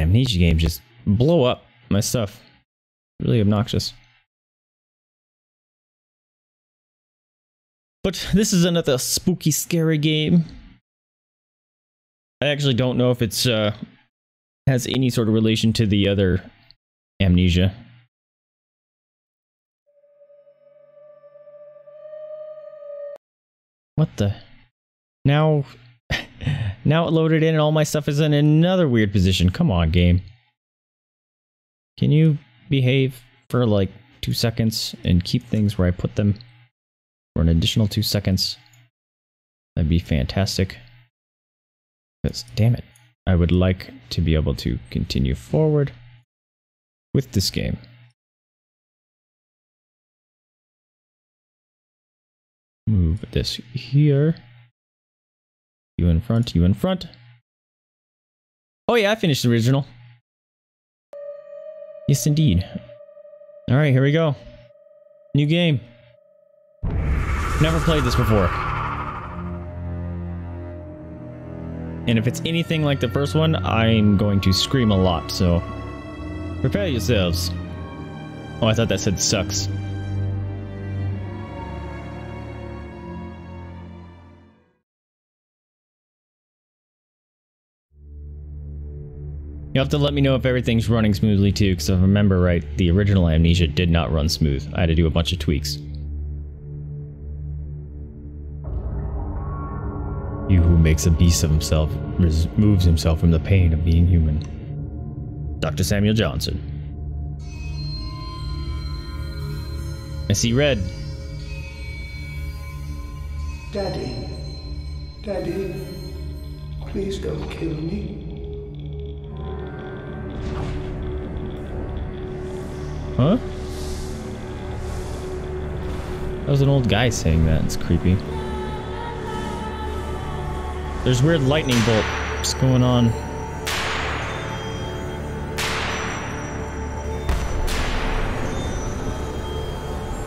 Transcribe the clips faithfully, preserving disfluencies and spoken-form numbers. man, Amnesia games just blow up my stuff. Really obnoxious. But this is another spooky, scary game. I actually don't know if it's uh, has any sort of relation to the other Amnesia. What the? Now, now it loaded in and all my stuff is in another weird position. Come on, game. Can you behave for like two seconds and keep things where I put them for an additional two seconds? That'd be fantastic. Because, damn it, I would like to be able to continue forward with this game. Move this here. You in front, you in front. Oh yeah, I finished the original. Yes, indeed. Alright, here we go. New game. Never played this before. And if it's anything like the first one, I'm going to scream a lot, so prepare yourselves. Oh, I thought that said sucks. You'll have to let me know if everything's running smoothly too, because if I remember right, the original Amnesia did not run smooth. I had to do a bunch of tweaks. You who makes a beast of himself removes himself from the pain of being human. Doctor Samuel Johnson. I see red. Daddy. Daddy. Please don't kill me. Huh? That was an old guy saying that. It's creepy. There's weird lightning bolts going on.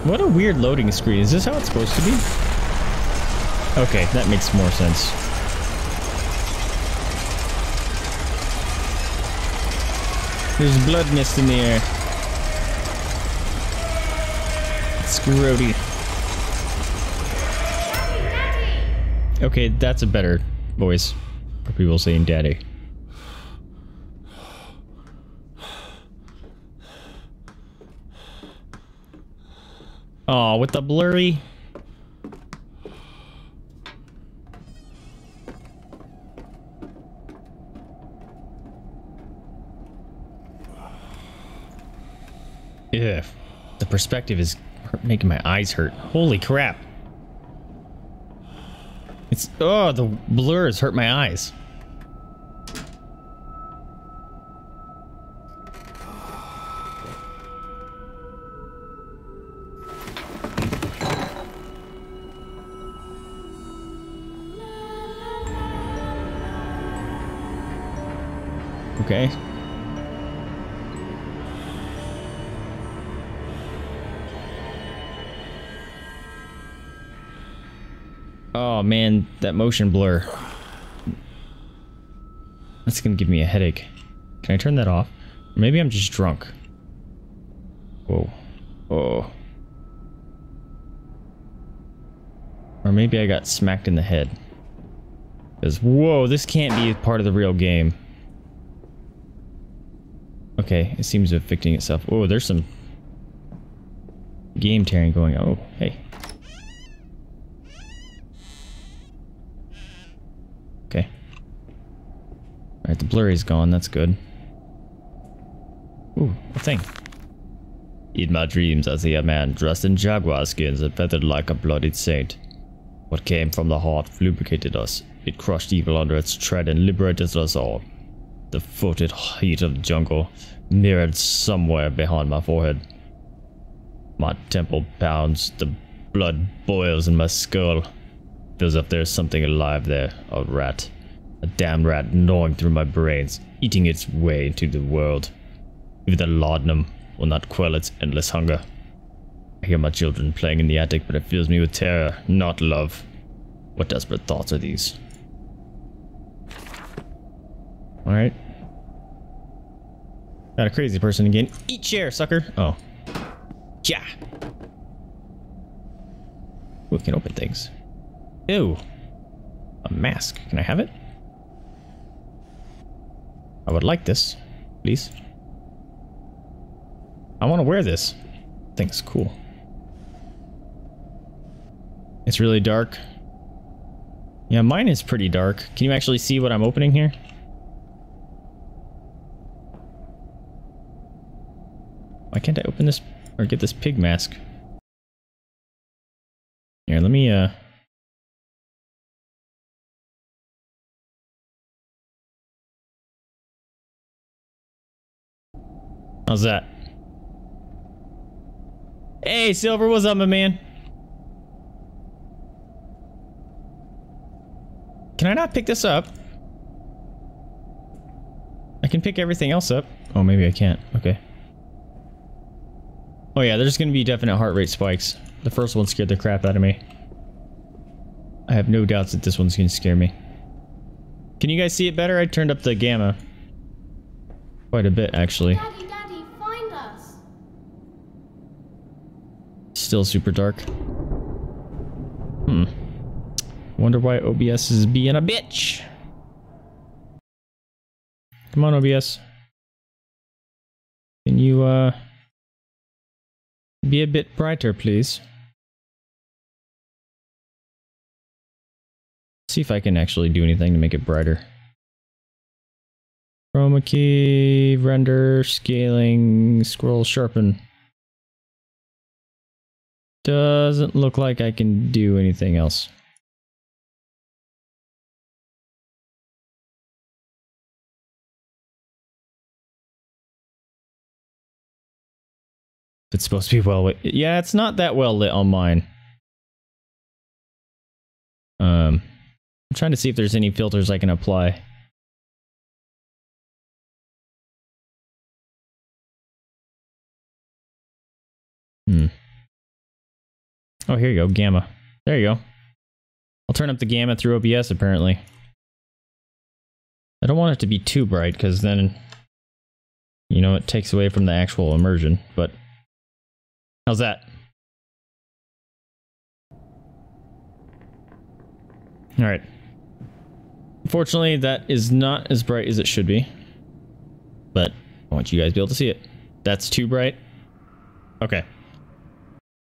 What a weird loading screen. Is this how it's supposed to be? Okay, that makes more sense. There's blood mist in the air. Grody. Okay, that's a better voice for people saying daddy. Oh, with the blurry. Yeah, the perspective is making my eyes hurt. Holy crap. It's... oh, the blurs hurt my eyes. Okay. Oh man, that motion blur. That's gonna give me a headache. Can I turn that off? Or maybe I'm just drunk. Whoa. Oh. Or maybe I got smacked in the head. Because, whoa, this can't be part of the real game. Okay, it seems to be fixing itself. Oh, there's some game tearing going on. Oh, hey. Alright, the blurry's gone, that's good. Ooh, a thing. In my dreams I see a man dressed in jaguar skins and feathered like a bloodied saint. What came from the heart lubricated us. It crushed evil under its tread and liberated us all. The footed heat of the jungle mirrored somewhere behind my forehead. My temple pounds, the blood boils in my skull. Feels if there's something alive there, a rat. A damn rat gnawing through my brains, eating its way into the world. Even the laudanum will not quell its endless hunger. I hear my children playing in the attic, but it fills me with terror, not love. What desperate thoughts are these? Alright. Not a crazy person again. Eat chair, sucker. Oh. Yeah. We can open things. Ew. A mask. Can I have it? I would like this, please. I want to wear this. I think it's cool. It's really dark. Yeah, mine is pretty dark. Can you actually see what I'm opening here? Why can't I open this or get this pig mask? Here, let me, uh... how's that? Hey, Silver, what's up, my man? Can I not pick this up? I can pick everything else up. Oh, maybe I can't. Okay. Oh yeah, there's gonna be definite heart rate spikes. The first one scared the crap out of me. I have no doubts that this one's gonna scare me. Can you guys see it better? I turned up the gamma quite a bit, actually. Daddy, Daddy, find us. Still super dark. Hmm. Wonder why O B S is being a bitch. Come on, O B S. Can you, uh... be a bit brighter, please? See if I can actually do anything to make it brighter. Chroma key, render, scaling, scroll, sharpen. Doesn't look like I can do anything else. It's supposed to be well lit. Yeah, it's not that well lit on mine. Um, I'm trying to see if there's any filters I can apply. Hmm. Oh, here you go, gamma. There you go. I'll turn up the gamma through O B S, apparently. I don't want it to be too bright, because then, you know, it takes away from the actual immersion, but... how's that? Alright. Fortunately, that is not as bright as it should be. But I want you guys to be able to see it. That's too bright? Okay.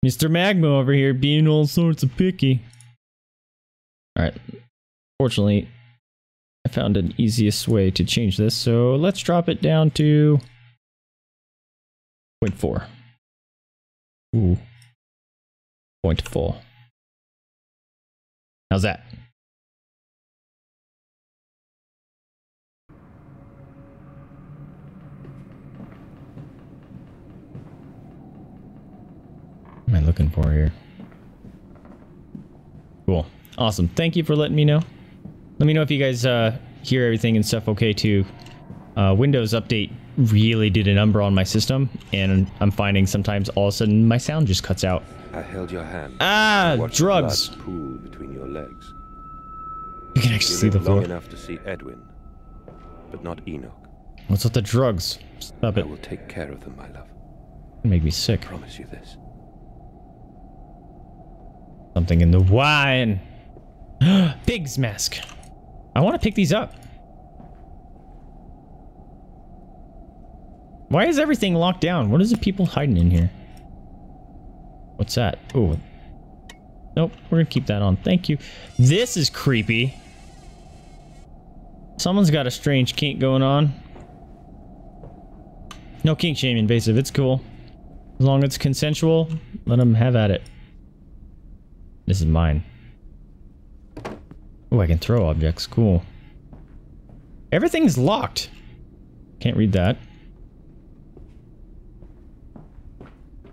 Mister Magma over here being all sorts of picky. Alright. Fortunately, I found an easiest way to change this. So let's drop it down to zero point four. Ooh. zero point four. How's that? What am I looking for here? Cool. Awesome. Thank you for letting me know. Let me know if you guys uh, hear everything and stuff okay too. Uh, Windows update really did a number on my system, and I'm finding sometimes all of a sudden my sound just cuts out. I held your hand. Ah, drugs. Pool between your legs. You can actually you see the floor. Long enough to see Edwin, but not Enoch. What's with the drugs? Stop it. I will take care of them, my love. You make me sick. I promise you this. Something in the wine. Pig's mask. I want to pick these up. Why is everything locked down? What is the people hiding in here? What's that? Oh. Nope, we're gonna keep that on. Thank you. This is creepy. Someone's got a strange kink going on. No kink shame invasive, it's cool. As long as it's consensual, let them have at it. This is mine. Oh, I can throw objects, cool. Everything's locked. Can't read that.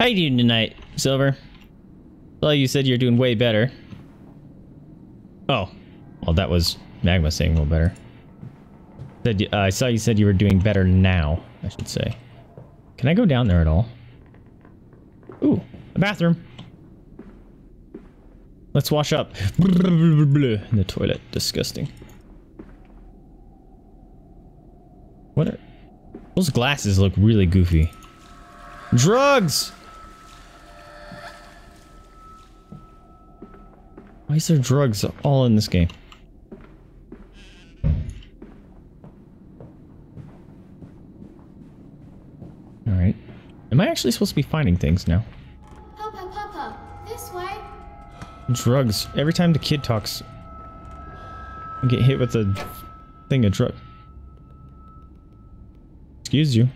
How you doing tonight, Silver? Well, you said you're doing way better. Oh. Well, that was Magma saying well better. Said, uh, I saw you said you were doing better now, I should say. Can I go down there at all? Ooh, a bathroom. Let's wash up. In the toilet. Disgusting. What are... Those glasses look really goofy. Drugs! Why is there drugs all in this game? Alright. Am I actually supposed to be finding things now? Papa, Papa, this way. Drugs. Every time the kid talks, I get hit with a thing of drug. Excuse you.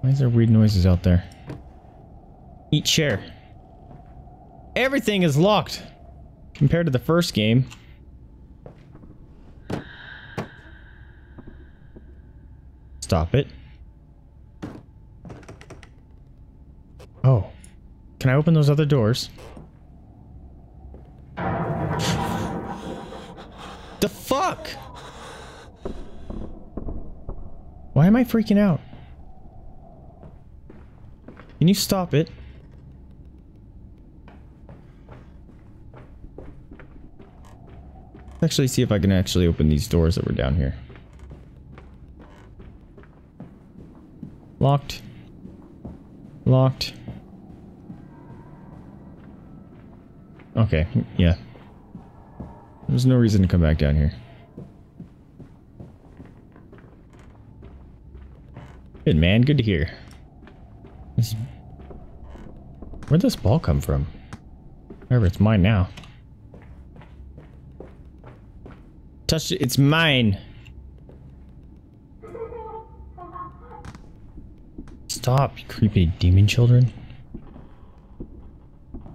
Why is there weird noises out there? Eat chair. Everything is locked compared to the first game. Stop it. Oh. Can I open those other doors? The fuck? Why am I freaking out? Can you stop it? Let's actually see if I can actually open these doors that were down here. Locked. Locked. Okay, yeah. There's no reason to come back down here. Good man, good to hear. This... Where'd this ball come from? Whatever, it's mine now. Touched it, it's mine! Stop, you creepy demon children.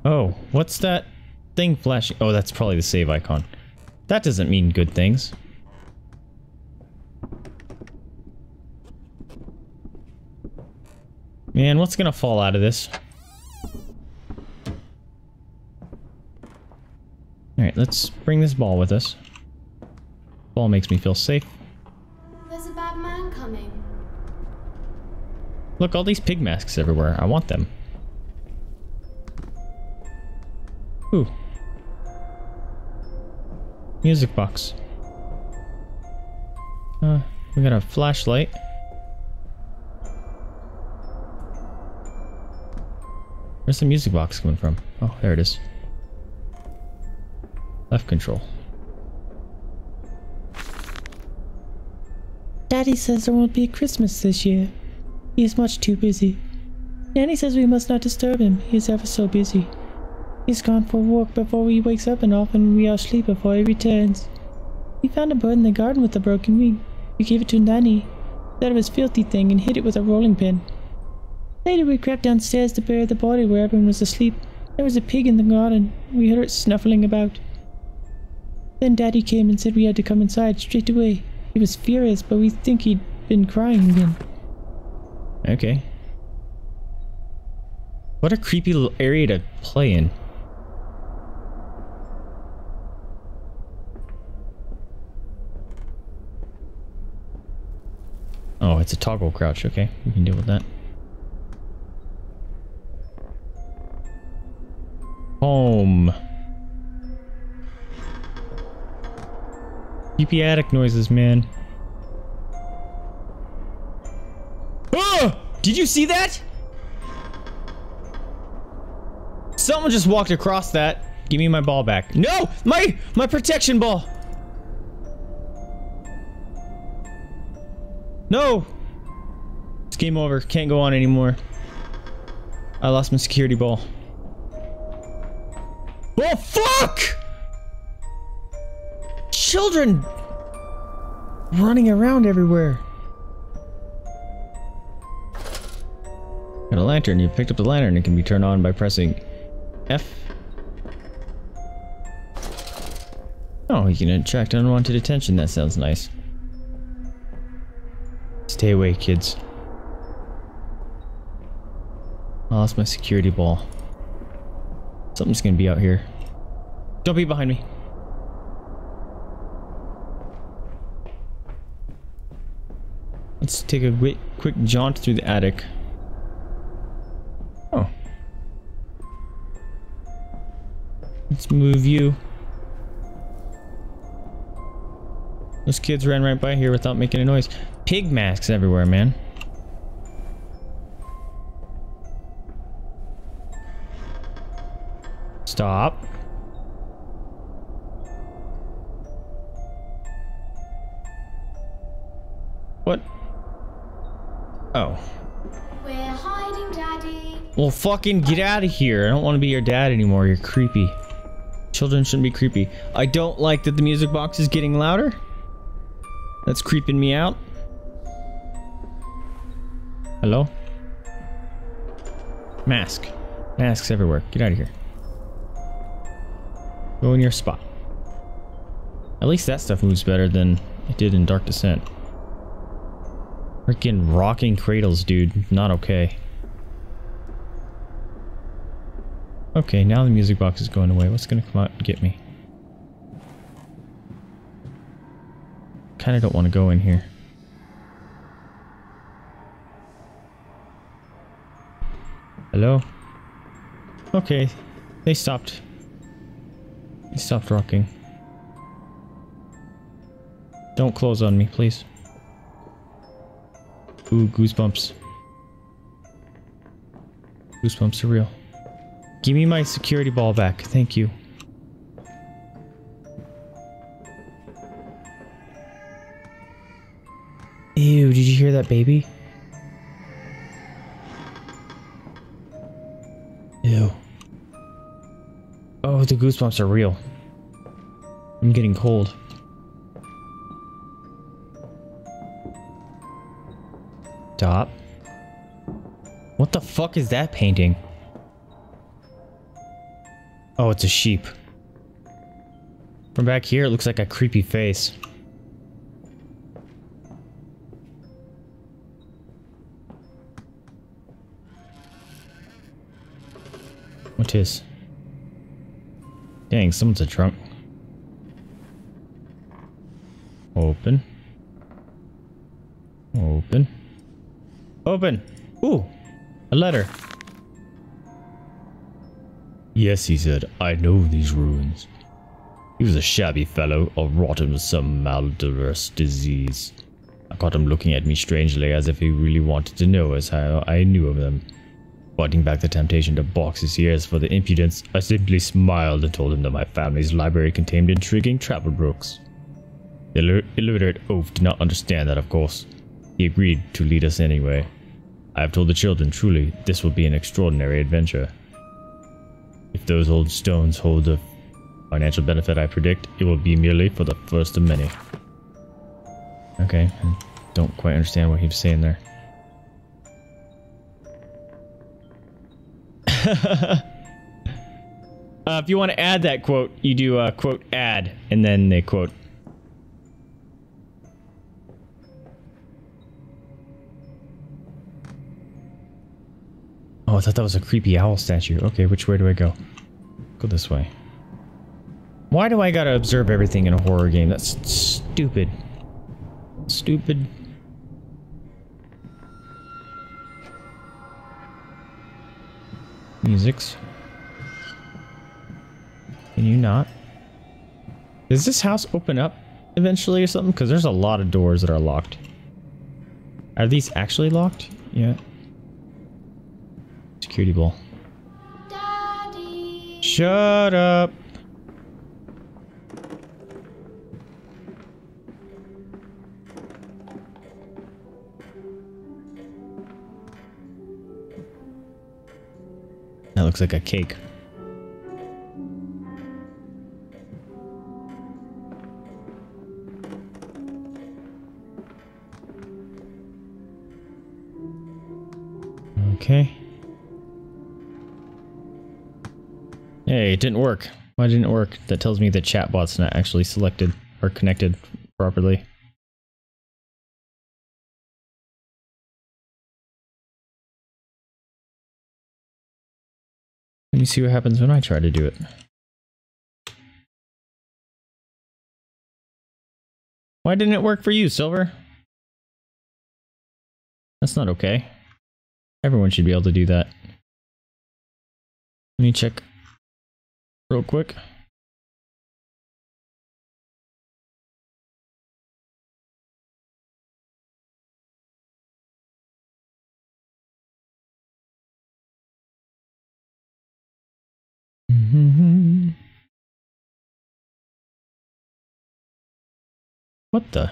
Oh, what's that thing flashing? Oh, that's probably the save icon. That doesn't mean good things. Man, what's gonna fall out of this? Alright, let's bring this ball with us. Ball makes me feel safe. There's a bad man coming. Look, all these pig masks everywhere. I want them. Ooh. Music box. Uh, we got a flashlight. Where's the music box coming from? Oh, there it is. Left control. Daddy says there won't be a Christmas this year. He is much too busy. Nanny says we must not disturb him. He is ever so busy. He's gone for a walk before he wakes up, and often we are asleep before he returns. He found a bird in the garden with a broken wing. We gave it to Nanny. That was a filthy thing and hit it with a rolling pin. Later we crept downstairs to bury the body where everyone was asleep. There was a pig in the garden. We heard it snuffling about. Then Daddy came and said we had to come inside straight away. He was furious, but we think he'd been crying again. Okay. What a creepy little area to play in. Oh, it's a toggle crouch. Okay, we can deal with that. Home. Creepy attic noises, man. Oh! Did you see that? Someone just walked across that. Give me my ball back. No! My my protection ball! No! It's game over. Can't go on anymore. I lost my security ball. Oh, fuck! Children running around everywhere. Got a lantern. You picked up the lantern. It can be turned on by pressing F. Oh, you can attract unwanted attention. That sounds nice. Stay away, kids. I lost my security ball. Something's gonna be out here. Don't be behind me. Let's take a quick, quick jaunt through the attic. Oh. Let's move you. Those kids ran right by here without making a noise. Pig masks everywhere, man. Stop. What? Oh. We're hiding, Daddy. Well, fucking get out of here. I don't want to be your dad anymore. You're creepy. Children shouldn't be creepy. I don't like that the music box is getting louder. That's creeping me out. Hello? Mask. Masks everywhere. Get out of here. Go in your spot. At least that stuff moves better than it did in Dark Descent. Freaking rocking cradles, dude. Not okay. Okay, now the music box is going away. What's gonna come out and get me? Kinda don't want to go in here. Hello? Okay, they stopped. They stopped rocking. Don't close on me, please. Ooh, goosebumps. Goosebumps are real. Give me my security ball back. Thank you. Ew, did you hear that, baby? Ew. Oh, the goosebumps are real. I'm getting cold. Stop. What the fuck is that painting? Oh, it's a sheep. From back here, it looks like a creepy face. What is? Dang, someone's a drunk. Open. Open. Open. Ooh, a letter. Yes, he said, I know these ruins. He was a shabby fellow, all rotten with some malodorous disease. I caught him looking at me strangely, as if he really wanted to know as how I knew of them. Fighting back the temptation to box his ears for the impudence, I simply smiled and told him that my family's library contained intriguing travel books. The illiterate oaf did not understand that, of course. He agreed to lead us anyway. I have told the children, truly, this will be an extraordinary adventure. If those old stones hold the financial benefit I predict, it will be merely for the first of many. Okay, I don't quite understand what he was saying there. uh, if you want to add that quote, you do uh, quote add, and then they quote. Oh, I thought that was a creepy owl statue. Okay, which way do I go? Go this way. Why do I gotta observe everything in a horror game? That's stupid. Stupid. Musics. Can you not? Does this house open up eventually or something? Because there's a lot of doors that are locked. Are these actually locked? Yeah. Security ball. Daddy. Shut up. That looks like a cake. Okay. Hey, it didn't work. Why didn't it work? That tells me the chatbot's not actually selected or connected properly. Let me see what happens when I try to do it. Why didn't it work for you, Silver? That's not okay. Everyone should be able to do that. Let me check real quick. What the?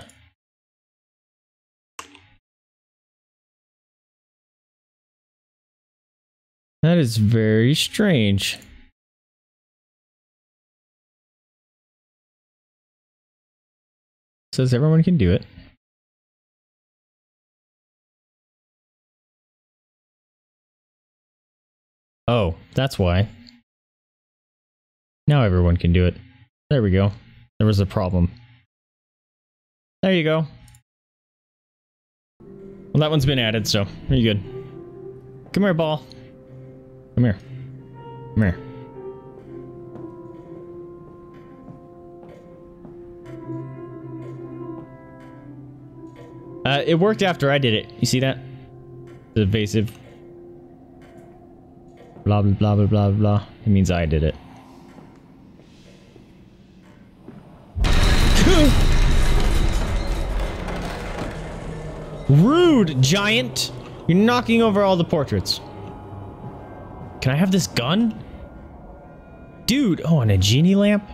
That is very strange. It says everyone can do it. Oh, that's why. Now everyone can do it. There we go. There was a problem. There you go. Well, that one's been added, so you're good. Come here, ball. Come here. Come here. Uh, it worked after I did it. You see that? It's evasive. Blah, blah, blah, blah, blah, blah. It means I did it. Rude, giant! You're knocking over all the portraits. Can I have this gun? Dude, oh, and a genie lamp?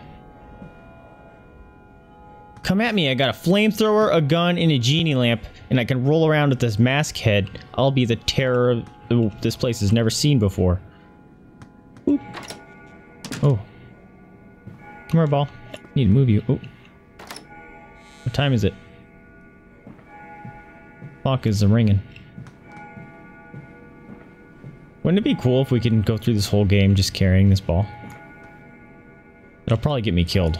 Come at me, I got a flamethrower, a gun, and a genie lamp, and I can roll around with this mask head. I'll be the terror this place has never seen before. Oop. Oh. Come here, ball. I need to move you. Oh. What time is it? Clock is ringing. Wouldn't it be cool if we can go through this whole game just carrying this ball? It'll probably get me killed.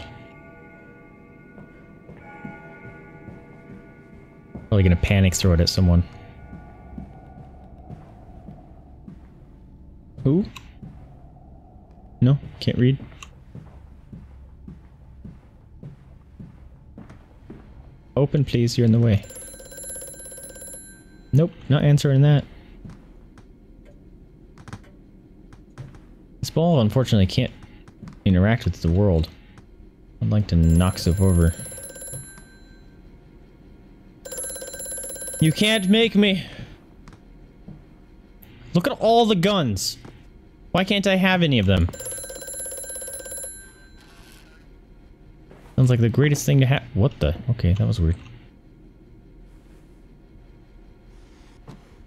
Probably gonna panic throw it at someone. Who? No, can't read. Open, please, you're in the way. Nope, not answering that. This ball, unfortunately, can't interact with the world. I'd like to knock stuff over. You can't make me! Look at all the guns! Why can't I have any of them? Sounds like the greatest thing to have. What the? Okay, that was weird.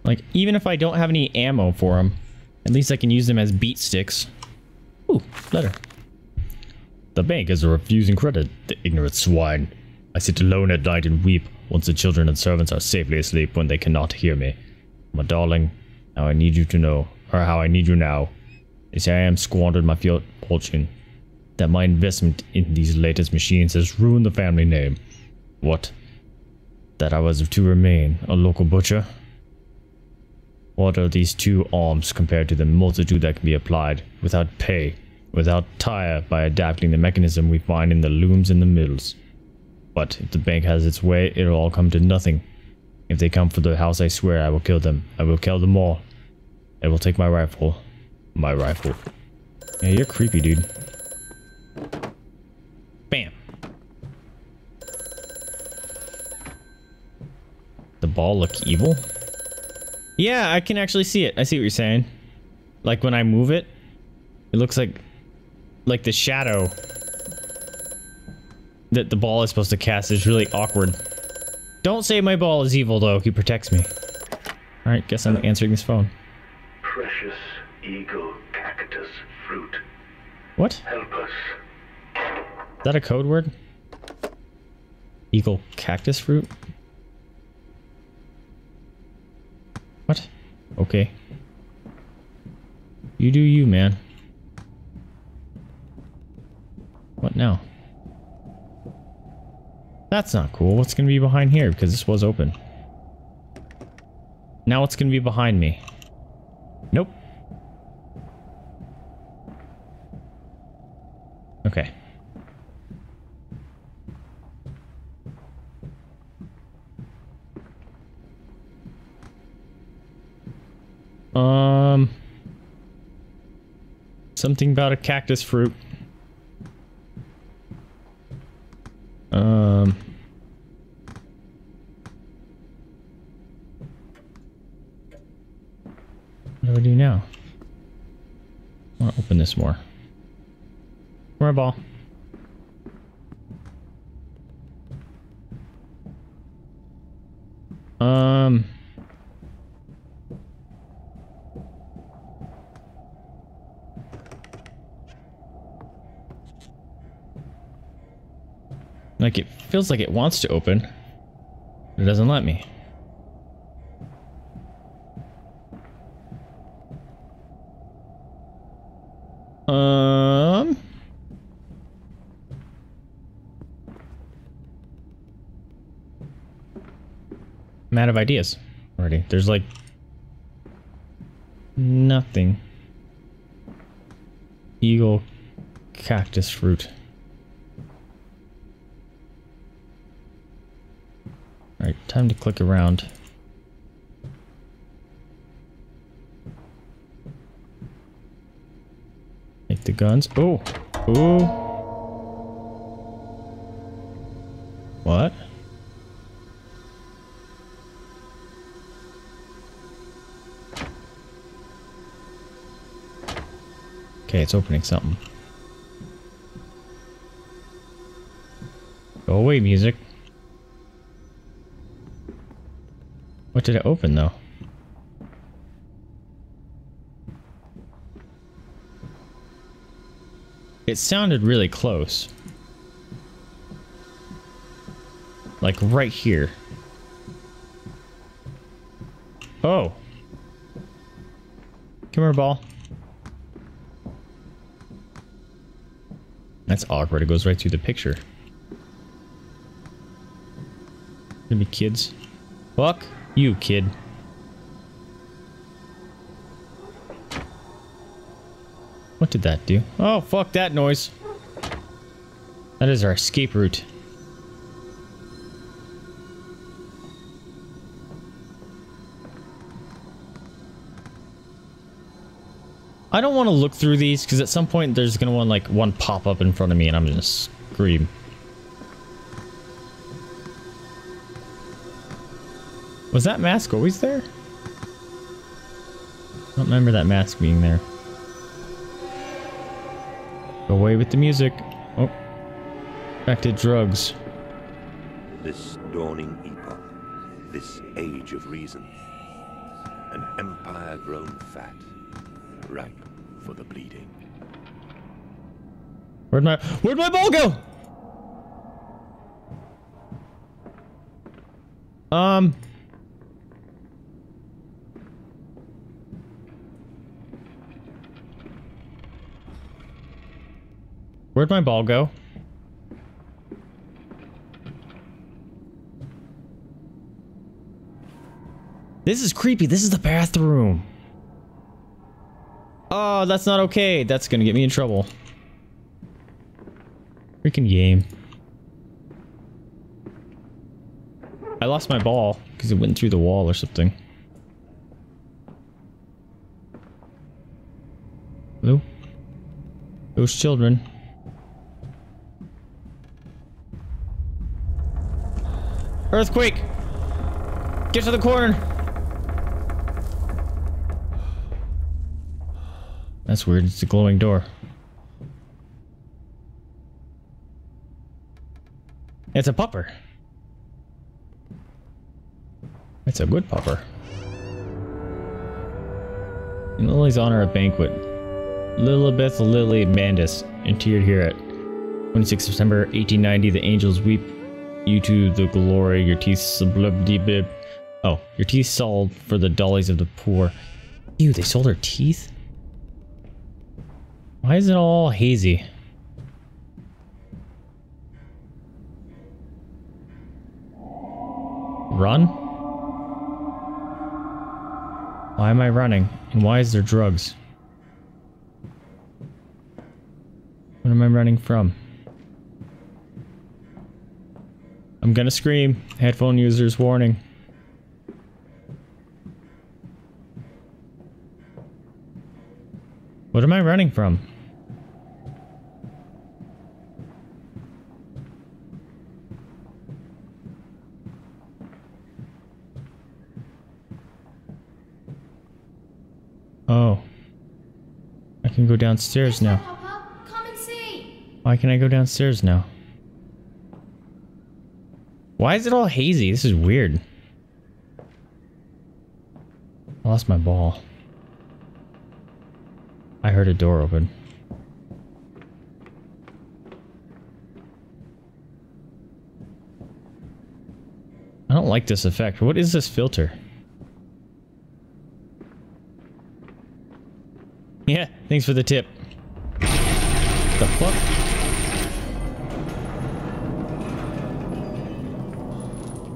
Like, even if I don't have any ammo for them, at least I can use them as beat sticks. Ooh, letter. The bank is refusing credit, the ignorant swine. I sit alone at night and weep once the children and servants are safely asleep when they cannot hear me. My darling, how I need you to know, or how I need you now. They say I am squandered my fiat fortune. That my investment in these latest machines has ruined the family name. What? That I was to remain a local butcher? What are these two arms compared to the multitude that can be applied without pay, without tire, by adapting the mechanism we find in the looms and the mills? But if the bank has its way, it'll all come to nothing. If they come for the house, I swear I will kill them. I will kill them all. They will take my rifle. My rifle. Yeah, you're creepy, dude. Bam. The ball look evil? Yeah, I can actually see it. I see what you're saying. Like when I move it, it looks like like the shadow that the ball is supposed to cast is really awkward. Don't say my ball is evil though, he protects me. Alright, guess I'm answering this phone. Precious eagle cactus fruit. What? Help us. Is that a code word? Eagle cactus fruit? What? Okay. You do you, man. What now? That's not cool. What's gonna be behind here? Because this was open. Now what's gonna be behind me? Nope. Okay. Um, something about a cactus fruit. Um, what do we do now? I want to open this more. More ball. Um... Like, it feels like it wants to open, but it doesn't let me. Um... I'm out of ideas already. There's like... nothing. Eagle cactus fruit. Alright, time to click around. Take the guns. Oh! Oh! What? Okay, it's opening something. Go away, music. What did it open, though? It sounded really close. Like, right here. Oh! Come here, ball. That's awkward. It goes right through the picture. Maybe kids. Fuck! You kid. What did that do? Oh, fuck that noise. That is our escape route. I don't want to look through these because at some point there's gonna want like one pop up in front of me and I'm gonna scream. Was that mask always there? I don't remember that mask being there. Go away with the music. Oh. Back to drugs. This dawning epoch, this age of reason, an empire grown fat, ripe for the bleeding. Where'd my, where'd my ball go? Um... Where'd my ball go? This is creepy. This is the bathroom. Oh, that's not okay. That's gonna get me in trouble. Freaking game. I lost my ball because it went through the wall or something. Hello? Those children. Earthquake! Get to the corner! That's weird, it's a glowing door. It's a pupper. It's a good pupper. In Lily's honor, a banquet. Lilibeth, Lily, Mandus, interred here at twenty-sixth of September, eighteen ninety, the angels weep. You to the glory, your teeth sublubdibib. Oh, your teeth sold for the dollies of the poor. Ew, they sold her teeth? Why is it all hazy? Run? Why am I running? And why is there drugs? What am I running from? I'm gonna scream. Headphone users, warning. What am I running from? Oh. I can go downstairs now. Come and see. Why can I go downstairs now? Why is it all hazy? This is weird. I lost my ball. I heard a door open. I don't like this effect. What is this filter? Yeah, thanks for the tip. The fuck?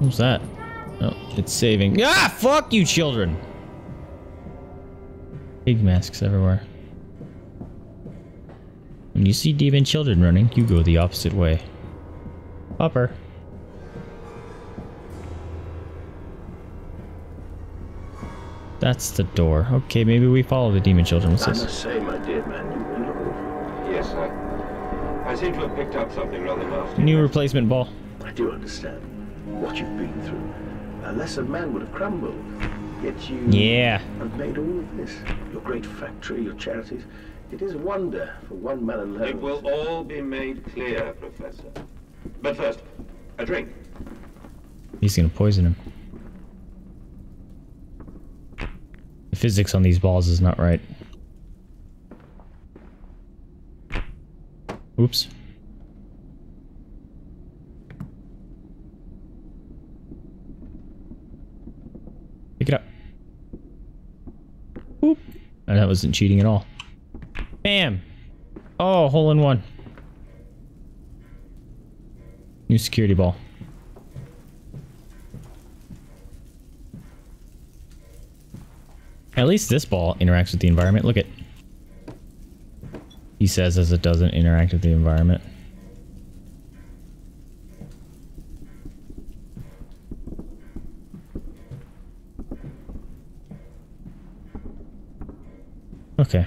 What's that? Oh, it's saving. Ah, fuck you children! Pig masks everywhere. When you see demon children running, you go the opposite way. Popper. That's the door. Okay, maybe we follow the demon children. What's this? I must say, my dear man. Yes, I, I seem to have picked up something rather nasty. New replacement ball. I do understand what you've been through. A lesser man would have crumbled. Yet you yeah. have made all of this. Your great factory, your charities. It is a wonder for one man alone. It will all be made clear, Professor. But first, a drink. He's gonna poison him. The physics on these balls is not right. Oops. Pick it up. Oop. And that wasn't cheating at all. Bam! Oh, hole in one. New security ball. At least this ball interacts with the environment. Look at. He says as it doesn't interact with the environment. Okay.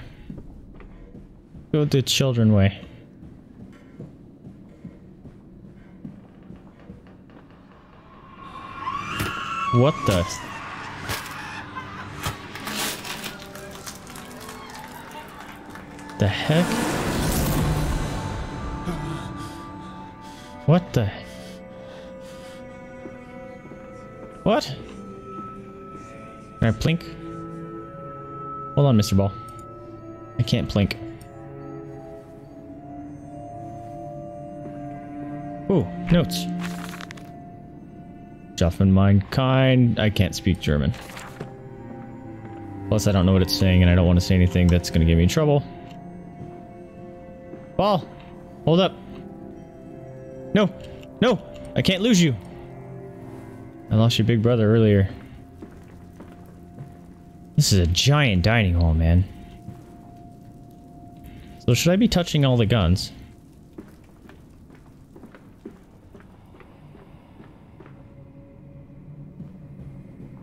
Go the children way. What the? The heck? What the? What? Can I plink? Hold on, Mister Ball. I can't plink. Ooh, notes. Schaffen mein kind. I can't speak German. Plus, I don't know what it's saying, and I don't want to say anything that's going to get me in trouble. Ball! Hold up! No! No! I can't lose you! I lost your big brother earlier. This is a giant dining hall, man. So should I be touching all the guns?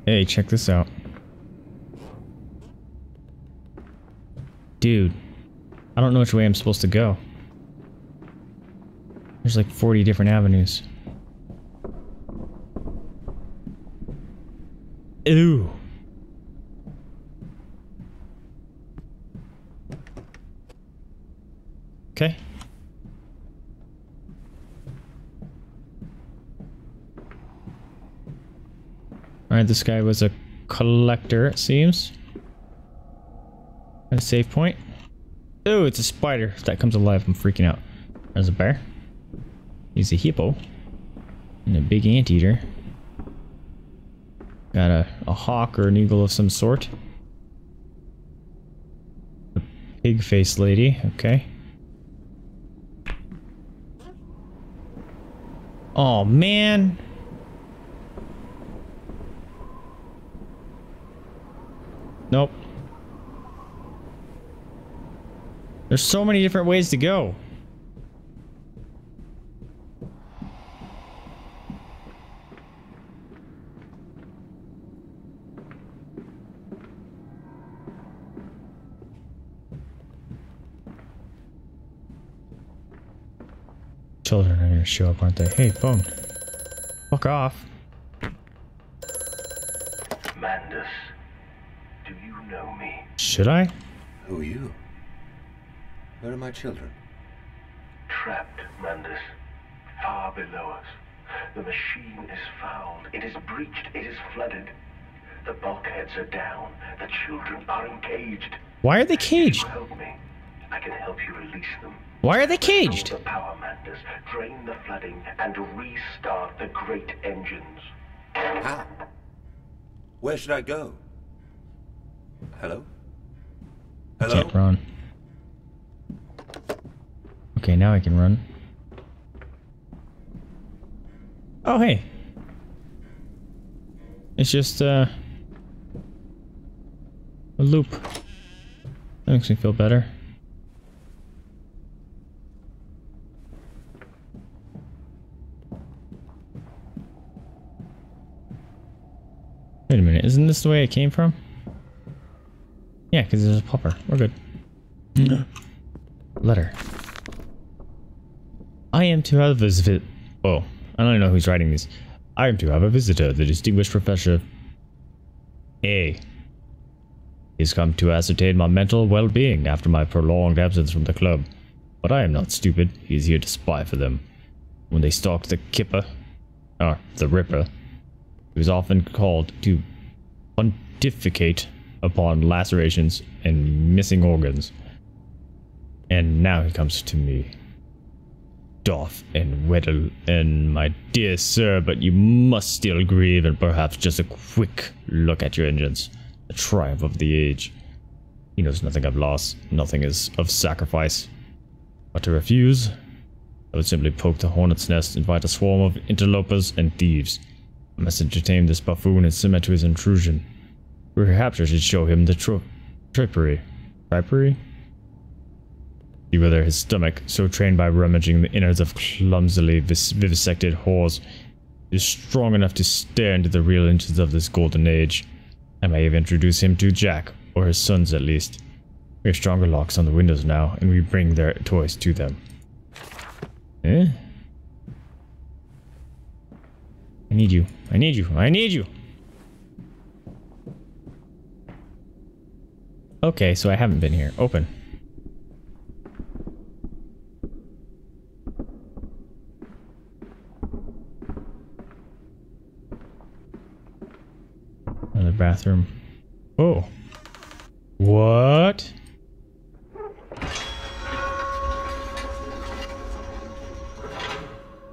Hey, check this out. Dude. I don't know which way I'm supposed to go. There's like forty different avenues. Ew. Okay. Alright, this guy was a collector, it seems. Got a save point. Oh, it's a spider. If that comes alive, I'm freaking out. There's a bear. He's a hippo. And a big anteater. Got a, a hawk or an eagle of some sort. A pig-faced lady. Okay. Oh, man. Nope. There's so many different ways to go. Children are gonna show up, aren't they? Hey, phone. Fuck off. Mandus, do you know me? Should I? Who are you? Where are my children? Trapped, Mandus. Far below us. The machine is fouled. It is breached. It is flooded. The bulkheads are down. The children are encaged. Why are they caged? If you help me, I can help you release them. Why are they caged? Restore the power, Mandus. Drain the flooding and restart the great engines. How? Where should I go? Hello? Hello? Can't run. Okay, now I can run. Oh, hey. It's just, uh... a loop. That makes me feel better. Wait a minute, isn't this the way it came from? Yeah, because there's a popper. We're good. No. Letter. I am to have a visit. Whoa. I don't even know who's writing these. I am to have a visitor. The distinguished Professor A is come to ascertain my mental well-being after my prolonged absence from the club. But I am not stupid. He is here to spy for them. When they stalked the Kipper, or the Ripper, who is often called to pontificate upon lacerations and missing organs. And now he comes to me. Doff and Weddle, and my dear sir, but you must still grieve, and perhaps just a quick look at your engines. The triumph of the age. He knows nothing of loss, nothing is of sacrifice. But to refuse, I would simply poke the hornet's nest, invite a swarm of interlopers and thieves. I must entertain this buffoon and submit to his intrusion. Perhaps I should show him the tro tripery. Tripery? See whether his stomach, so trained by rummaging the innards of clumsily vis vivisected whores, is strong enough to stare into the real engines of this golden age. I may even introduce him to Jack, or his sons at least. We have stronger locks on the windows now, and we bring their toys to them. Eh? I need you. I need you. I need you! Okay, so I haven't been here. Open. Another bathroom. Oh. What?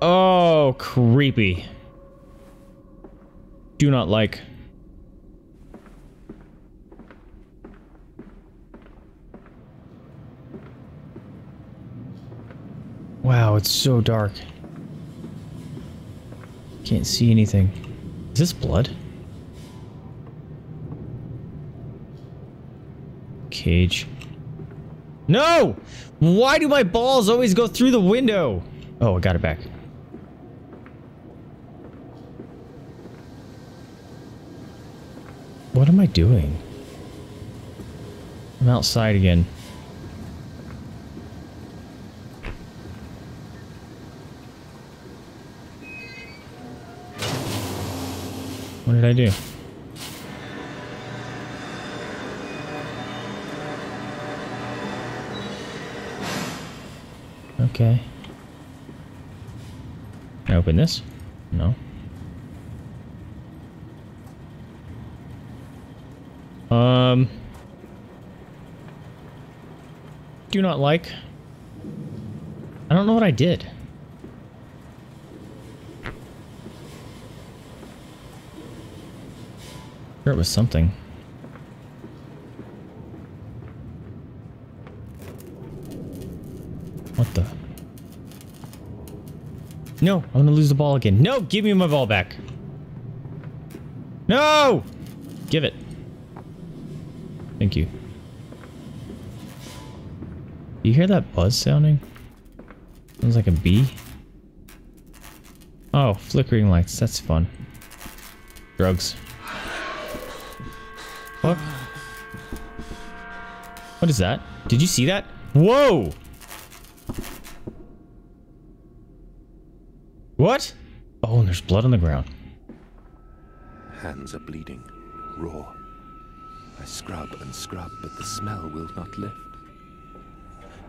Oh, creepy. Do not like. Wow, it's so dark. Can't see anything. Is this blood? Cage. No! Why do my balls always go through the window? Oh, I got it back. What am I doing? I'm outside again. What did I do? Okay. Can I open this? No. Um. Do not like. I don't know what I did. Sure, it was something. What the? No, I'm gonna lose the ball again. No, give me my ball back. No! Give it. Thank you. You hear that buzz sounding? Sounds like a bee. Oh, flickering lights. That's fun. Drugs. Fuck. What is that? Did you see that? Whoa! What? Oh, and there's blood on the ground. Hands are bleeding. Raw. I scrub and scrub, but the smell will not lift.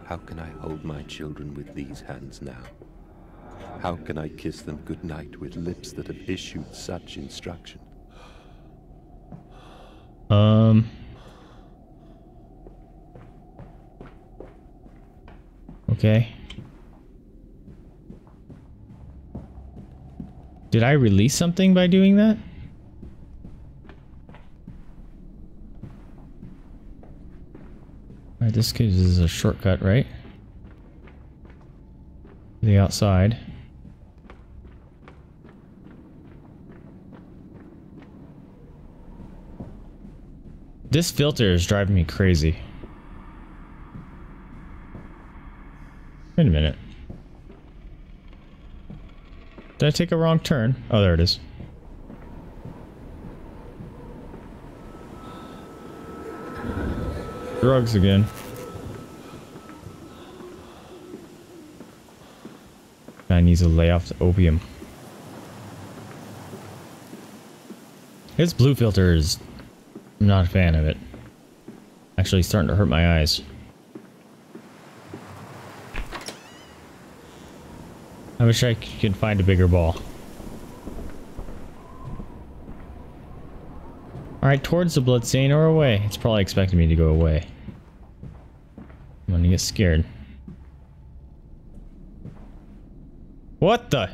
How can I hold my children with these hands now? How can I kiss them goodnight with lips that have issued such instruction? Um. Okay. Did I release something by doing that? Alright, this is a shortcut, right? The outside. This filter is driving me crazy. Wait a minute. Did I take a wrong turn? Oh, there it is. Drugs again. I need to lay off the opium. This blue filter is... I'm not a fan of it. Actually starting to hurt my eyes. I wish I could find a bigger ball. Alright, towards the bloodstain or away? It's probably expecting me to go away. I'm gonna get scared. What the?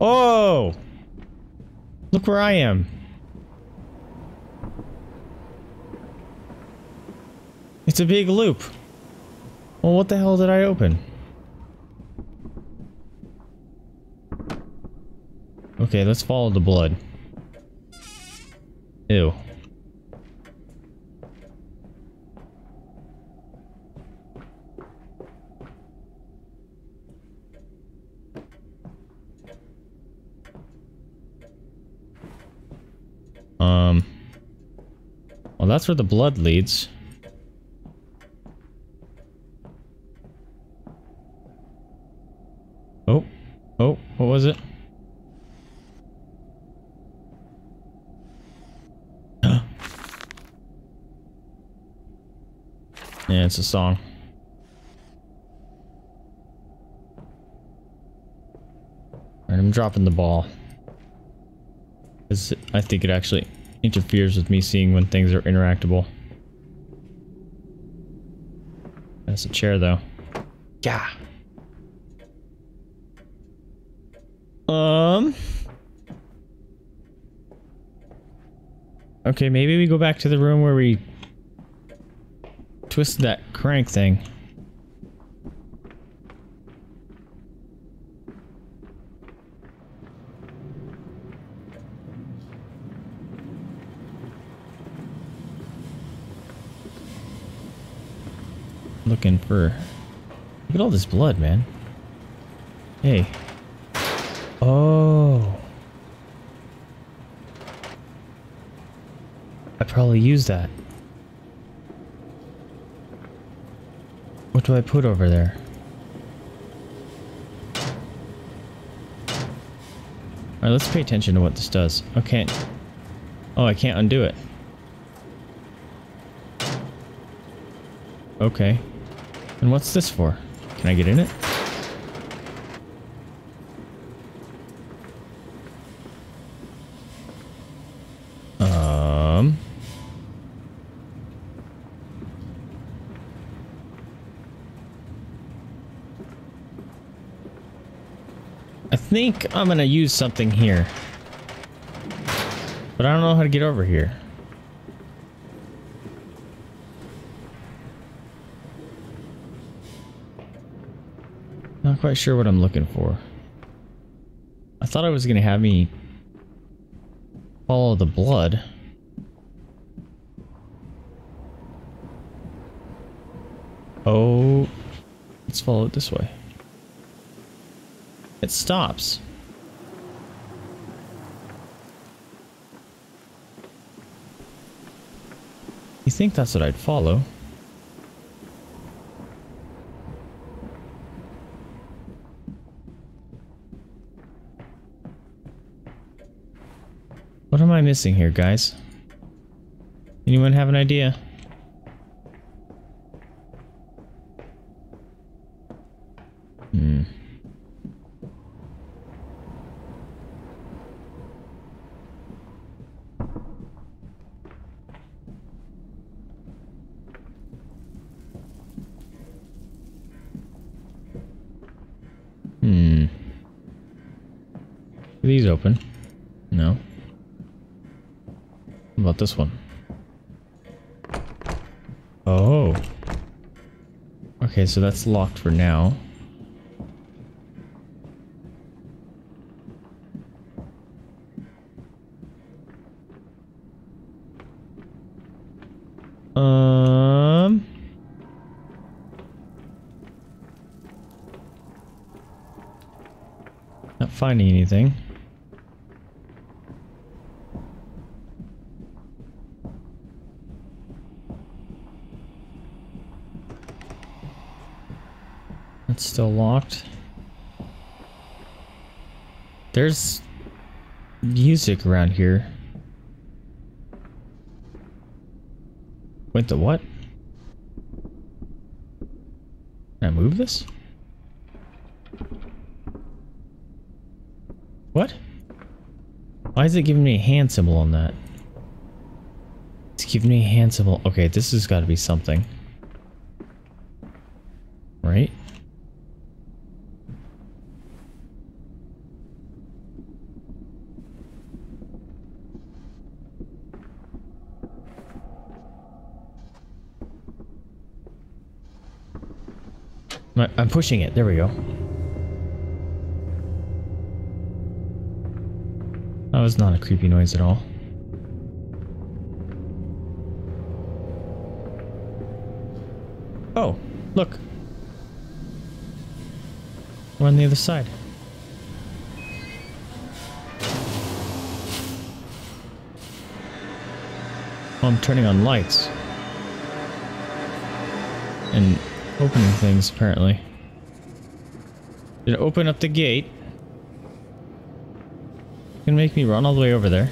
Oh! Look where I am. It's a big loop. Well, what the hell did I open? Okay, let's follow the blood. Ew. Um. Well, that's where the blood leads. Oh. Oh, what was it? Yeah, it's a song. Alright, I'm dropping the ball. It's, I think it actually interferes with me seeing when things are interactable. That's a chair, though. Yeah. Um. Okay, maybe we go back to the room where we... twist that crank thing. Looking for... Look at all this blood, man. Hey. Oh. I probably used that. What do I put over there? Alright, let's pay attention to what this does. Okay. Oh, I can't undo it. Okay. And what's this for? Can I get in it? I think I'm gonna use something here, but I don't know how to get over here. Not quite sure what I'm looking for. I thought I was gonna have me follow the blood. Oh, let's follow it this way. It stops. You think that's what I'd follow? What am I missing here, guys? Anyone have an idea? Are these open? No. What about this one? Oh. Okay, so that's locked for now. Um. Not finding anything. It's still locked. There's music around here. Wait, the what? Can I move this? What? Why is it giving me a hand symbol on that? It's giving me a hand symbol. Okay, this has got to be something. Right? I'm pushing it. There we go. That was not a creepy noise at all. Oh, look. We're on the other side. Oh, I'm turning on lights. And opening things, apparently. Did it open up the gate? It's gonna make me run all the way over there.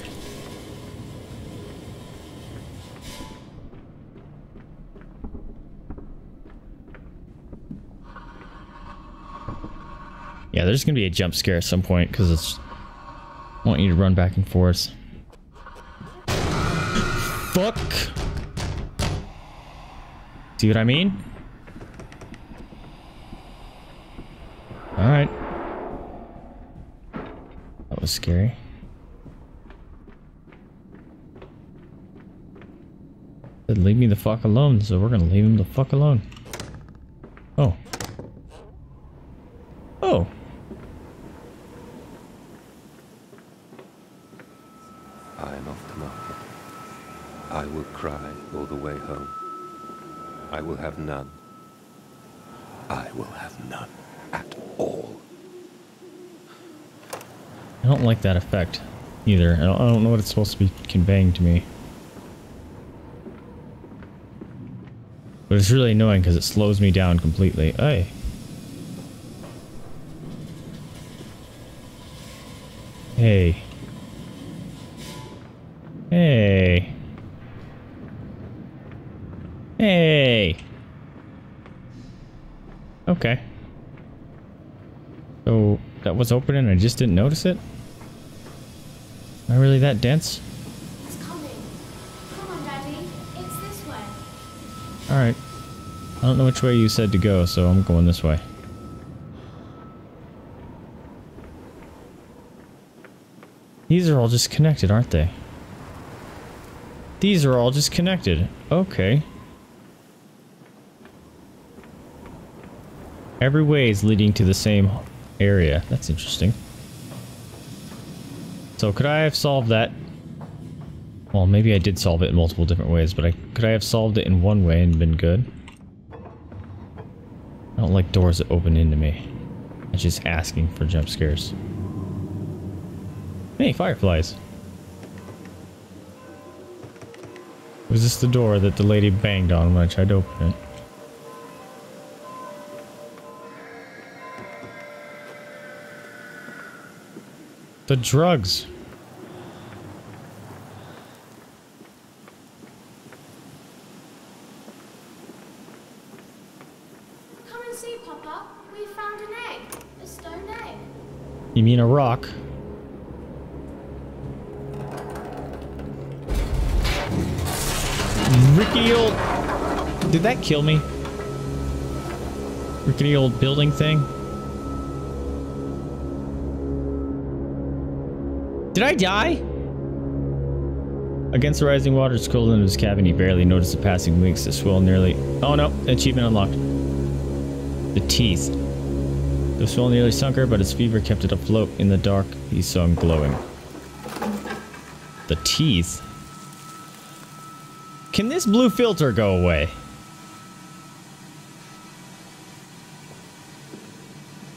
Yeah, there's gonna be a jump scare at some point, because it's... I want you to run back and forth. Fuck! See what I mean? Alright. That was scary. They said, leave me the fuck alone, so we're gonna leave him the fuck alone. Oh. Oh! I am off the market. I will cry all the way home. I will have none. I will have none. At all. I don't like that effect either. I don't, I don't know what it's supposed to be conveying to me. But it's really annoying because it slows me down completely. Hey. Hey. Hey. Hey. Okay. So that was open and I just didn't notice it? Am I really that dense? It's coming. Come on, Daddy. It's this way. Alright. I don't know which way you said to go, so I'm going this way. These are all just connected, aren't they? These are all just connected. Okay. Every way is leading to the same area. That's interesting. So could I have solved that? Well, maybe I did solve it in multiple different ways, but I could I have solved it in one way and been good? I don't like doors that open into me. I'm just asking for jump scares. Hey, fireflies. Was this the door that the lady banged on when I tried to open it? The drugs. Come and see, Papa. We found an egg. A stone egg. You mean a rock? Rickety old... Did that kill me? Rickety old building thing? Did I die? Against the rising waters cold into his cabin, he barely noticed the passing winks that swell nearly... Oh no, achievement unlocked. The teeth. The swell nearly sunk her, but his fever kept it afloat. In the dark, he saw him glowing. The teeth? Can this blue filter go away?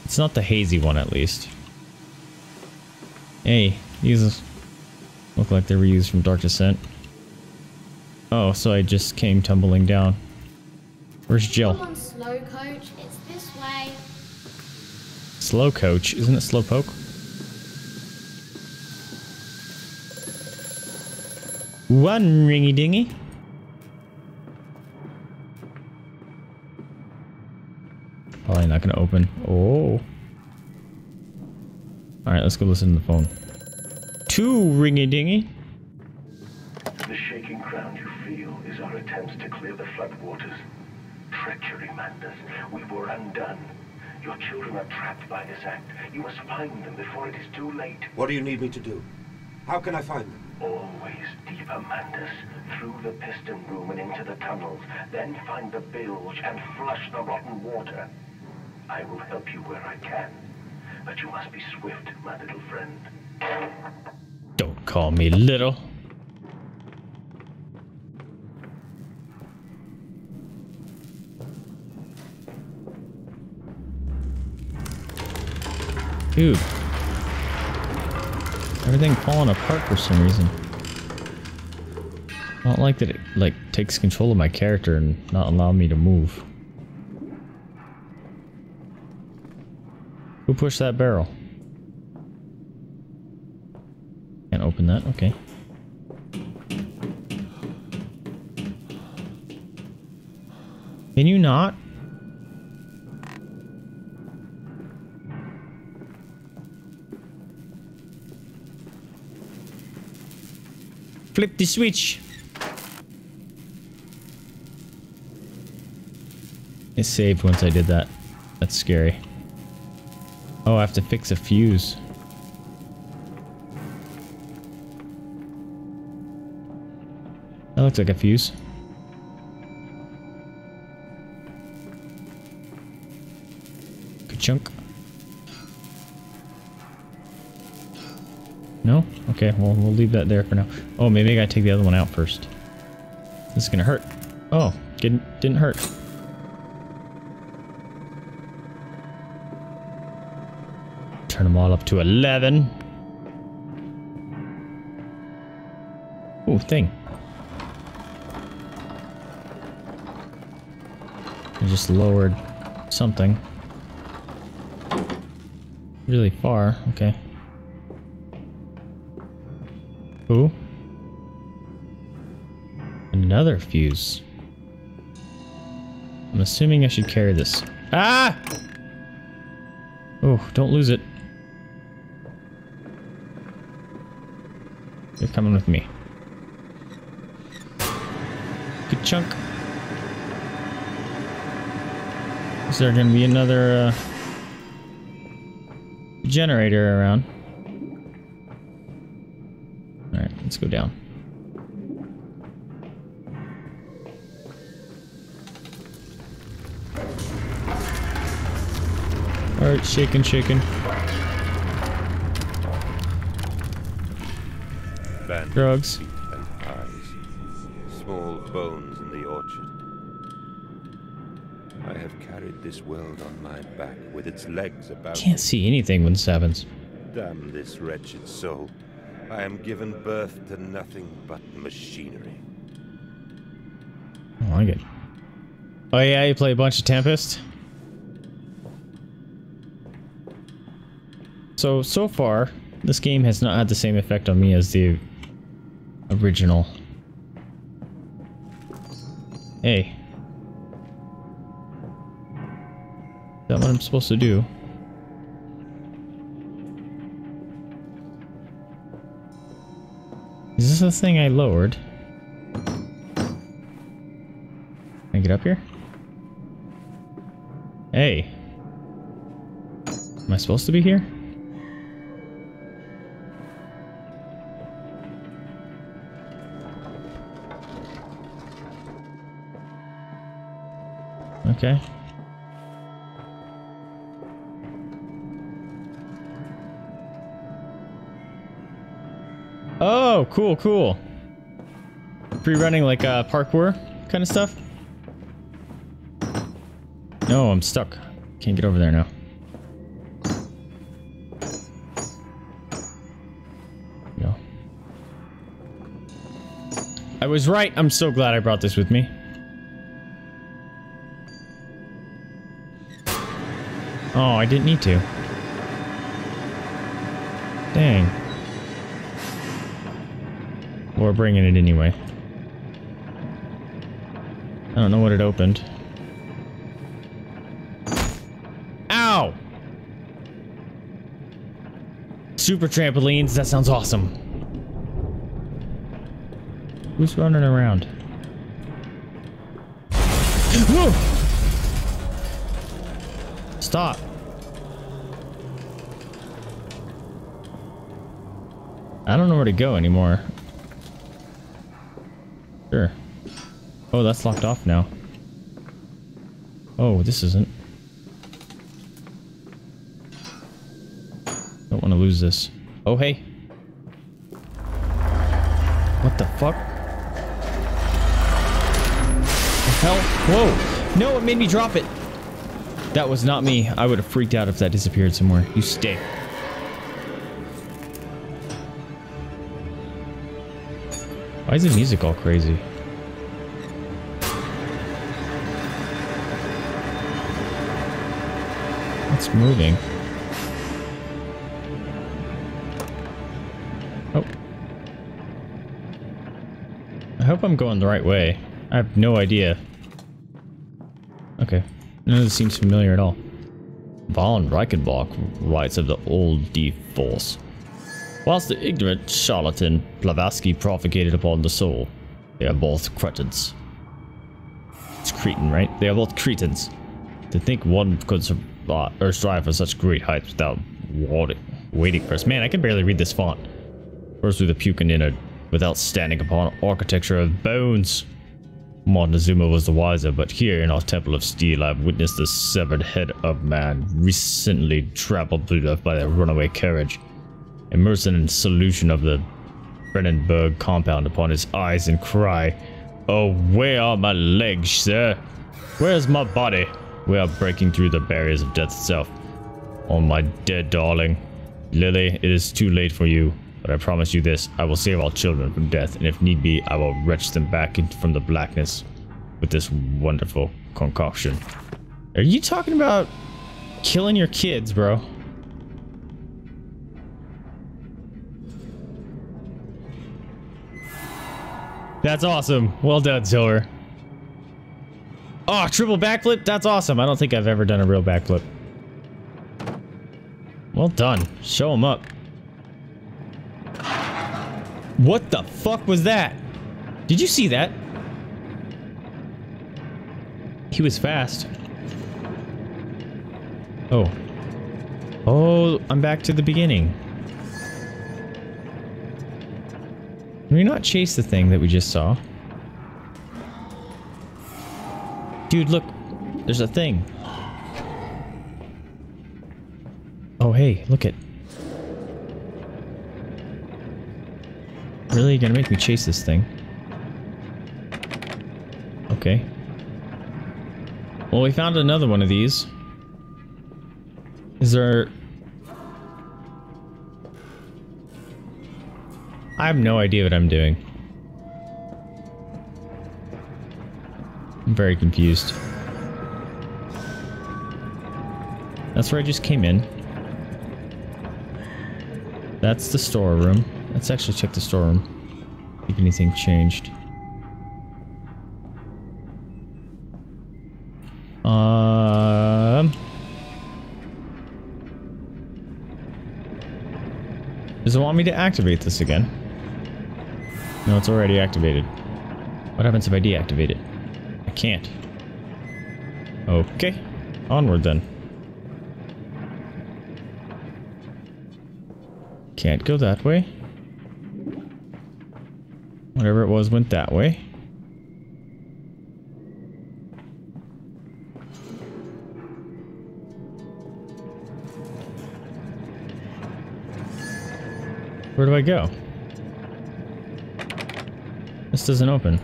It's not the hazy one, at least. Hey, these look like they were used from Dark Descent. Oh, so I just came tumbling down. Where's Jill? Come on, slow coach. It's this way. Slow coach? Isn't it slowpoke? One ringy dingy. Probably not gonna open. Oh. Alright, let's go listen to the phone. Two ringy dingy. The shaking ground you feel is our attempt to clear the floodwaters. Treachery, Mandus. We were undone. Your children are trapped by this act. You must find them before it is too late. What do you need me to do? How can I find them? Always deeper, Mandus. Through the piston room and into the tunnels. Then find the bilge and flush the rotten water. I will help you where I can. But you must be swift, my little friend. Don't call me little. Dude. Everything falling apart for some reason. I don't like that it, like, takes control of my character and not allow me to move. Who pushed that barrel? Can't open that, okay. Can you not? Flip the switch. It saved once I did that. That's scary. Oh, I have to fix a fuse. That looks like a fuse. Ka-chunk. No? Okay, well, we'll leave that there for now. Oh, maybe I gotta take the other one out first. This is gonna hurt. Oh, didn't, didn't hurt. Turn them all up to eleven. Ooh, thing. I just lowered something. Really far, okay. Ooh. Another fuse. I'm assuming I should carry this. Ah! Oh, don't lose it. You're coming with me. Good chunk. Is there gonna be another uh, generator around? Let's go down. All right, shaking, shaking. Bandits, drugs. Feet and eyes. Small bones in the orchard. I have carried this world on my back with its legs about. Can't see anything when this happens. Damn this wretched soul. I am given birth to nothing but machinery. I like it. Oh yeah, you play a bunch of Tempest? So, so far, this game has not had the same effect on me as the original. Hey. Is that what I'm supposed to do? Is this the thing I lowered? Can I get up here? Hey. Am I supposed to be here? Okay. Oh, cool, cool. Free running like uh, parkour kind of stuff. No, I'm stuck. Can't get over there now. Go. I was right. I'm so glad I brought this with me. Oh, I didn't need to. Dang. Or bringing it anyway. I don't know what it opened. Ow! Super trampolines, that sounds awesome. Who's running around? Whoa! Stop. I don't know where to go anymore. Sure. Oh, that's locked off now. Oh, this isn't. Don't want to lose this. Oh, hey. What the fuck? The hell? Whoa. No, it made me drop it. That was not me. I would have freaked out if that disappeared somewhere. You stay. Why is the music all crazy? It's moving. Oh. I hope I'm going the right way. I have no idea. Okay. None of this seems familiar at all. Von Reichenbach writes of the old D force. Whilst the ignorant charlatan Blavatsky provocated upon the soul, they are both cretins. It's Cretan, right? They are both Cretans. To think one could survive or strive for such great heights without waiting first. Man, I can barely read this font. First through the puke and inner, without standing upon architecture of bones. Montezuma was the wiser, but here in our temple of steel, I've witnessed the severed head of man recently trampled to death by a runaway carriage. Immersed in solution of the Brennenberg compound upon his eyes and cry, "Oh, where are my legs, sir? Where's my body?" We are breaking through the barriers of death itself. Oh, my dear darling. Lily, it is too late for you, but I promise you this, I will save our children from death, and if need be, I will wrench them back from the blackness with this wonderful concoction. Are you talking about killing your kids, bro? That's awesome. Well done, Silver. Oh, triple backflip? That's awesome. I don't think I've ever done a real backflip. Well done. Show him up. What the fuck was that? Did you see that? He was fast. Oh. Oh, I'm back to the beginning. Can we not chase the thing that we just saw? Dude, look. There's a thing. Oh, hey. Look at... Really? You're gonna make me chase this thing? Okay. Well, we found another one of these. Is there... I have no idea what I'm doing. I'm very confused. That's where I just came in. That's the storeroom. Let's actually check the storeroom. See if anything changed. Um. Does it want me to activate this again? No, it's already activated. What happens if I deactivate it? I can't. Okay. Onward then. Can't go that way. Whatever it was went that way. Where do I go? This doesn't open.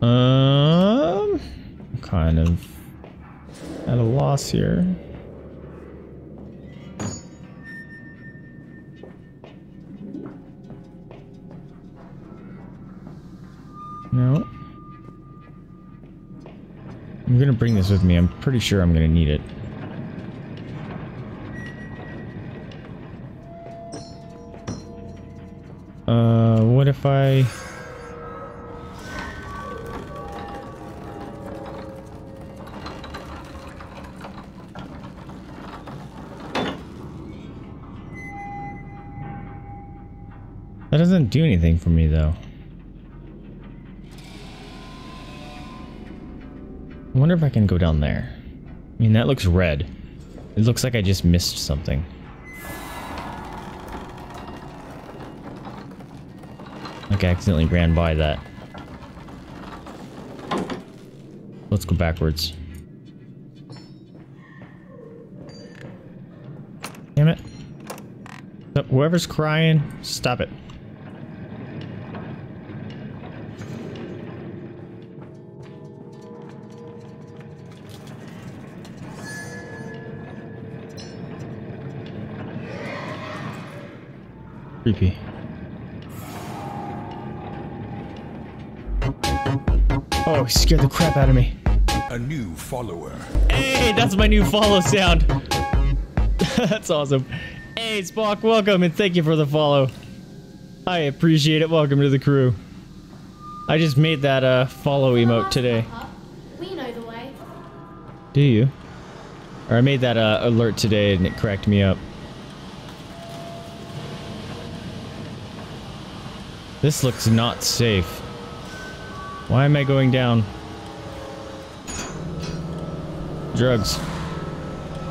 Um, I'm kind of at a loss here. No. I'm gonna bring this with me. I'm pretty sure I'm gonna need it. Uh, what if I... That doesn't do anything for me, though. I wonder if I can go down there. I mean, that looks red. It looks like I just missed something. Like I accidentally ran by that. Let's go backwards. Damn it. No, whoever's crying, stop it. Creepy. Oh, he scared the crap out of me. A new follower. Hey, that's my new follow sound. That's awesome. Hey, Spock, welcome and thank you for the follow. I appreciate it. Welcome to the crew. I just made that uh, follow emote today. We know the way. Do you? Or I made that uh, alert today and it cracked me up. This looks not safe. Why am I going down? Drugs.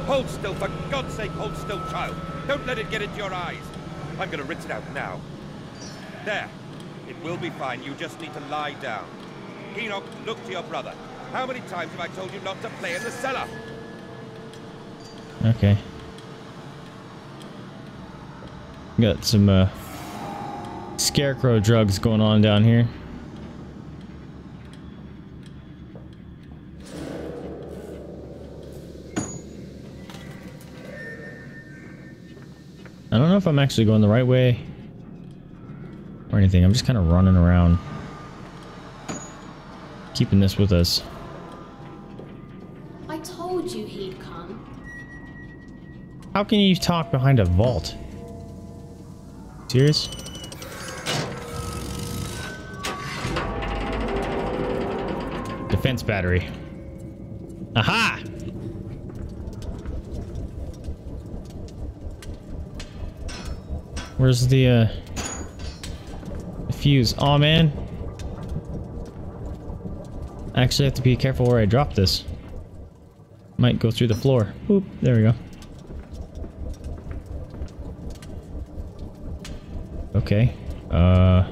Hold still, for God's sake, hold still, child. Don't let it get into your eyes. I'm gonna rinse it out now. There. It will be fine. You just need to lie down. Enoch, look to your brother. How many times have I told you not to play in the cellar? Okay. Got some, uh... scarecrow drugs going on down here. I don't know if I'm actually going the right way or anything. I'm just kind of running around, keeping this with us. I told you he'd come. How can you talk behind a vault? Serious? Defense battery. Aha! Where's the, uh, the fuse? Aw, man. I actually have to be careful where I drop this. Might go through the floor. Oop, there we go. Okay. Uh,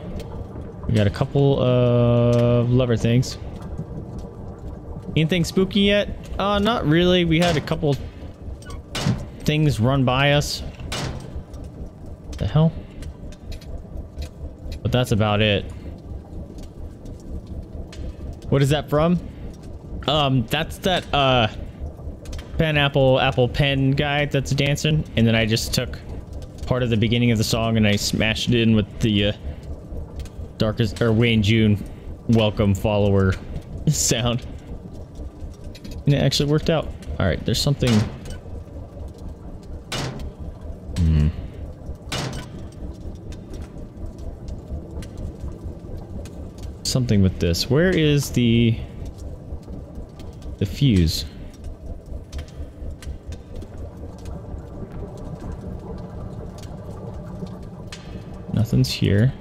we got a couple of lever things. Anything spooky yet? Uh, not really. We had a couple things run by us. What the hell? But that's about it. What is that from? Um, that's that, uh, pen, apple, apple, pen guy that's dancing. And then I just took part of the beginning of the song and I smashed it in with the, uh, Darkest, or Wayne June welcome follower sound. And it actually worked out. Alright, there's something... Hmm. Something with this. Where is the... the fuse? Nothing's here.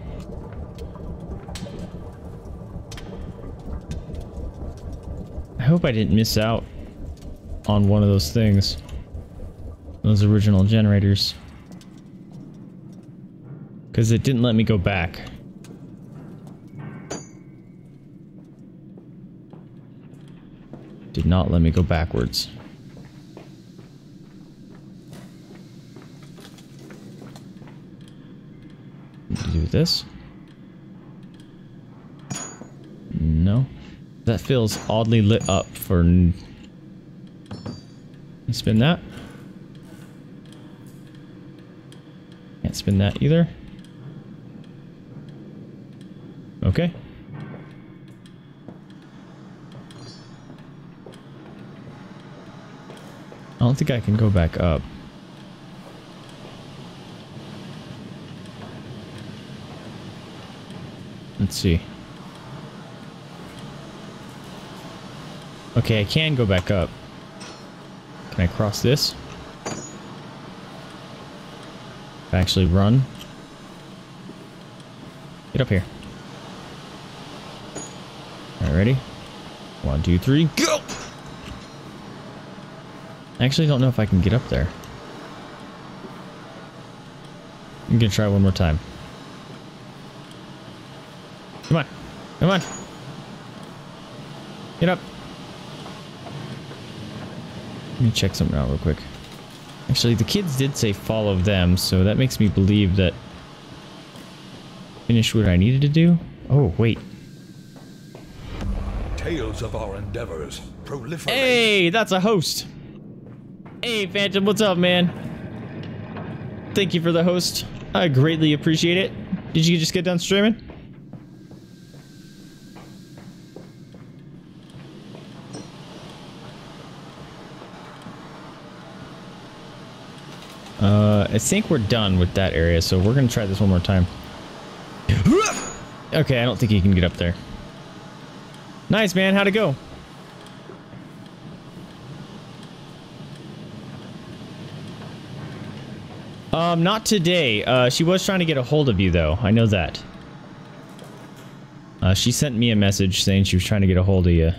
I hope I didn't miss out on one of those things. Those original generators. Because it didn't let me go back. Did not let me go backwards. do this. No. That feels oddly lit up for... Spin that. Can't spin that either. Okay. I don't think I can go back up. Let's see. Okay, I can go back up. Can I cross this? Actually run. Get up here. Alright, ready? One, two, three, go! I actually don't know if I can get up there. I'm gonna try one more time. Come on. Come on. Get up. Let me check something out real quick. Actually, the kids did say follow them, so that makes me believe that... Finish what I needed to do? Oh, wait. Tales of our endeavors proliferate. Hey, that's a host! Hey, Phantom, what's up, man? Thank you for the host. I greatly appreciate it. Did you just get done streaming? Uh, I think we're done with that area, so we're gonna try this one more time. Okay, I don't think he can get up there. Nice, man, how'd it go? Um, not today. Uh, she was trying to get a hold of you, though. I know that. Uh, she sent me a message saying she was trying to get a hold of you.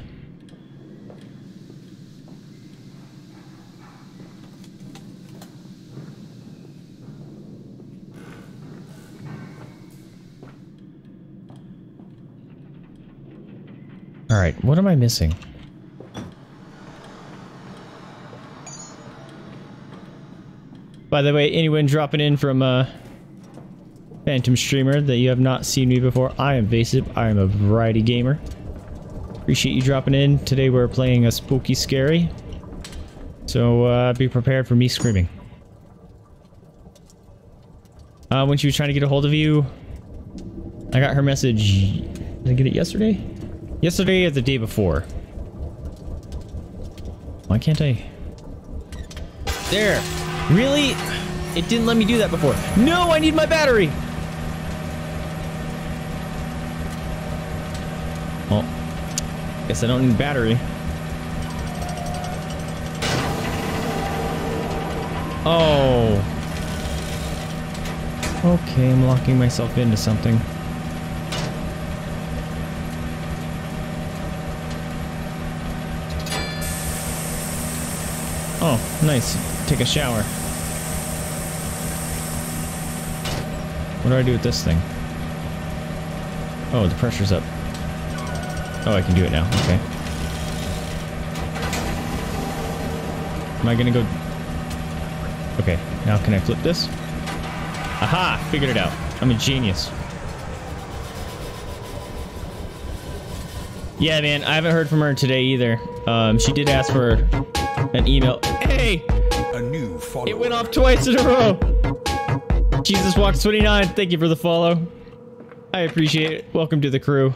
Alright, what am I missing? By the way, anyone dropping in from uh, Phantom Streamer that you have not seen me before, I am Vasive, I am a variety gamer. Appreciate you dropping in. Today we're playing a Spooky Scary. So uh, be prepared for me screaming. Uh, when she was trying to get a hold of you, I got her message. Did I get it yesterday? Yesterday or the day before. Why can't I? There! Really? It didn't let me do that before. No, I need my battery! Well, guess I don't need battery. Oh. Okay, I'm locking myself into something. Oh, nice. Take a shower. What do I do with this thing? Oh, the pressure's up. Oh, I can do it now. Okay. Am I gonna go... Okay, now can I flip this? Aha! Figured it out. I'm a genius. Yeah, man, I haven't heard from her today either. Um, she did ask for... an email. Hey! A new follower. It went off twice in a row! Jesus Walks twenty-nine, thank you for the follow. I appreciate it. Welcome to the crew.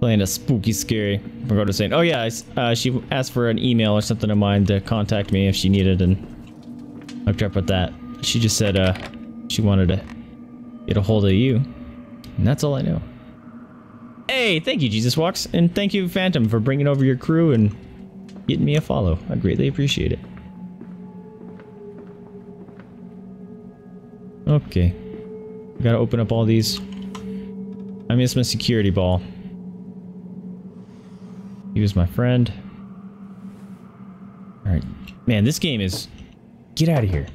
Playing a Spooky Scary. I forgot to say, oh yeah, uh, she asked for an email or something of mine to contact me if she needed, and I hooked her up with that. She just said uh, she wanted to get a hold of you. And that's all I know. Hey, thank you, Jesus Walks, and thank you, Phantom, for bringing over your crew and getting me a follow. I greatly appreciate it. Okay. We gotta open up all these. I miss my security ball. He was my friend. Alright. Man, this game is... Get out of here.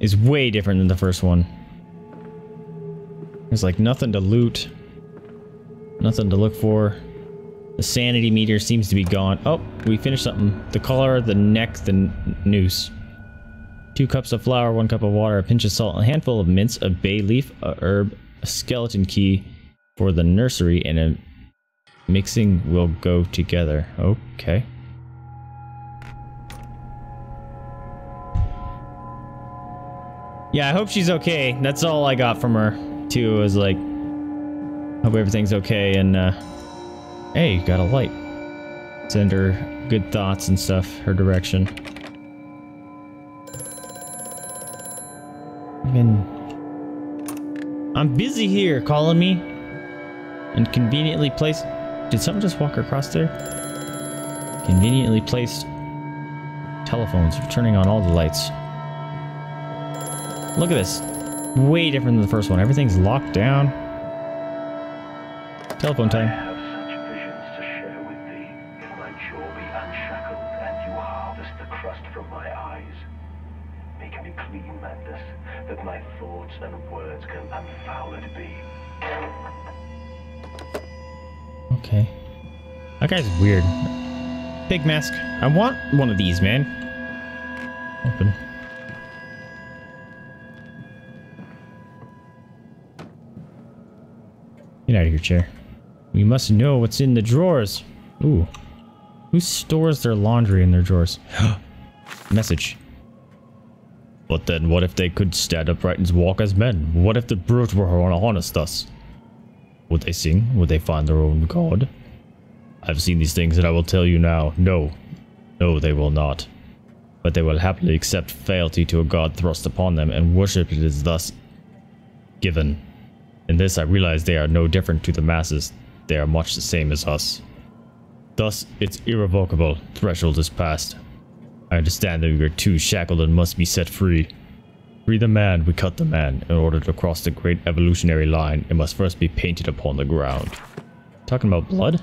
Is way different than the first one. There's like nothing to loot. Nothing to look for. The sanity meter seems to be gone. Oh, we finished something. The collar, the neck, the noose. Two cups of flour, one cup of water, a pinch of salt, a handful of mints, a bay leaf, a herb, a skeleton key for the nursery, and a mixing will go together. Okay. Yeah, I hope she's okay. That's all I got from her, too, was like, hope everything's okay, and, uh, hey, got a light. Send her good thoughts and stuff, her direction. I've been... I'm busy here, calling me. And conveniently placed... Did someone just walk across there? Conveniently placed telephones, turning on all the lights. Look at this. Way different than the first one. Everything's locked down. Telephone time. I have such visions to share with thee. If my jaw be unshackled and you harvest the crust from my eyes, make me clean, Mandus, that my thoughts and words can unfouled be. Okay. That guy's weird. Big mask. I want one of these, man. Open. Get out of your chair. We must know what's in the drawers. Ooh. Who stores their laundry in their drawers? Message. But then what if they could stand upright and walk as men? What if the brute were honest thus? Would they sing? Would they find their own god? I've seen these things and I will tell you now. No. No, they will not. But they will happily accept fealty to a god thrust upon them and worship it as thus given. In this I realize they are no different to the masses, they are much the same as us. Thus, it's irrevocable, threshold is passed. I understand that we are too shackled and must be set free. Free the man, we cut the man. In order to cross the great evolutionary line, it must first be painted upon the ground. Talking about blood?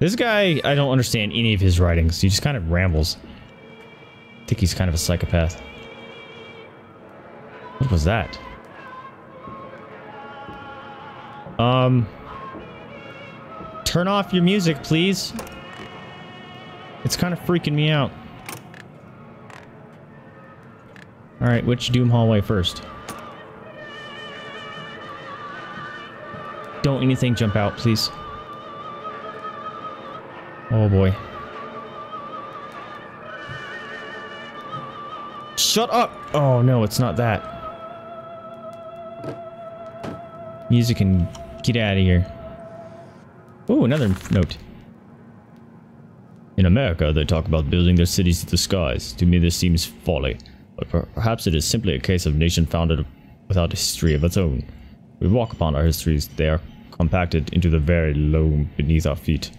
This guy, I don't understand any of his writings, he just kind of rambles. I think he's kind of a psychopath. What was that? Um, turn off your music, please. It's kind of freaking me out. All right, which doom hallway first? Don't anything jump out, please. Oh boy. Shut up. Oh no, it's not that. Music and get out of here. Oh, another note. In America, they talk about building their cities to the skies. To me, this seems folly, but per perhaps it is simply a case of nation founded without a history of its own. We walk upon our histories, they are compacted into the very loam beneath our feet.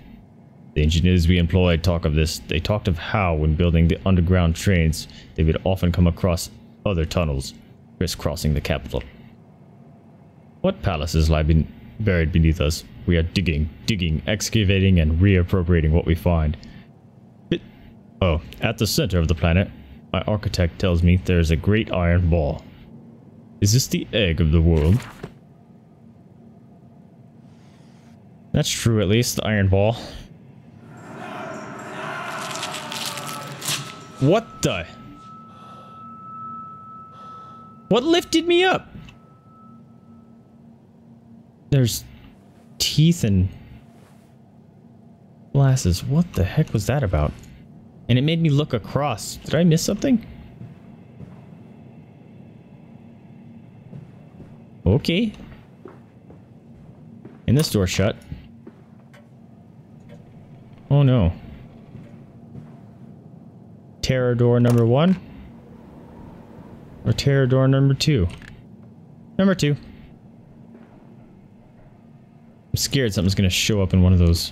The engineers we employ talk of this. They talked of how, when building the underground trains, they would often come across other tunnels, crisscrossing the capital. What palaces lie be buried beneath us? We are digging, digging, excavating, and reappropriating what we find. But, oh, at the center of the planet, my architect tells me there is a great iron ball. Is this the egg of the world? That's true, at least, the iron ball. What the? What lifted me up? There's teeth and glasses. What the heck was that about? And it made me look across. Did I miss something? Okay. And this door shut. Oh no. Terror door number one? Or terror door number two? Number two. I'm scared something's gonna show up in one of those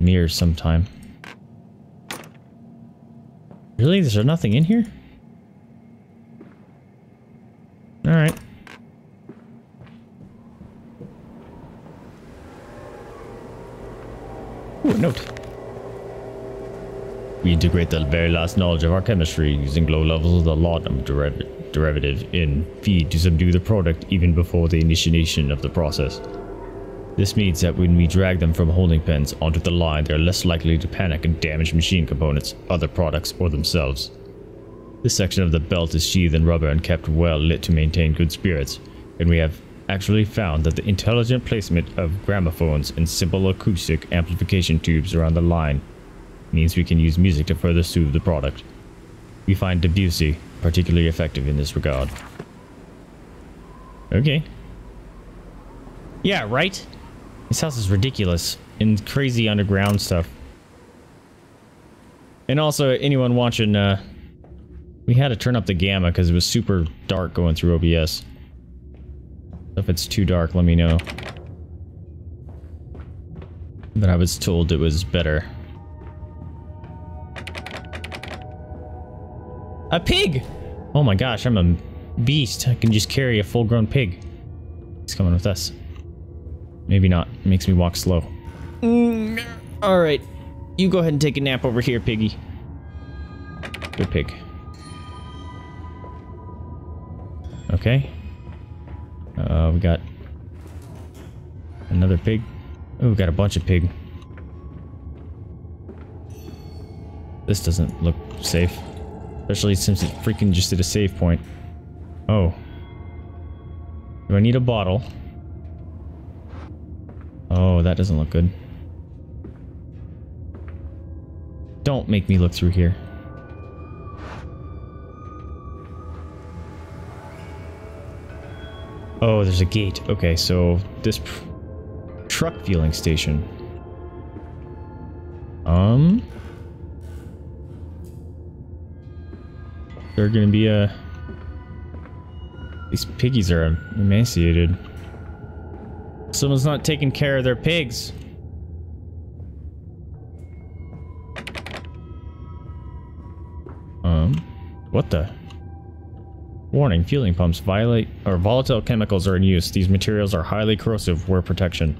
mirrors sometime. Really? There's nothing in here? Alright. Ooh, a note. We integrate the very last knowledge of our chemistry using low levels of the laudanum derivative. derivative in feed to subdue the product even before the initiation of the process. This means that when we drag them from holding pens onto the line, they are less likely to panic and damage machine components, other products, or themselves. This section of the belt is sheathed in rubber and kept well lit to maintain good spirits, and we have actually found that the intelligent placement of gramophones and simple acoustic amplification tubes around the line means we can use music to further soothe the product. We find Debussy particularly effective in this regard. Okay. Yeah, right? This house is ridiculous and crazy underground stuff. And also, anyone watching, uh, we had to turn up the gamma because it was super dark going through O B S. If it's too dark, let me know. But I was told it was better. A pig! Oh my gosh, I'm a beast. I can just carry a full-grown pig. He's coming with us. Maybe not. It makes me walk slow. Mm, Alright. You go ahead and take a nap over here, piggy. Good pig. Okay. Uh, we got another pig. Oh, we got a bunch of pig. This doesn't look safe. Especially since it freaking just did a save point. Oh. Do I need a bottle? Oh, that doesn't look good. Don't make me look through here. Oh, there's a gate. Okay, so this pr- truck fueling station. Um, they're gonna be a. These piggies are emaciated. Someone's not taking care of their pigs. Um, what the? Warning, fueling pumps violate or volatile chemicals are in use. These materials are highly corrosive. Wear protection.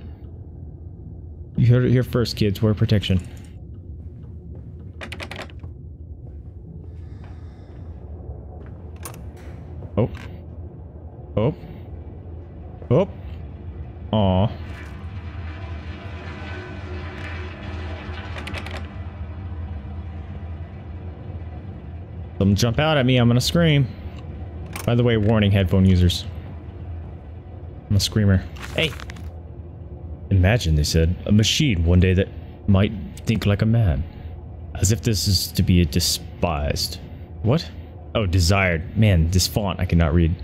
You heard it here first, kids. Wear protection. Oh. Oh. Oh. Aw. Some jump out at me, I'm gonna scream. By the way, warning headphone users. I'm a screamer. Hey! Imagine, they said, a machine one day that might think like a man. As if this is to be despised. What? Oh, desired. Man, this font I cannot read.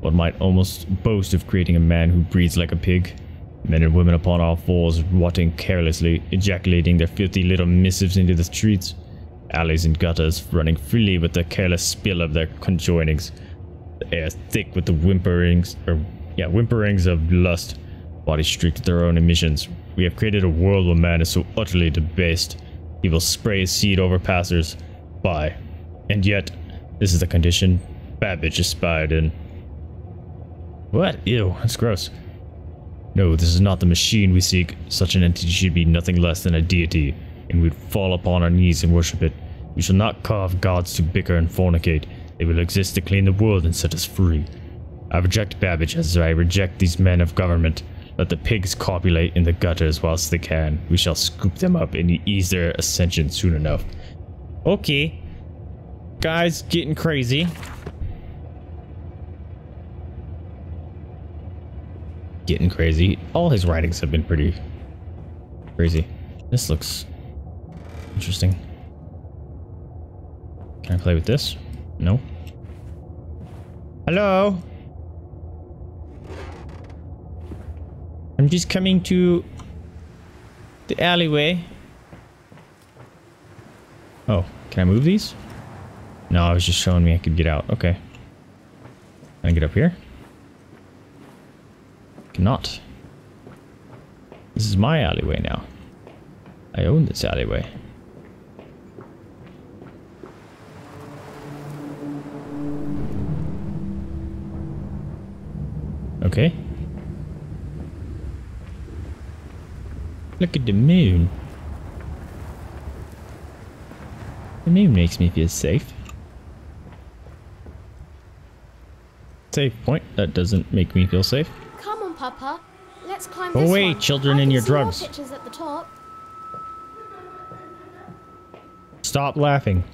One might almost boast of creating a man who breathes like a pig. Men and women upon all fours, rotting carelessly, ejaculating their filthy little missives into the streets. Alleys and gutters, running freely with the careless spill of their conjoinings. The air thick with the whimperings, or yeah, whimperings of lust. Bodies streaked with their own emissions. We have created a world where man is so utterly debased. He will spray his seed over passers by. And yet, this is the condition Babbage espied in. What? Ew, that's gross. No, this is not the machine we seek. Such an entity should be nothing less than a deity, and we'd fall upon our knees and worship it. We shall not carve gods to bicker and fornicate. They will exist to clean the world and set us free. I reject Babbage as I reject these men of government. Let the pigs copulate in the gutters whilst they can. We shall scoop them up and ease their ascension soon enough. Okay. Guys, getting crazy. Getting crazy. All his writings have been pretty crazy. This looks interesting. Can I play with this? No. Hello? I'm just coming to the alleyway. Oh, can I move these? No, I was just showing me I could get out. Okay. Can I get up here? Cannot. This is my alleyway now. I own this alleyway. Okay. Look at the moon. The moon makes me feel safe. Save point. That doesn't make me feel safe. Come on, Papa. Let's climb this away, one. Children and your drugs. Pictures at the top. Stop laughing.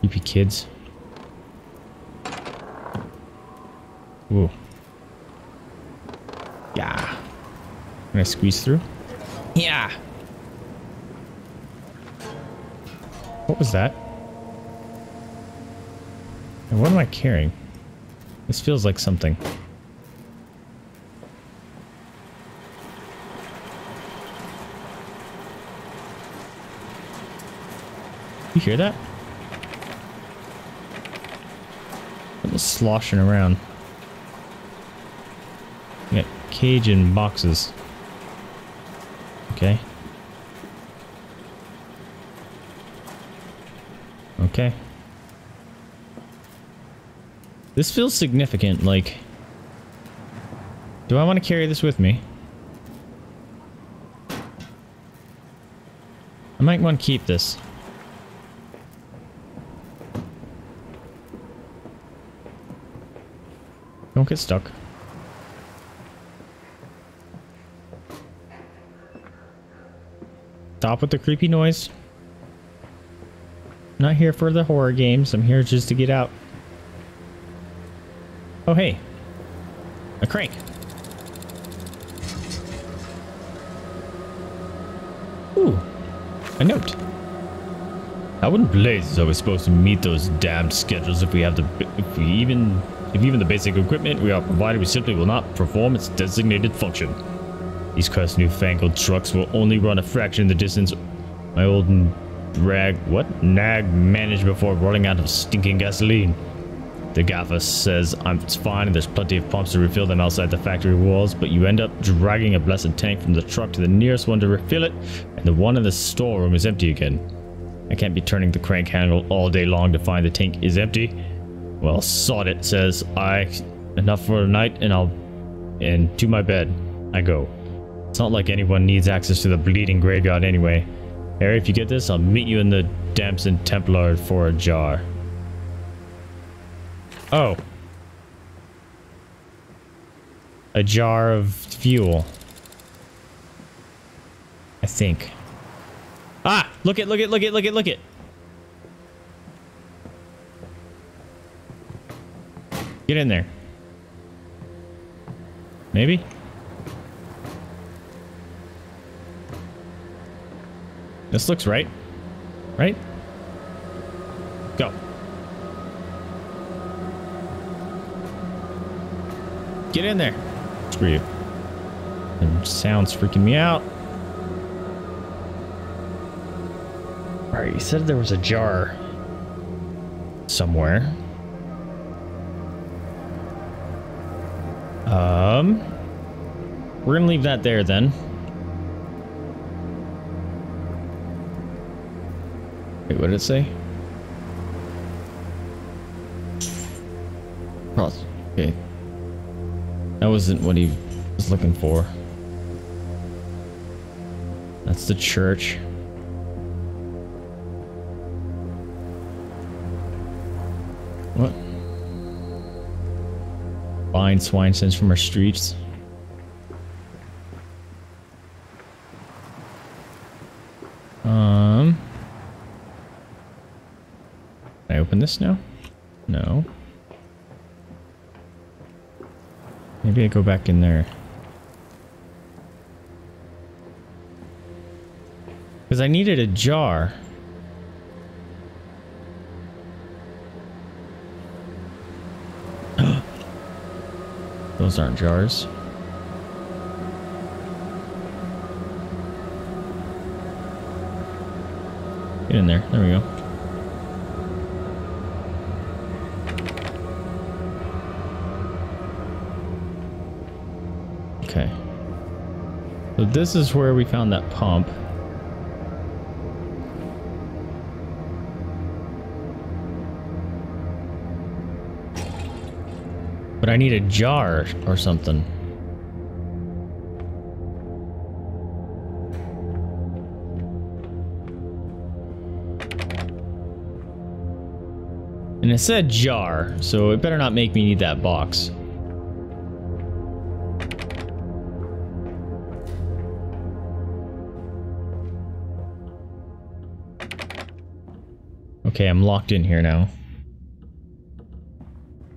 Creepy kids. Ooh. Yeah. Can I squeeze through? Yeah. What was that? And what am I carrying? This feels like something. You hear that? I'm just sloshing around. Yeah, cage and boxes. Okay. Okay. This feels significant, like... Do I want to carry this with me? I might want to keep this. Don't get stuck. Stop with the creepy noise. I'm not here for the horror games. I'm here just to get out. Oh, hey. A crank. Ooh. A note. I wouldn't place that we're supposed to meet those damned schedules if we have the... If we even... If even the basic equipment we are provided, we simply will not perform its designated function. These cursed newfangled trucks will only run a fraction of the distance my old brag, what? Nag managed before running out of stinking gasoline. The gaffer says I'm fine and there's plenty of pumps to refill them outside the factory walls, but you end up dragging a blessed tank from the truck to the nearest one to refill it, and the one in the storeroom is empty again. I can't be turning the crank handle all day long to find the tank is empty. Well, sod it, says I. Enough for tonight, and I'll... And to my bed, I go. It's not like anyone needs access to the bleeding graveyard anyway. Harry, if you get this, I'll meet you in the Damson Templar for a jar. Oh. A jar of fuel. I think. Ah! Look it, look it, look it, look it, look it! Get in there. Maybe? This looks right. Right? Go. Get in there. Screw you. The sound's freaking me out. Alright, you said there was a jar somewhere. Um, we're gonna leave that there then. Wait, what did it say? Cross. Okay. That wasn't what he was looking for. That's the church. What? Blind swine sends from our streets. Um. Can I open this now? No. Maybe I go back in there. Because I needed a jar. Those aren't jars. Get in there. There we go. Okay. So this is where we found that pump. But I need a jar or something. And it said jar, so it better not make me need that box. Okay, I'm locked in here now.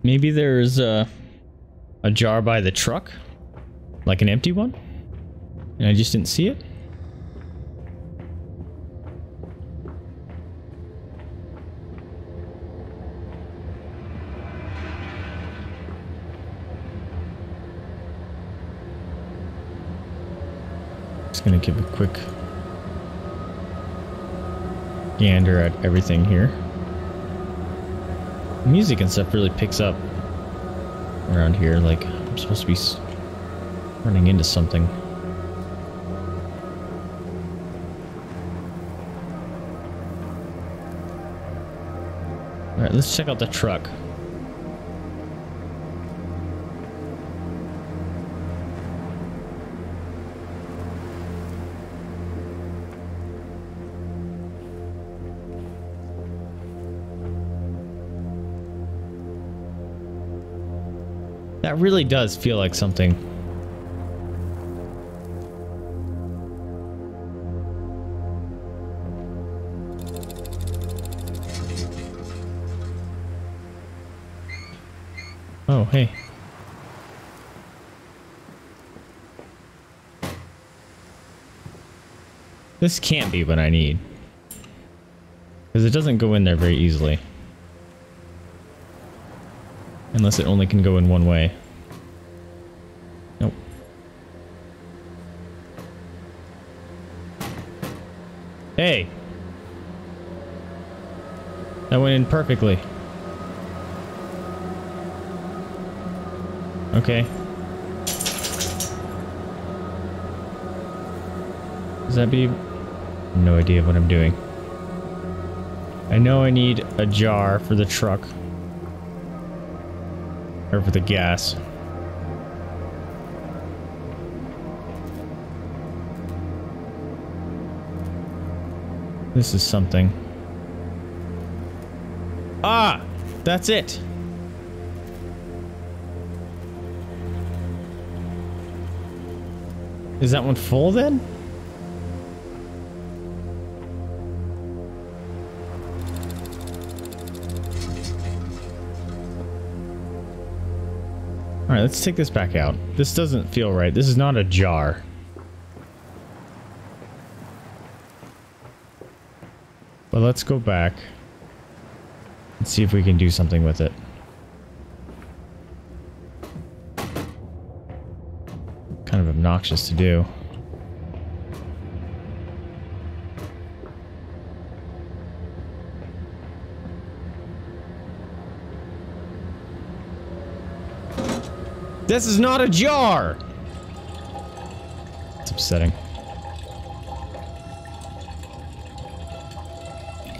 Maybe there's a, a jar by the truck? Like an empty one? And I just didn't see it? Just gonna give a quick gander at everything here. Music and stuff really picks up around here. Like, I'm supposed to be running into something. Alright, let's check out the truck. That really does feel like something. Oh, hey. This can't be what I need. Because it doesn't go in there very easily. Unless it only can go in one way. Hey! That went in perfectly. Okay. Does that be... No idea what I'm doing. I know I need a jar for the truck. Or for the gas. This is something. Ah! That's it! Is that one full then? Alright, let's take this back out. This doesn't feel right. This is not a jar. But let's go back and see if we can do something with it. Kind of obnoxious to do. This is not a jar! It's upsetting.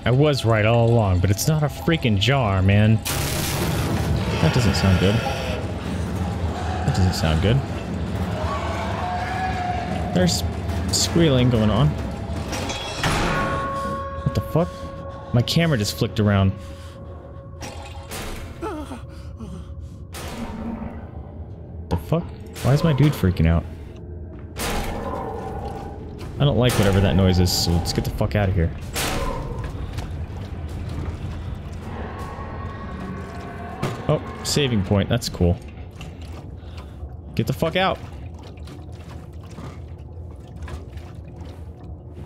I was right all along, but it's not a freaking jar, man. That doesn't sound good. That doesn't sound good. There's squealing going on. What the fuck? My camera just flicked around. What the fuck? Why is my dude freaking out? I don't like whatever that noise is, so let's get the fuck out of here. Oh, saving point. That's cool. Get the fuck out.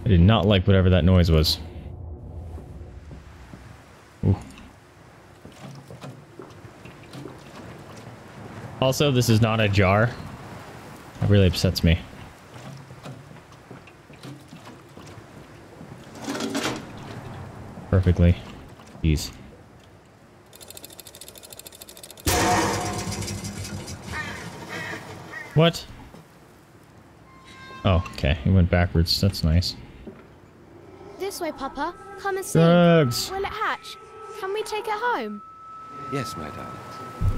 I did not like whatever that noise was. Ooh. Also, this is not a jar. That really upsets me. Perfectly. Jeez. What? Oh, okay. It went backwards. That's nice. This way, Papa. Come and see. Drugs. Will it hatch? Can we take it home? Yes, my darling.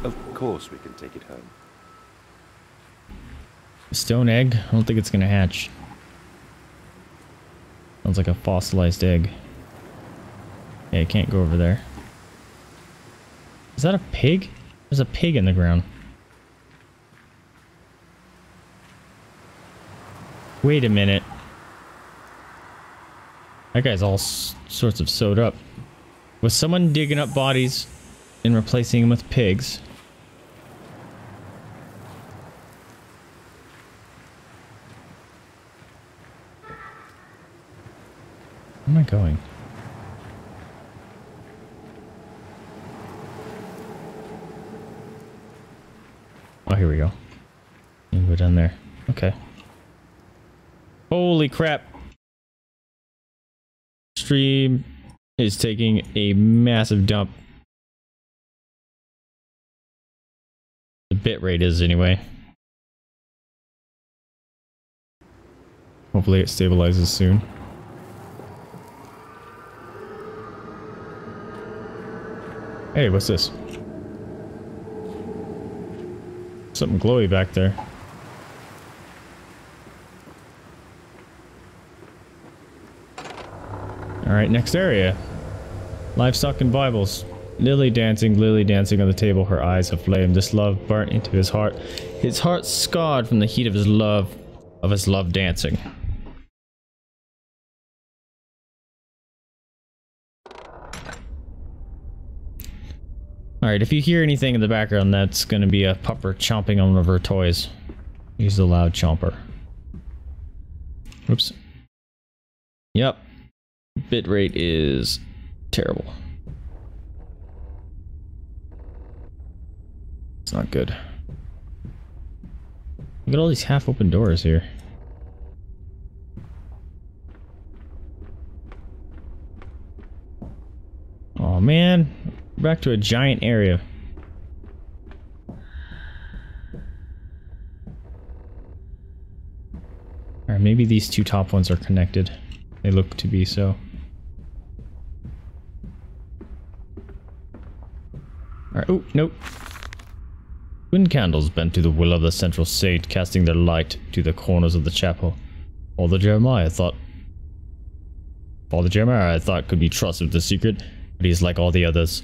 Of course we can take it home. Stone egg? I don't think it's gonna hatch. Sounds like a fossilized egg. Hey, I can't go over there. Is that a pig? There's a pig in the ground. Wait a minute. That guy's all s sorts of sewed up. Was someone digging up bodies and replacing them with pigs? Where am I going? Oh, here we go. You can go down there. Okay. Holy crap. Stream is taking a massive dump. The bitrate is anyway. Hopefully it stabilizes soon. Hey, what's this? Something glowy back there. Alright, next area. Livestock and Bibles. Lily dancing, Lily dancing on the table, her eyes aflame. This love burnt into his heart. His heart scarred from the heat of his love, of his love dancing. Alright, if you hear anything in the background, that's gonna be a pupper chomping on one of her toys. Use the loud chomper. Oops. Yep. Bitrate is terrible. It's not good. Look at all these half-open doors here. Oh man, we're back to a giant area. All right, maybe these two top ones are connected. They look to be so. Alright, oh, nope. Twin candles bent to the will of the central saint, casting their light to the corners of the chapel. Father Jeremiah thought... Father Jeremiah, I thought, could be trusted with the secret, but he's like all the others.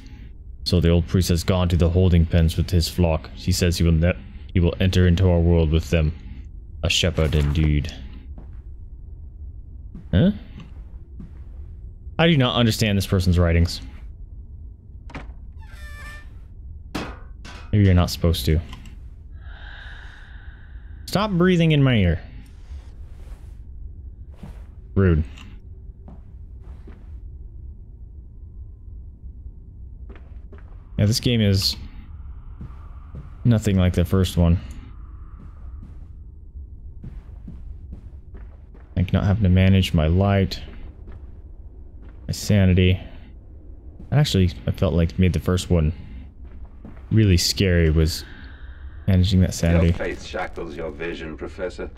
So the old priest has gone to the holding pens with his flock. He says he will, ne he will enter into our world with them. A shepherd indeed. Huh? I do not understand this person's writings. Maybe you're not supposed to. Stop breathing in my ear. Rude. Yeah, this game is nothing like the first one. Like not having to manage my light, my sanity. Actually, I felt like made the first one really scary was managing that sanity. Your faith shackles your vision, Professor.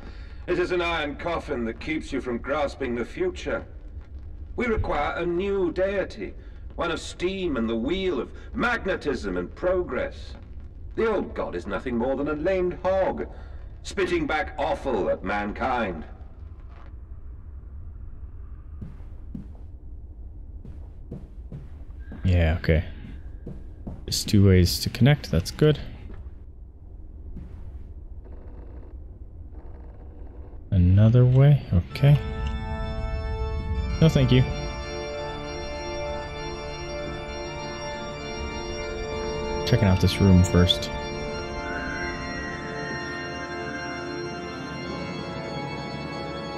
It is an iron coffin that keeps you from grasping the future. We require a new deity, one of steam and the wheel, of magnetism and progress. The old god is nothing more than a lamed hog, spitting back offal at mankind. Yeah, okay. There's two ways to connect, that's good. Another way, okay. No, thank you. Checking out this room first.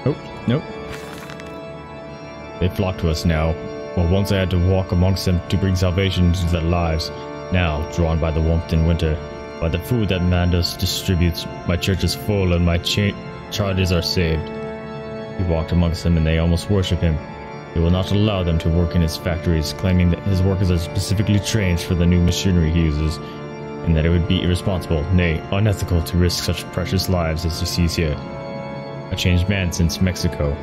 Oh, nope. They flock to us now. Well, once I had to walk amongst them to bring salvation to their lives. Now, drawn by the warmth in winter, by the food that Mandus distributes, my church is full and my cha charges are saved. He walked amongst them and they almost worship him. He will not allow them to work in his factories, claiming that his workers are specifically trained for the new machinery he uses, and that it would be irresponsible, nay, unethical to risk such precious lives as he sees here. A changed man since Mexico.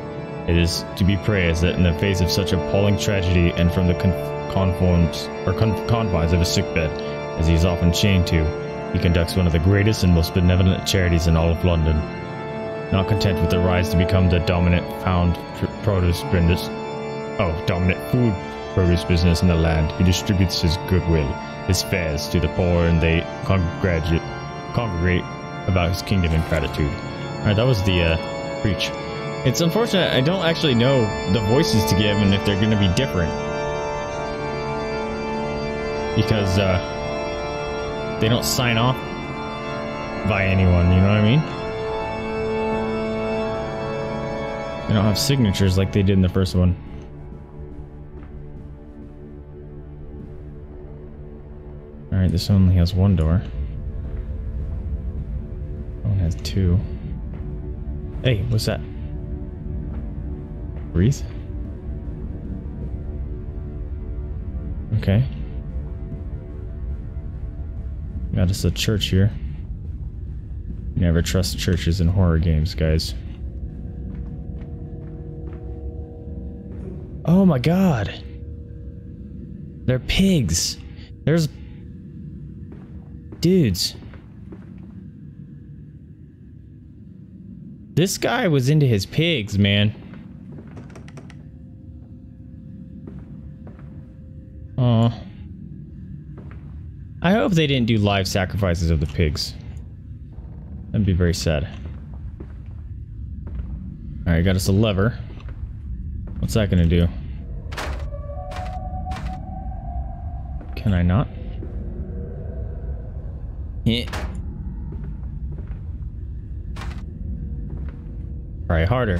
It is to be praised that in the face of such appalling tragedy and from the con conforms, or con confines of his sickbed, as he is often chained to, he conducts one of the greatest and most benevolent charities in all of London. Not content with the rise to become the dominant found pr produce business, oh, dominant food produce business in the land, he distributes his goodwill, his fares to the poor, and they congregate, congregate about his kingdom in gratitude. Alright, that was the uh, preach. It's unfortunate I don't actually know the voices to give and if they're going to be different. because uh, they don't sign off by anyone, you know what I mean? They don't have signatures like they did in the first one. Alright, this only has one door. That one has two. Hey, what's that? Breathe? Okay. Got us a church here. Never trust churches in horror games, guys. Oh my god! They're pigs! There's... dudes. This guy was into his pigs, man. Aw. I hope they didn't do live sacrifices of the pigs. That'd be very sad. Alright, got us a lever. What's that gonna do? Can I not? Yeah. Try harder.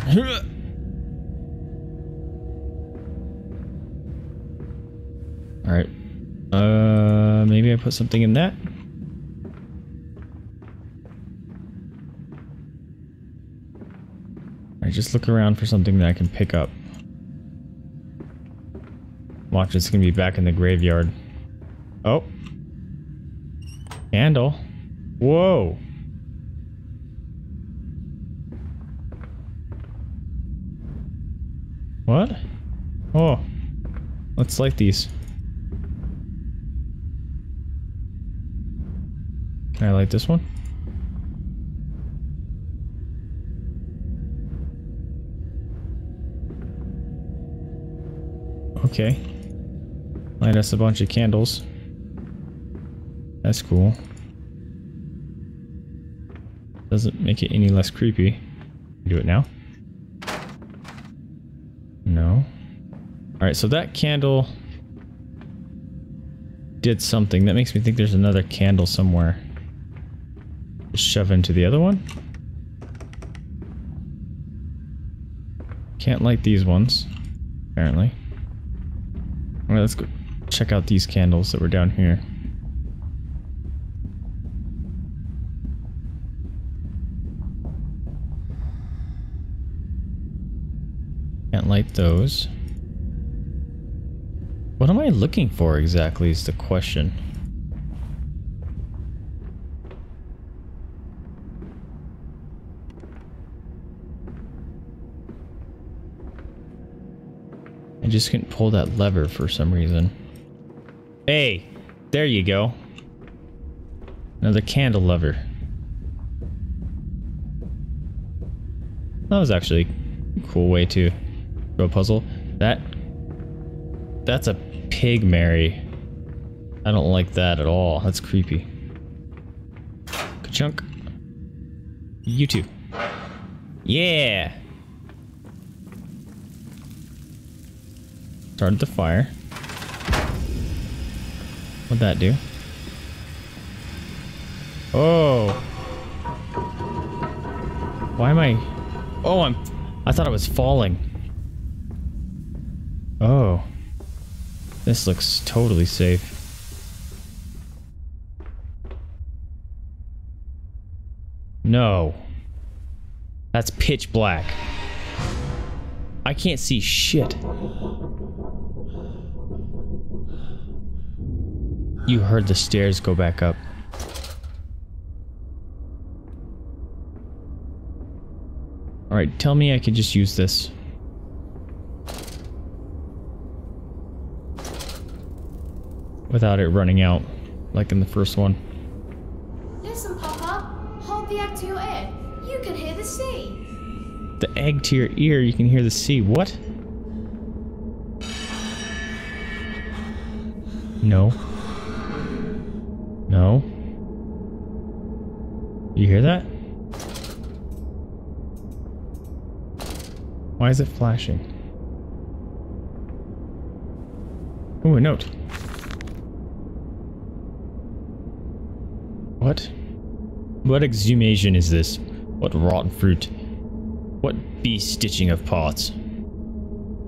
Alright. Uh, maybe I put something in that? I just look around for something that I can pick up. Watch, it's gonna be back in the graveyard. Oh. Handle. Whoa. What? Oh. Let's light these. Can I light this one? Okay. Light us a bunch of candles. That's cool. Doesn't make it any less creepy. Do it now? No. Alright, so that candle did something. That makes me think there's another candle somewhere. Just shove into the other one. Can't light these ones, apparently. Alright, let's go check out these candles that were down here. Can't light those. What am I looking for exactly is the question. I just couldn't pull that lever for some reason. Hey! There you go. Another candle lever. That was actually a cool way to do a puzzle. That... that's a pig, Mary. I don't like that at all. That's creepy. Ka-chunk. You too. Yeah! Started the fire. What'd that do? Oh! Why am I... oh, I'm... I thought I was falling. Oh. This looks totally safe. No. That's pitch black. I can't see shit. You heard the stairs go back up. Alright, tell me I could just use this. Without it running out, like in the first one. Listen, Papa. Hold the egg to your ear. You can hear the sea. The egg to your ear, you can hear the sea. What? No. No. You hear that? Why is it flashing? Ooh, a note. What? What exhumation is this? What rotten fruit? What bee-stitching of parts?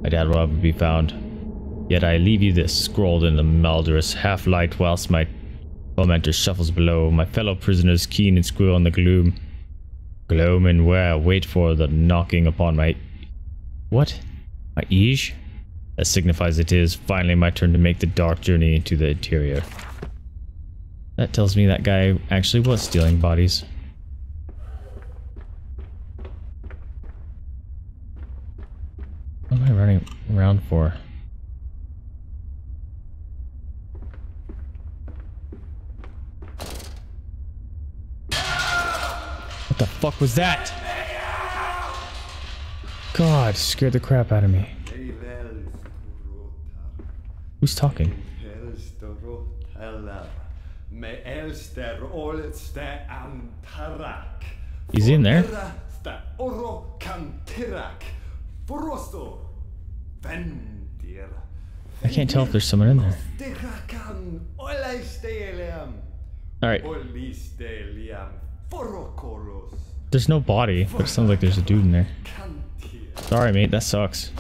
I doubt what would be found. Yet I leave you this, scrawled in the malodorous half-light, whilst my tormentor shuffles below, my fellow prisoners keen and squeal in the gloom. Gloam and where wait for the knocking upon my... What? My eage? That signifies it is finally my turn to make the dark journey into the interior. That tells me that guy actually was stealing bodies. What am I running around for? What the fuck was that? God, scared the crap out of me. Who's talking? He's in there? I can't tell if there's someone in there. Alright. There's no body, but it sounds like there's a dude in there. Sorry mate, that sucks.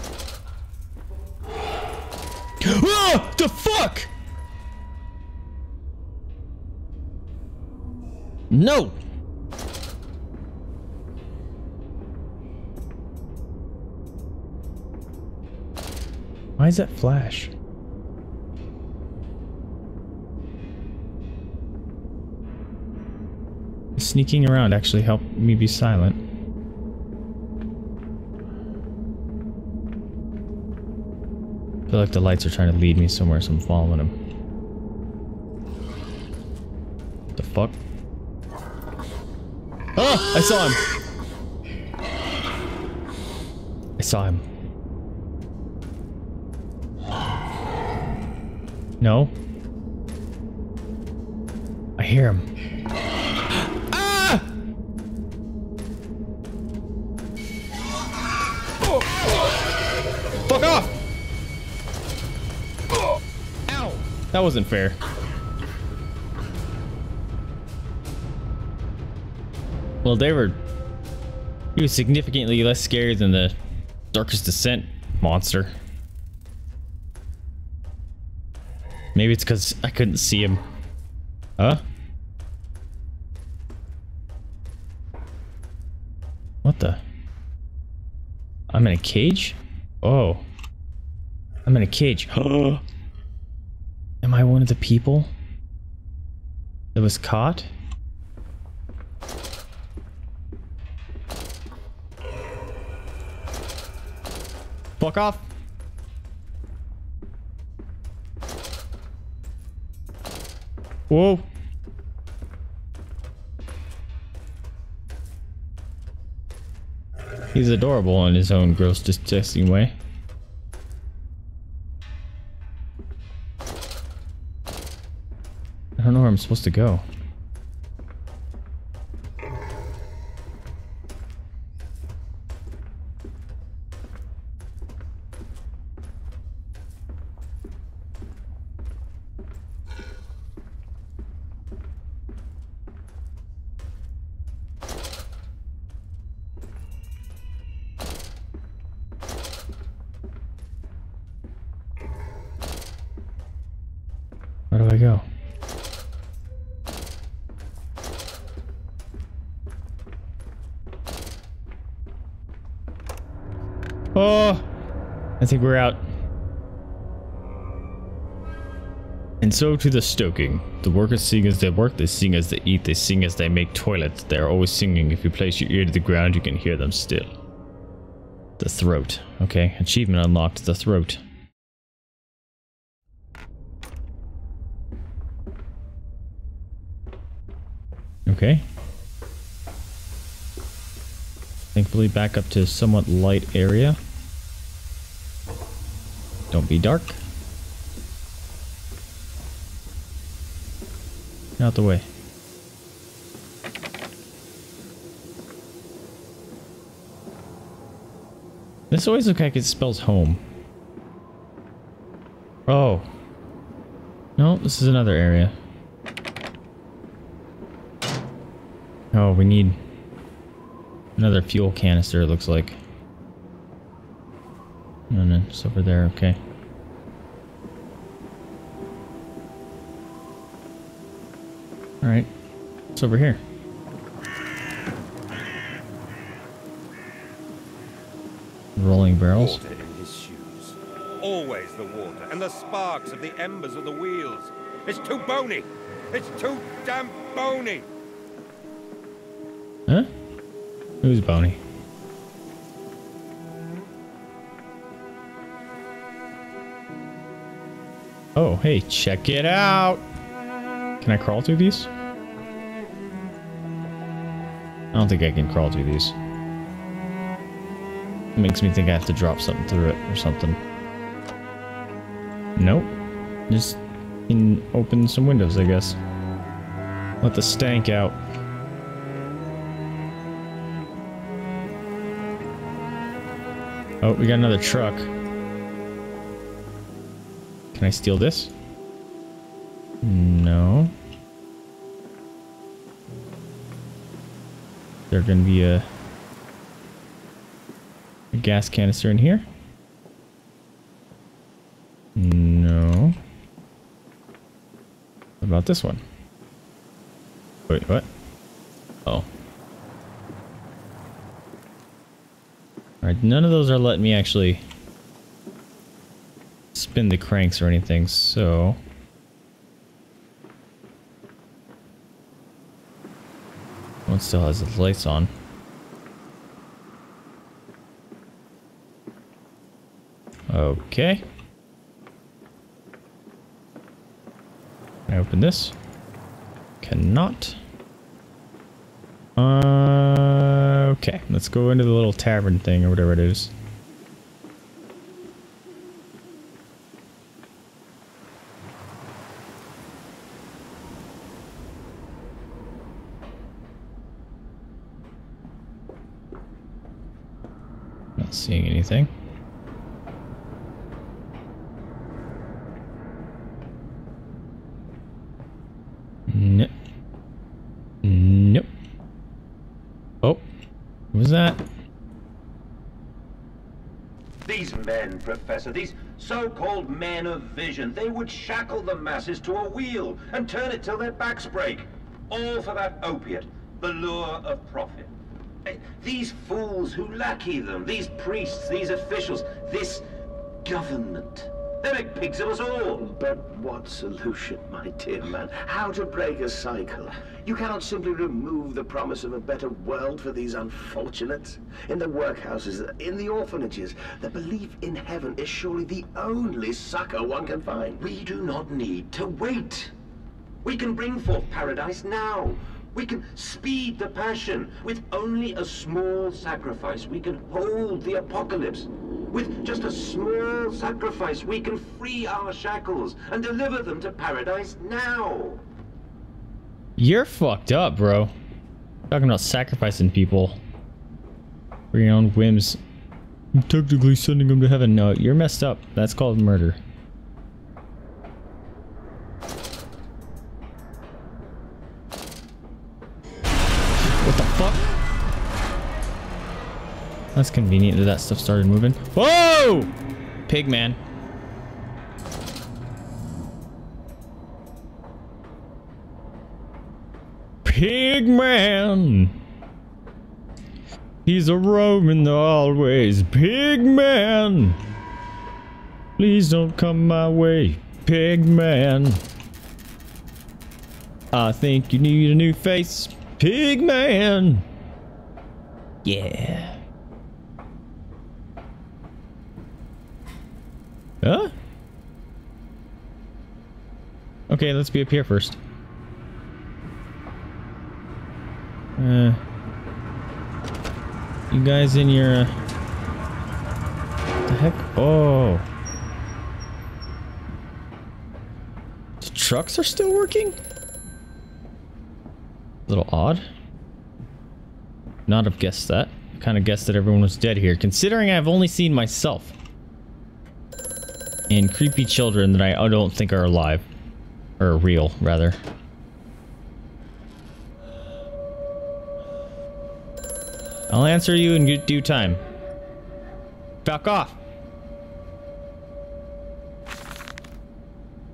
Ah, the fuck! No! Why is that flash? Sneaking around actually helped me be silent. I feel like the lights are trying to lead me somewhere, so I'm following them. What the fuck? Ah! I saw him! I saw him. No. I hear him. Ah! Oh, oh. Fuck off! Oh. Ow! That wasn't fair. Well, they were... He was significantly less scary than the Dark Descent monster. Maybe it's because I couldn't see him. Huh? What the? I'm in a cage? Oh. I'm in a cage. Am I one of the people that was caught? Fuck off! Whoa. He's adorable in his own gross, disgusting way. I don't know where I'm supposed to go. I think we're out. And so to the stoking. The workers sing as they work, they sing as they eat, they sing as they make toilets. They are always singing. If you place your ear to the ground, you can hear them still. The throat. Okay, achievement unlocked. The throat. Okay. Thankfully back up to somewhat light area. Don't be dark. Out the way. This always looks like it spells home. Oh. No, this is another area. Oh, we need another fuel canister, it looks like. No, no, it's over there, okay. Alright, it's over here. Rolling barrels. Water in his shoes. Always the water and the sparks of the embers of the wheels. It's too bony! It's too damn bony! Huh? Who's bony? Oh, hey, check it out! Can I crawl through these? I don't think I can crawl through these. It makes me think I have to drop something through it or something. Nope. Just can open some windows, I guess. Let the stank out. Oh, we got another truck. Can I steal this? No. There's gonna be a, a gas canister in here? No. What about this one? Wait, what? Oh. Alright, none of those are letting me actually spin the cranks or anything, so one still has its lights on. Okay. Can I open this? Cannot. Uh, okay, let's go into the little tavern thing or whatever it is. Seeing anything. Nope. Nope. Oh, what was that? These men, Professor, these so-called men of vision, they would shackle the masses to a wheel and turn it till their backs break. All for that opiate, the lure of profit. These fools who lackey them, these priests, these officials, this government. They make pigs of us all. But what solution, my dear man? How to break a cycle? You cannot simply remove the promise of a better world for these unfortunates. In the workhouses, in the orphanages, the belief in heaven is surely the only succor one can find. We do not need to wait. We can bring forth paradise now. We can speed the passion. With only a small sacrifice, we can hold the apocalypse. With just a small sacrifice, we can free our shackles and deliver them to paradise now. You're fucked up, bro. Talking about sacrificing people for your own whims. I'm technically sending them to heaven. No, you're messed up. That's called murder. That's convenient that that stuff started moving. Whoa! Pig man. Pig man! He's a roaming always. Pig man! Please don't come my way, pig man. I think you need a new face, pig man. Yeah. Huh? Okay, let's be up here first. Uh, you guys in your... Uh, what the heck? Oh. The trucks are still working? A little odd. Not have guessed that. I kind of guessed that everyone was dead here, considering I've only seen myself. And creepy children that I don't think are alive. Or real, rather. I'll answer you in due time. Back off!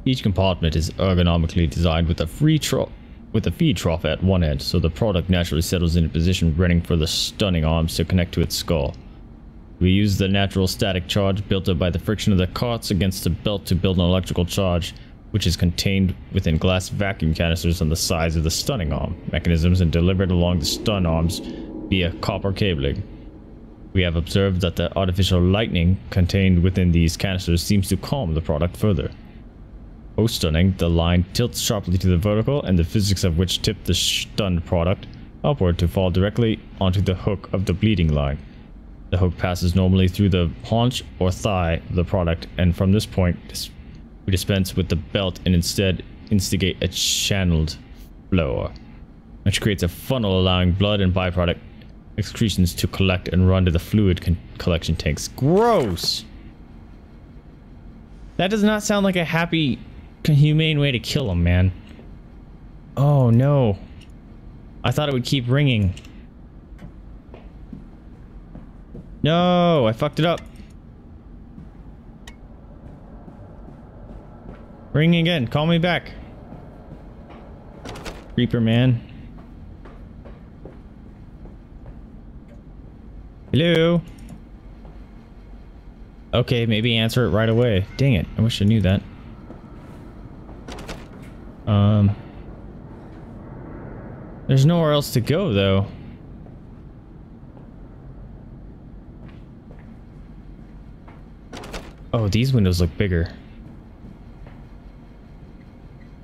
Each compartment is ergonomically designed with a free trough with a feed trough at one end, so the product naturally settles into position, ready for the stunning arms to connect to its skull. We use the natural static charge built up by the friction of the carts against the belt to build an electrical charge, which is contained within glass vacuum canisters on the sides of the stunning arm mechanisms and delivered along the stun arms via copper cabling. We have observed that the artificial lightning contained within these canisters seems to calm the product further. Most stunning, the line tilts sharply to the vertical, and the physics of which tip the stunned product upward to fall directly onto the hook of the bleeding line. The hook passes normally through the haunch or thigh of the product, and from this point we dispense with the belt and instead instigate a channeled flow, which creates a funnel allowing blood and byproduct excretions to collect and run to the fluid collection tanks. Gross! That does not sound like a happy, humane way to kill him, man. Oh no. I thought it would keep ringing. No, I fucked it up. Ring again. Call me back. Reaper man. Hello? Okay, maybe answer it right away. Dang it. I wish I knew that. Um, there's nowhere else to go, though. Oh, these windows look bigger.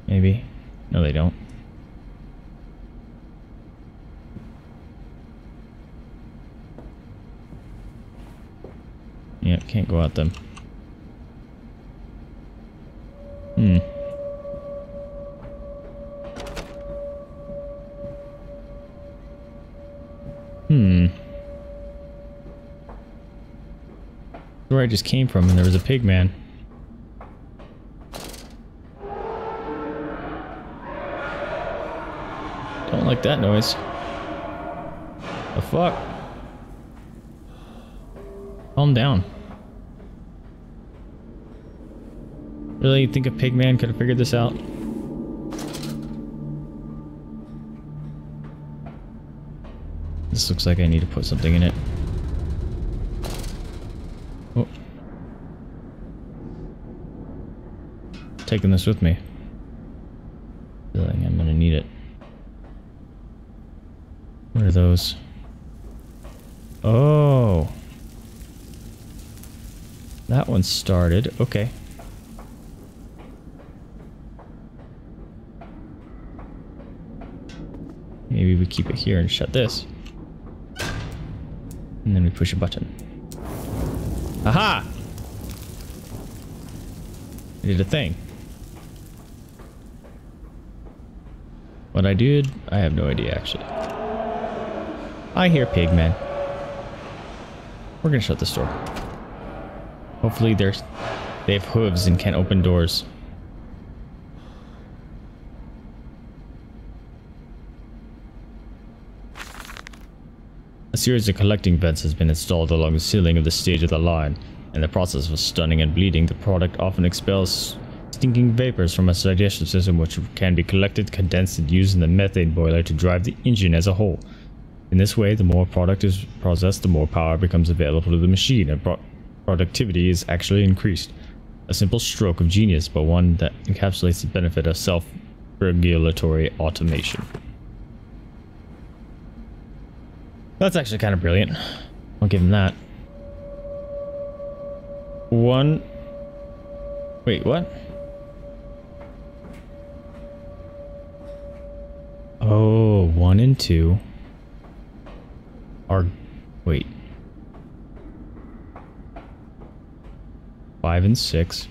Maybe. No, they don't. Yeah, can't go out them. Hmm. Hmm. Where I just came from, and there was a pig man. Don't like that noise. The fuck? Calm down. Really, you think a pig man could have figured this out? This looks like I need to put something in it. Oh. Taking this with me. I feel like I'm gonna need it. What are those? Oh. That one started. Okay. Maybe we keep it here and shut this. And then we push a button. Aha! I did a thing. What I did, I have no idea actually. I hear pigmen. We're gonna shut this door. Hopefully they're, they have hooves and can't open doors. A series of collecting vents has been installed along the ceiling of the stage of the line. In the process of stunning and bleeding, the product often expels stinking vapors from its digestive system, which can be collected, condensed, and used in the methane boiler to drive the engine as a whole. In this way, the more product is processed, the more power becomes available to the machine, and pro productivity is actually increased. A simple stroke of genius, but one that encapsulates the benefit of self-regulatory automation. That's actually kind of brilliant. I'll give him that. One. Wait, what? Oh, one and two. Are. Wait. Five and six.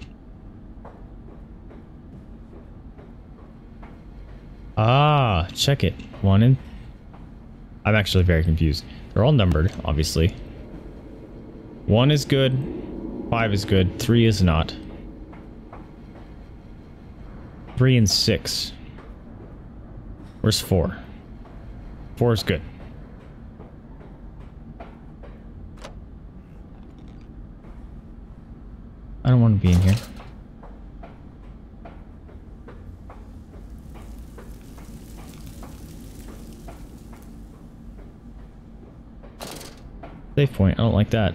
Ah, check it. One and. I'm actually very confused. They're all numbered, obviously. One is good, five is good, three is not. Three and six. Where's four? Four is good. shouldn't be in here. Save point. I don't like that.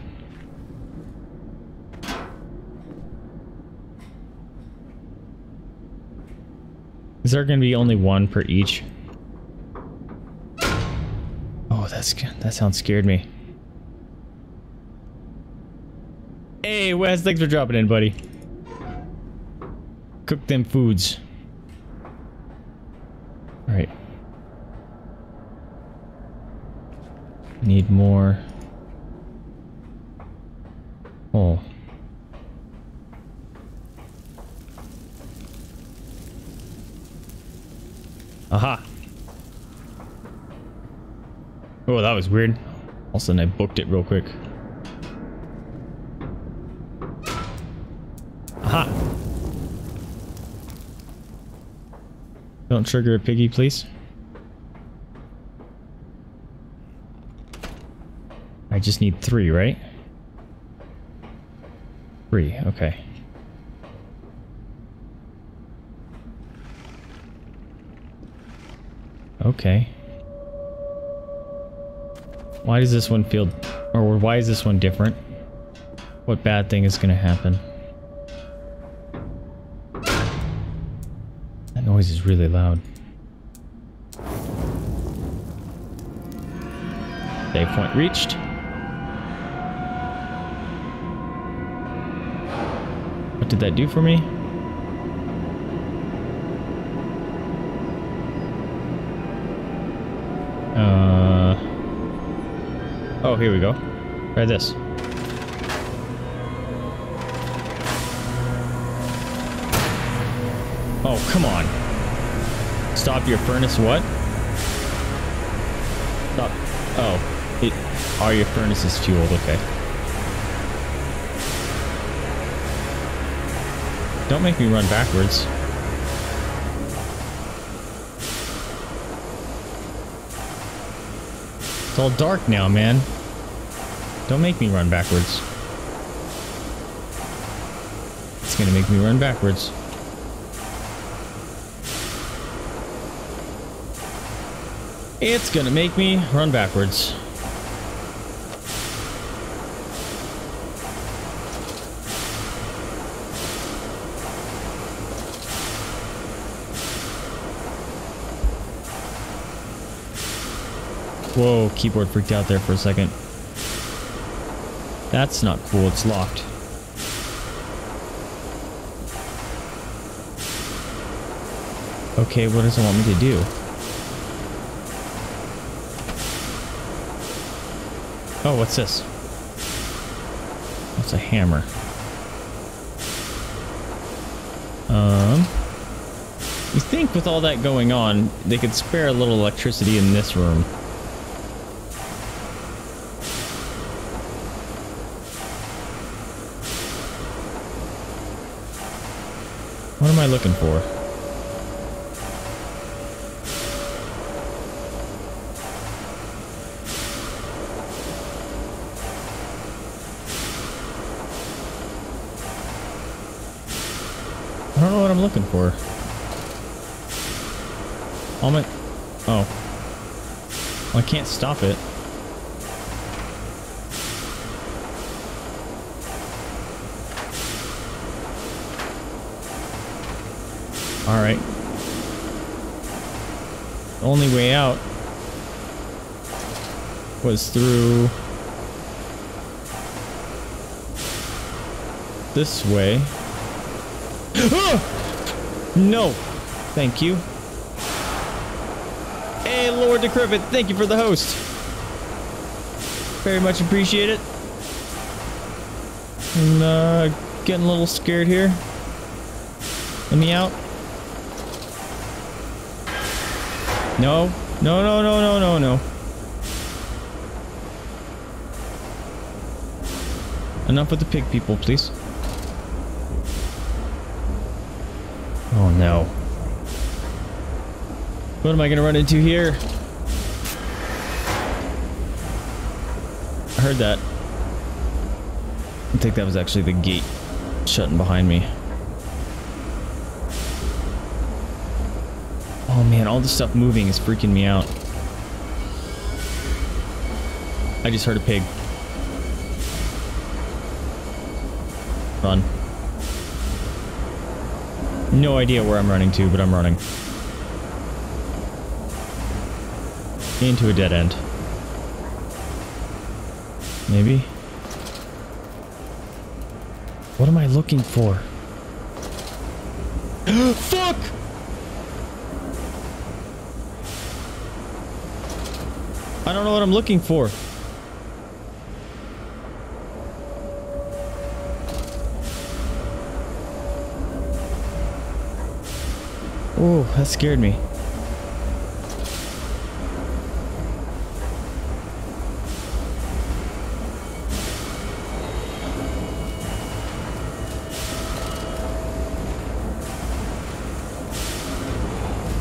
Is there going to be only one per each? Oh, that's that sound scared me. Hey, Wes, thanks for dropping in, buddy. Cook them foods. All right. Need more. Oh. Aha. Oh, that was weird. All of a sudden I booked it real quick. Aha. Don't trigger a piggy, please. I just need three, right? Three, okay. Okay. Why does this one feel, or why is this one different? What bad thing is gonna happen? That noise is really loud. Save point reached. What did that do for me? Uh, oh, here we go. Try this. Oh, come on. Stop your furnace, what? Stop. Oh, it, are your furnaces fueled? Okay. Don't make me run backwards. It's all dark now, man. Don't make me run backwards. It's gonna make me run backwards. It's gonna make me run backwards. Whoa, keyboard freaked out there for a second. That's not cool, it's locked. Okay, what does it want me to do? Oh, what's this? That's a hammer. Um, you think with all that going on, they could spare a little electricity in this room. What am I looking for? I don't know what I'm looking for. All my... Oh. Well, I can't stop it. All right. The only way out was through this way. Ah! No, thank you. Hey, Lord Decrepit, thank you for the host. Very much appreciate it. I'm uh, getting a little scared here. Let me out. No, no, no, no, no, no, no. Enough with the pig people, please. Oh no. What am I gonna run into here? I heard that. I think that was actually the gate. shutting behind me. Oh man, all this stuff moving is freaking me out. I just heard a pig. Run. No idea where I'm running to, but I'm running. Into a dead end. Maybe? What am I looking for? Fuck! I don't know what I'm looking for. Oh, that scared me.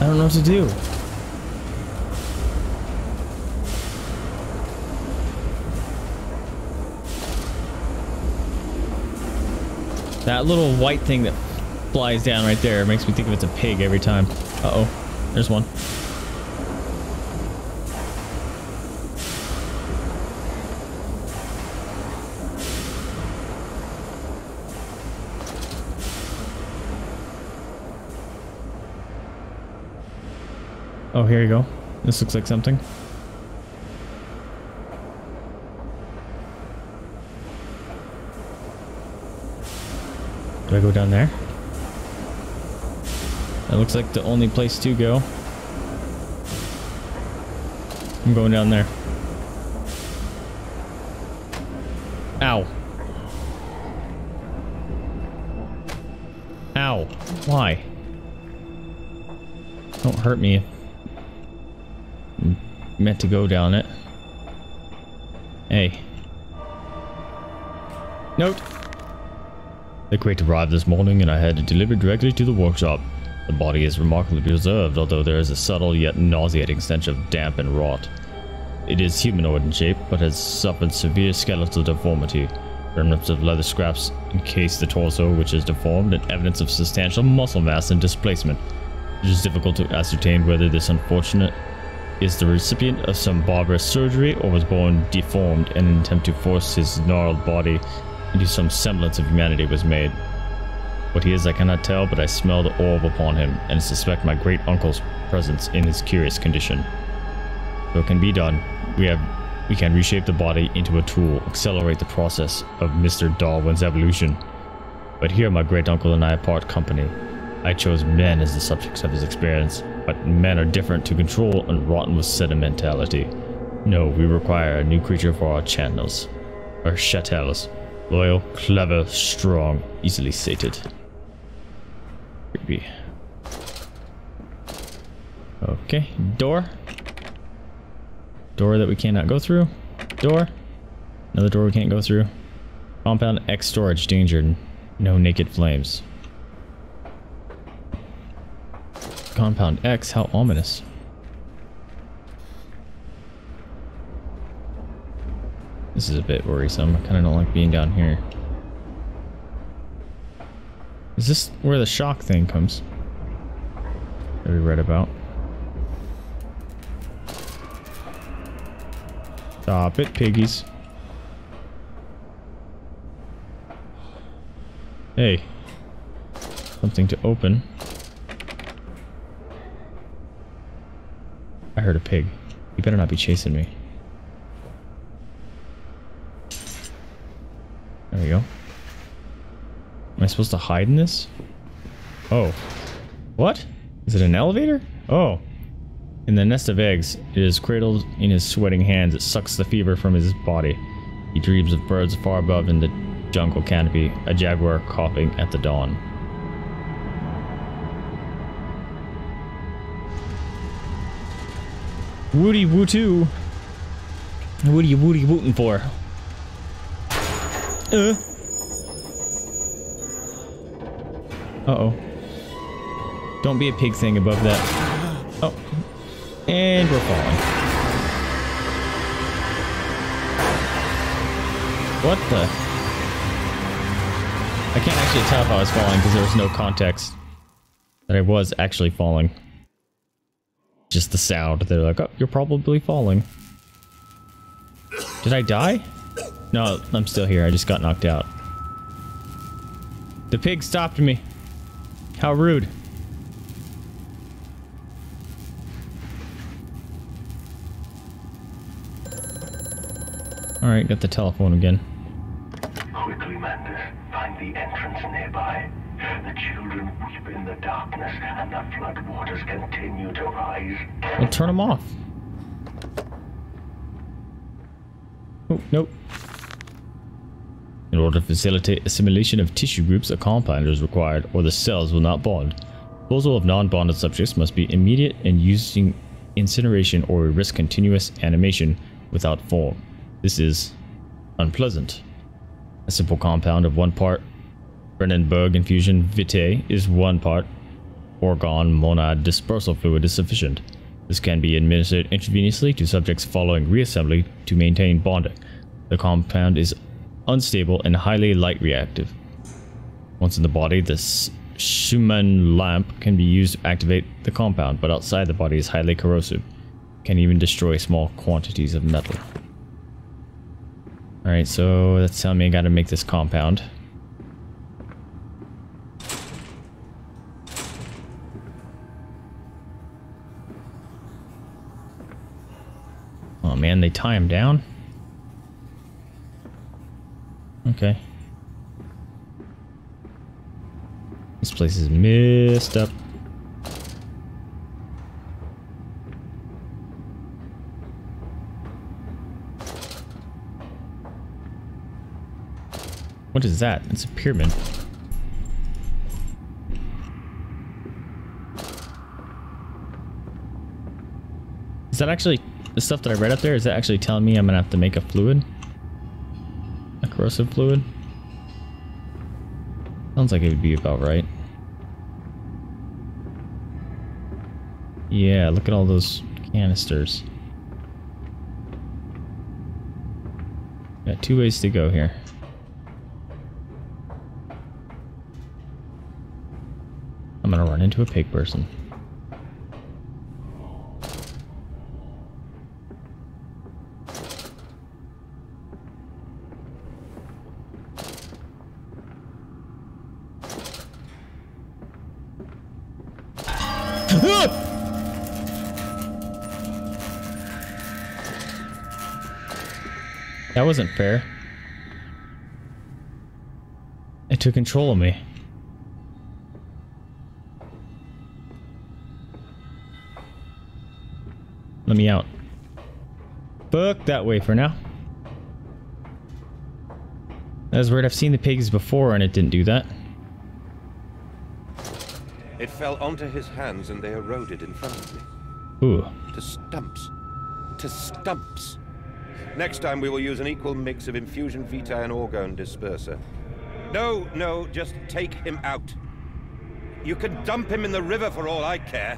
I don't know what to do. That little white thing that flies down right there makes me think of it's a pig every time. Uh-oh. There's one. Oh, here you go. This looks like something. Do I go down there? That looks like the only place to go. I'm going down there. Ow. Ow. Why? Don't hurt me. I'm meant to go down it. Hey. Note. The crate arrived this morning and I had it delivered directly to the workshop. The body is remarkably preserved, although there is a subtle yet nauseating stench of damp and rot. It is humanoid in shape, but has suffered severe skeletal deformity. Remnants of leather scraps encase the torso, which is deformed, and evidence of substantial muscle mass and displacement. It is difficult to ascertain whether this unfortunate is the recipient of some barbarous surgery or was born deformed, and an attempt to force his gnarled body into some semblance of humanity was made. What he is I cannot tell, but I smell the orb upon him and suspect my great uncle's presence in his curious condition. So it can be done. We have we can reshape the body into a tool, accelerate the process of Mister Darwin's evolution. But here my great uncle and I part company. I chose men as the subjects of his experience, but men are different to control and rotten with sentimentality. No, we require a new creature for our channels. Our chattels. Loyal, clever, strong, easily sated. Creepy. Okay, door. Door that we cannot go through. Door. Another door we can't go through. Compound X storage danger. No naked flames. Compound X, how ominous. This is a bit worrisome. I kind of don't like being down here. Is this where the shock thing comes? That we read about. Stop it, piggies. Hey. Something to open. I heard a pig. You better not be chasing me. There we go. Am I supposed to hide in this? Oh. What? Is it an elevator? Oh. In the nest of eggs, it is cradled in his sweating hands. It sucks the fever from his body. He dreams of birds far above in the jungle canopy, a jaguar coughing at the dawn. Woody woo-too. What are you woody wootin' for? Uh. Uh-oh. Don't be a pig thing above that. Oh. And we're falling. What the? I can't actually tell if I was falling because there was no context that I was actually falling. Just the sound. They're like, oh, you're probably falling. Did I die? No, I'm still here. I just got knocked out. The pig stopped me. How rude. Alright, got the telephone again. Quickly, Mandus. Find the entrance nearby. The children weep in the darkness and the flood waters continue to rise. Well, turn them off. Oh, nope. In order to facilitate assimilation of tissue groups, a compounder is required, or the cells will not bond. Disposal of non-bonded subjects must be immediate and using incineration or risk continuous animation without form. This is unpleasant. A simple compound of one part Brennenberg infusion vitae is one part organ monad dispersal fluid is sufficient. This can be administered intravenously to subjects following reassembly to maintain bonding. The compound is unstable and highly light reactive. Once in the body, this Schumann lamp can be used to activate the compound, but outside the body is highly corrosive. It can even destroy small quantities of metal. Alright, so that's telling me I gotta make this compound. Oh man, they tie him down? Okay. This place is messed up. What is that? It's a pyramid. Is that actually the stuff that I read up there? Is that actually telling me I'm gonna have to make a fluid? A corrosive fluid? Sounds like it would be about right. Yeah, look at all those canisters. Got two ways to go here. I'm gonna run into a pig person. That wasn't fair. It took control of me. Let me out. Book that way for now. That was weird. I've seen the pigs before and it didn't do that. It fell onto his hands and they eroded in front of me. Ooh. To stumps. To stumps. Next time we will use an equal mix of infusion vitae and orgone disperser. No, no, just take him out. You can dump him in the river for all I care.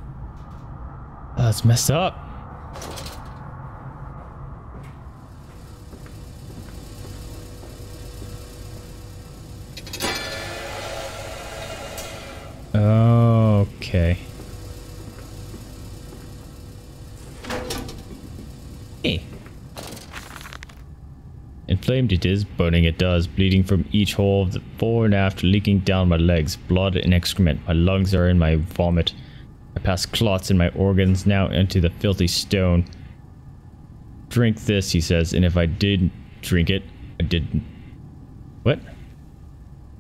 That's messed up. Okay. Hey. Inflamed it is, burning it does, bleeding from each hole of the fore and aft, leaking down my legs, blood and excrement. My lungs are in my vomit. I pass clots in my organs, now into the filthy stone. Drink this, he says, and if I did drink it, I didn't. What?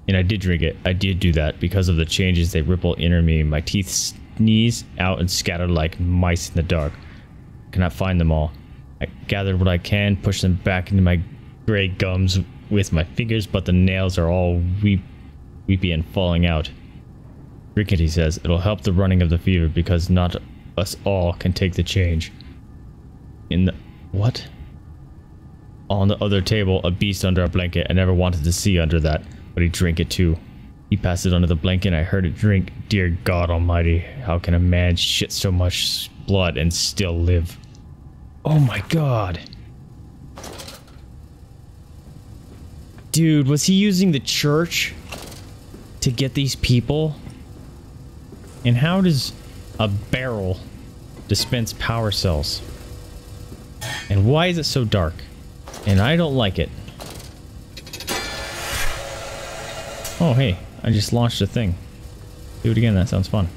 And I did drink it. I did do that. Because of the changes, they ripple inner me. My teeth sneeze out and scatter like mice in the dark. I cannot find them all. I gather what I can, push them back into my gray gums with my fingers, but the nails are all weep, weepy and falling out. Drink it, he says. It'll help the running of the fever because not us all can take the change. In the... what? On the other table, a beast under a blanket. I never wanted to see under that, but he drank it too. He passed it under the blanket and I heard it drink. Dear God almighty, how can a man shit so much blood and still live? Oh my God. Dude, was he using the church? to get these people? And how does a barrel dispense power cells? And why is it so dark? And I don't like it. Oh, hey, I just launched a thing. Do it again, that sounds fun.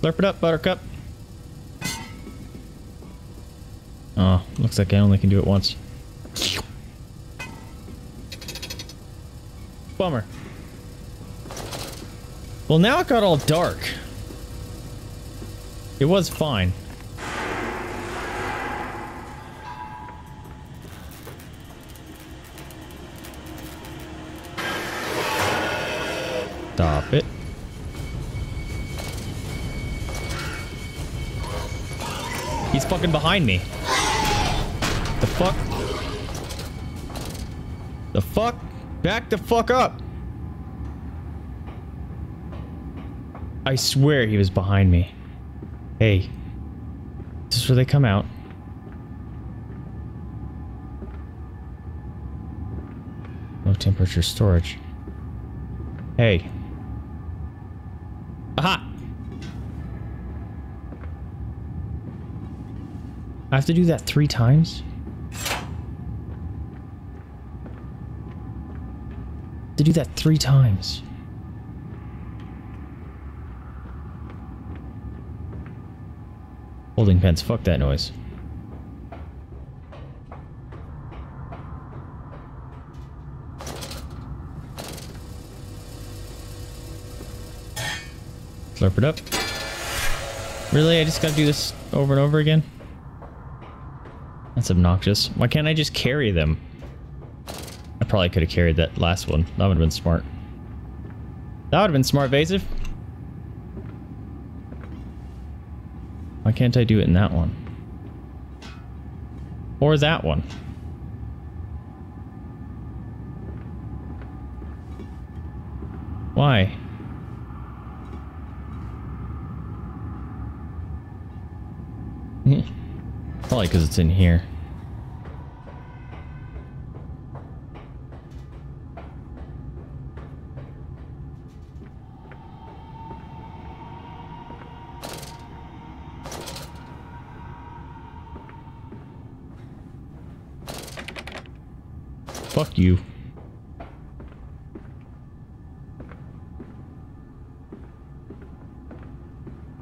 Slurp it up, buttercup. Oh, looks like I only can do it once. Bummer. Well, now it got all dark. It was fine. Stop it. He's fucking behind me. The fuck? The fuck? Back the fuck up! I swear he was behind me. Hey. This is where they come out. Low temperature storage. Hey. Aha! I have to do that three times? To do that three times. Holding pens, fuck that noise. Slurp it up. Really? I just gotta do this over and over again? That's obnoxious. Why can't I just carry them? I probably could have carried that last one. That would have been smart. That would have been smart, Vasive. Why can't I do it in that one? Or that one? Why? Probably because it's in here. Fuck you.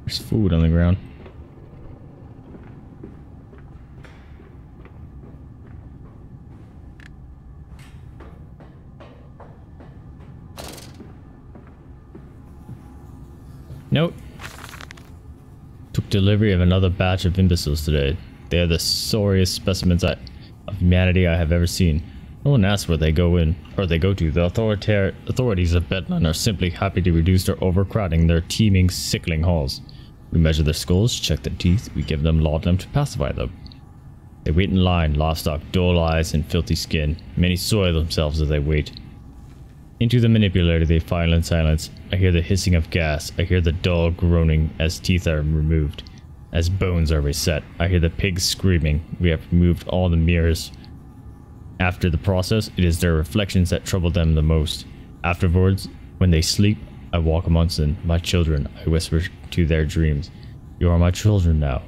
There's food on the ground. Note. Took delivery of another batch of imbeciles today. They are the sorriest specimens I, of humanity I have ever seen. No one asks where they go in, or they go to. The authoritar authorities of Bedlam are simply happy to reduce their overcrowding, their teeming, sickling halls. We measure their skulls, check their teeth, we give them laudanum to pacify them. They wait in line, livestock, dull eyes, and filthy skin. Many soil themselves as they wait. Into the manipulator they file in silence. I hear the hissing of gas. I hear the dull groaning as teeth are removed, as bones are reset. I hear the pigs screaming. We have removed all the mirrors. After the process, it is their reflections that trouble them the most. Afterwards, when they sleep, I walk amongst them. My children, I whisper to their dreams. You are my children now.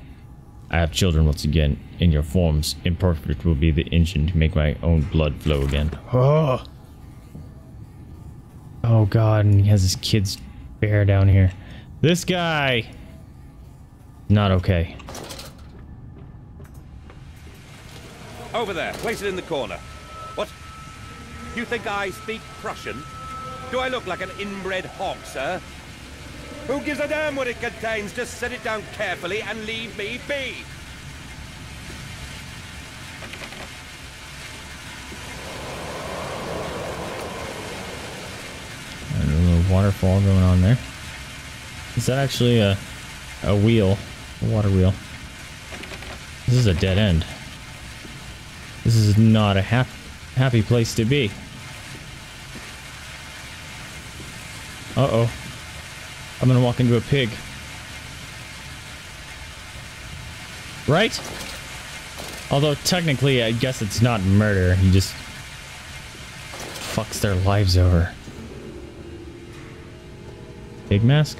I have children once again. In your forms, imperfect will be the engine to make my own blood flow again. Oh, oh God, and he has his kid's bear down here. This guy! Not okay. Over there, place it in the corner. What? You think I speak Prussian? Do I look like an inbred hog, sir? Who gives a damn what it contains? Just set it down carefully and leave me be. And a little waterfall going on there. Is that actually a, a wheel? A water wheel? This is a dead end. This is not a hap happy place to be. Uh-oh. I'm gonna walk into a pig. Right? Although technically, I guess it's not murder. He just fucks their lives over. Pig mask?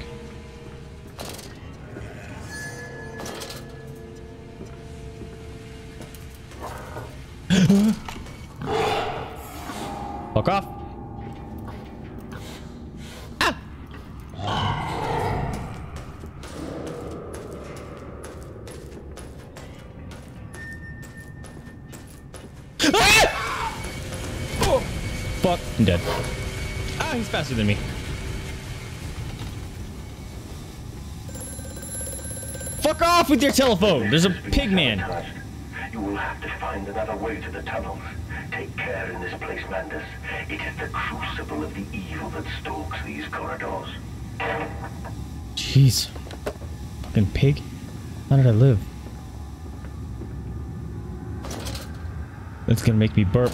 Fuck off. I'm dead. Ah, he's faster than me. Fuck off with your telephone! There's a pig man. You will have to find another way to the tunnels. Take care in this place, Mandus. It is the crucible of the evil that stalks these corridors. Jeez. Fucking pig. How did I live? That's gonna make me burp.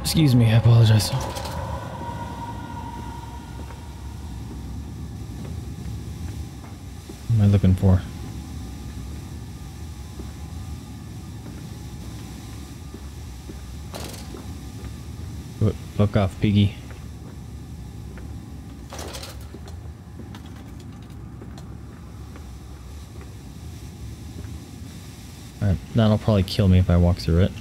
Excuse me, I apologize. What am I looking for? Fuck off, piggy. Alright, that'll probably kill me if I walk through it.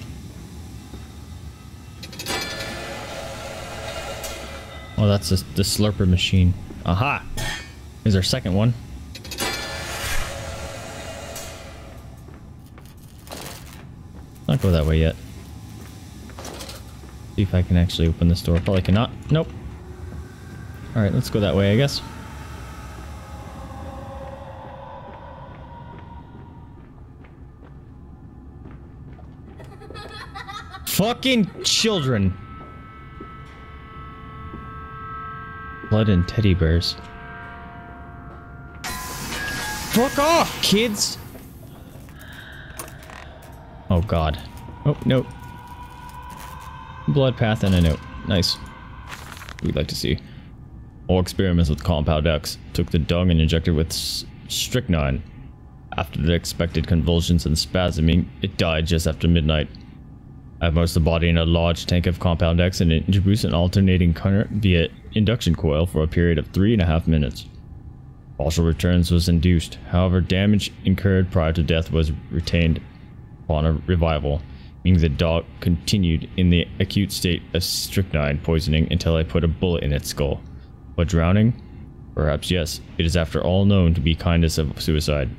Oh, that's the slurper machine. Aha! Here's our second one. Not go that way yet. See if I can actually open this door. Probably cannot. Nope. Alright, let's go that way, I guess. Fucking children! Blood and teddy bears. Fuck off, kids! Oh god. Oh, no. Blood path and a note. Nice. We'd like to see. All experiments with Compound X. Took the dung and injected with strychnine. After the expected convulsions and spasming, it died just after midnight. I immersed the body in a large tank of Compound X and introduced an alternating current via induction coil for a period of three and a half minutes. Partial returns was induced. However, damage incurred prior to death was retained upon a revival, meaning the dog continued in the acute state of strychnine poisoning until I put a bullet in its skull. But drowning? Perhaps yes. It is after all known to be kindness of suicide.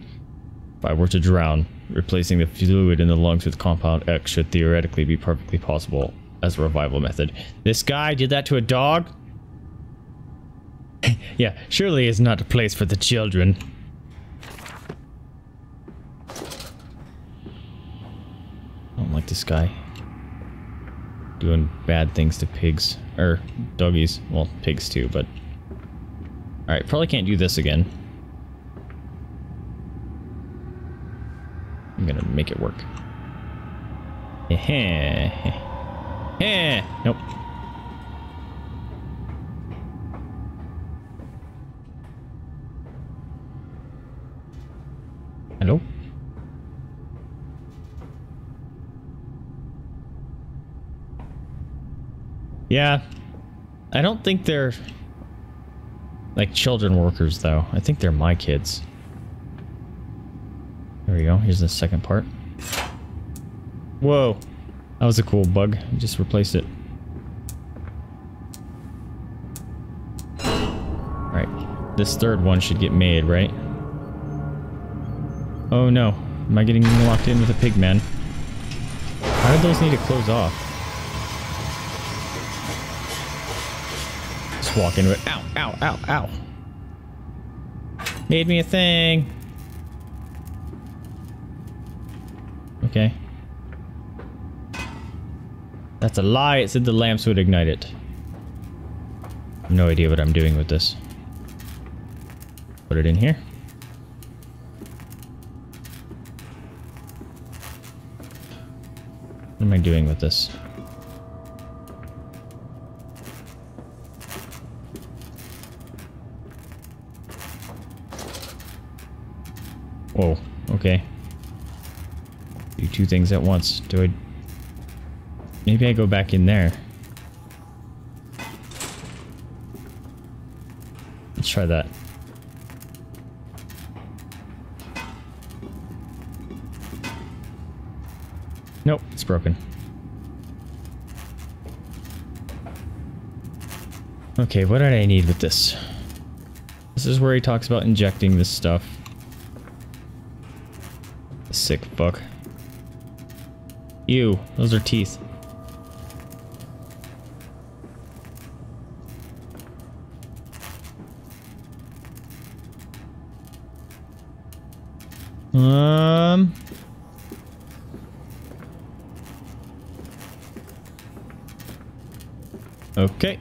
If I were to drown, replacing the fluid in the lungs with Compound X should theoretically be perfectly possible as a revival method. This guy did that to a dog? Yeah, surely it's not a place for the children. I don't like this guy. Doing bad things to pigs. Or doggies. Well, pigs too, but... Alright, probably can't do this again. I'm gonna make it work. Nope. Hello? Yeah. I don't think they're like children workers though. I think they're my kids. There we go. Here's the second part. Whoa. That was a cool bug. I just replaced it. Alright. This third one should get made, right? Oh no. Am I getting locked in with a pig man? How did those need to close off? Just walk into it. Ow, ow, ow, ow. Made me a thing. Okay. That's a lie. It said the lamps would ignite it. I have no idea what I'm doing with this. Put it in here. What am I doing with this? Whoa. Okay. do two things at once. Do I... Maybe I go back in there. Let's try that. Nope, it's broken. Okay, what did I need with this? This is where he talks about injecting this stuff. Sick fuck. Ew, those are teeth. Um... Okay.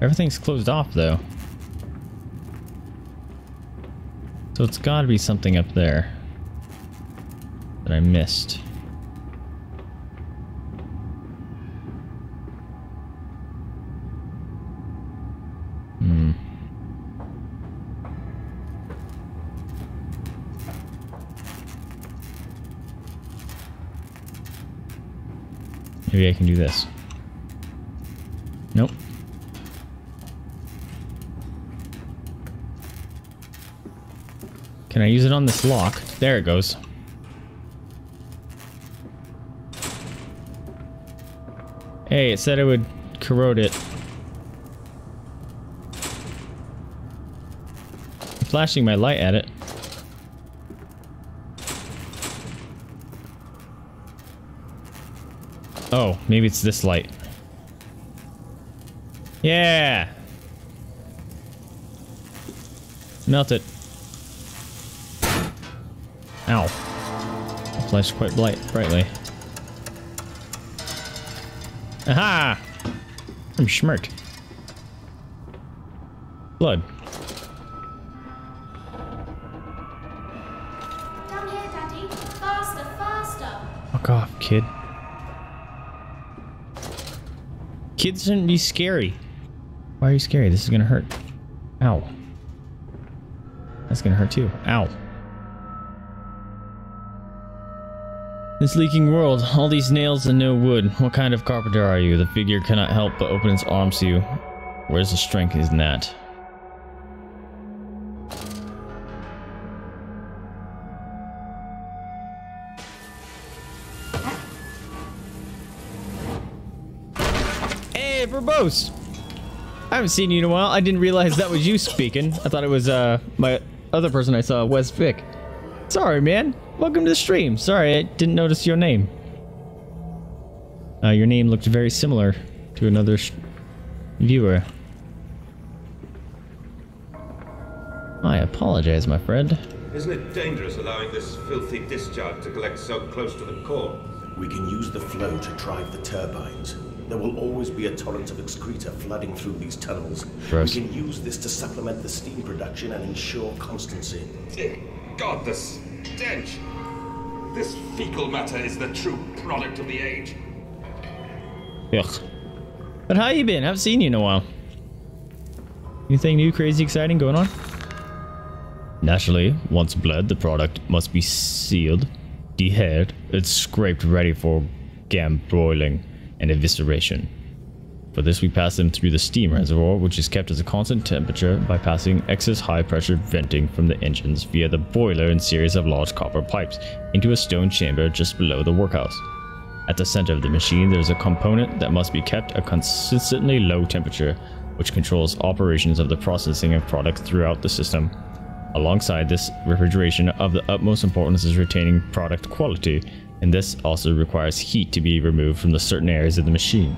Everything's closed off though. So it's gotta be something up there that I missed. Hmm. Maybe I can do this. Nope. Can I use it on this lock? There it goes. Hey, it said it would corrode it. I'm flashing my light at it. Oh, maybe it's this light. Yeah! Melt it. Ow. It flashed quite bright, brightly. Aha! I'm schmirked. Blood. Down here, Daddy. Faster, faster. Fuck off, kid. Kids shouldn't be scary. Why are you scary? This is gonna hurt. Ow. That's gonna hurt too. Ow. This leaking world, all these nails and no wood. What kind of carpenter are you? The figure cannot help but open its arms to you. Where's the strength in that? Hey, verbose! I haven't seen you in a while. I didn't realize that was you speaking. I thought it was uh my other person I saw, Wes Vick. Sorry, man. Welcome to the stream. Sorry, I didn't notice your name. Uh, your name looked very similar to another sh viewer. I apologize, my friend. Isn't it dangerous allowing this filthy discharge to collect so close to the core? We can use the flow to drive the turbines. There will always be a torrent of excreta flooding through these tunnels. Gross. We can use this to supplement the steam production and ensure constancy. Dear God, the stench! This fecal matter is the true product of the age. Ugh. But how you been? I haven't seen you in a while. Anything new, crazy, exciting going on? Naturally, once bled, the product must be sealed, dehaired, and scraped ready for gambroiling and evisceration. For this, we pass them through the steam reservoir, which is kept at a constant temperature by passing excess high-pressure venting from the engines via the boiler and series of large copper pipes into a stone chamber just below the workhouse. At the center of the machine, there is a component that must be kept at a consistently low temperature, which controls operations of the processing of products throughout the system. Alongside this refrigeration, of the utmost importance is retaining product quality, and this also requires heat to be removed from the certain areas of the machine.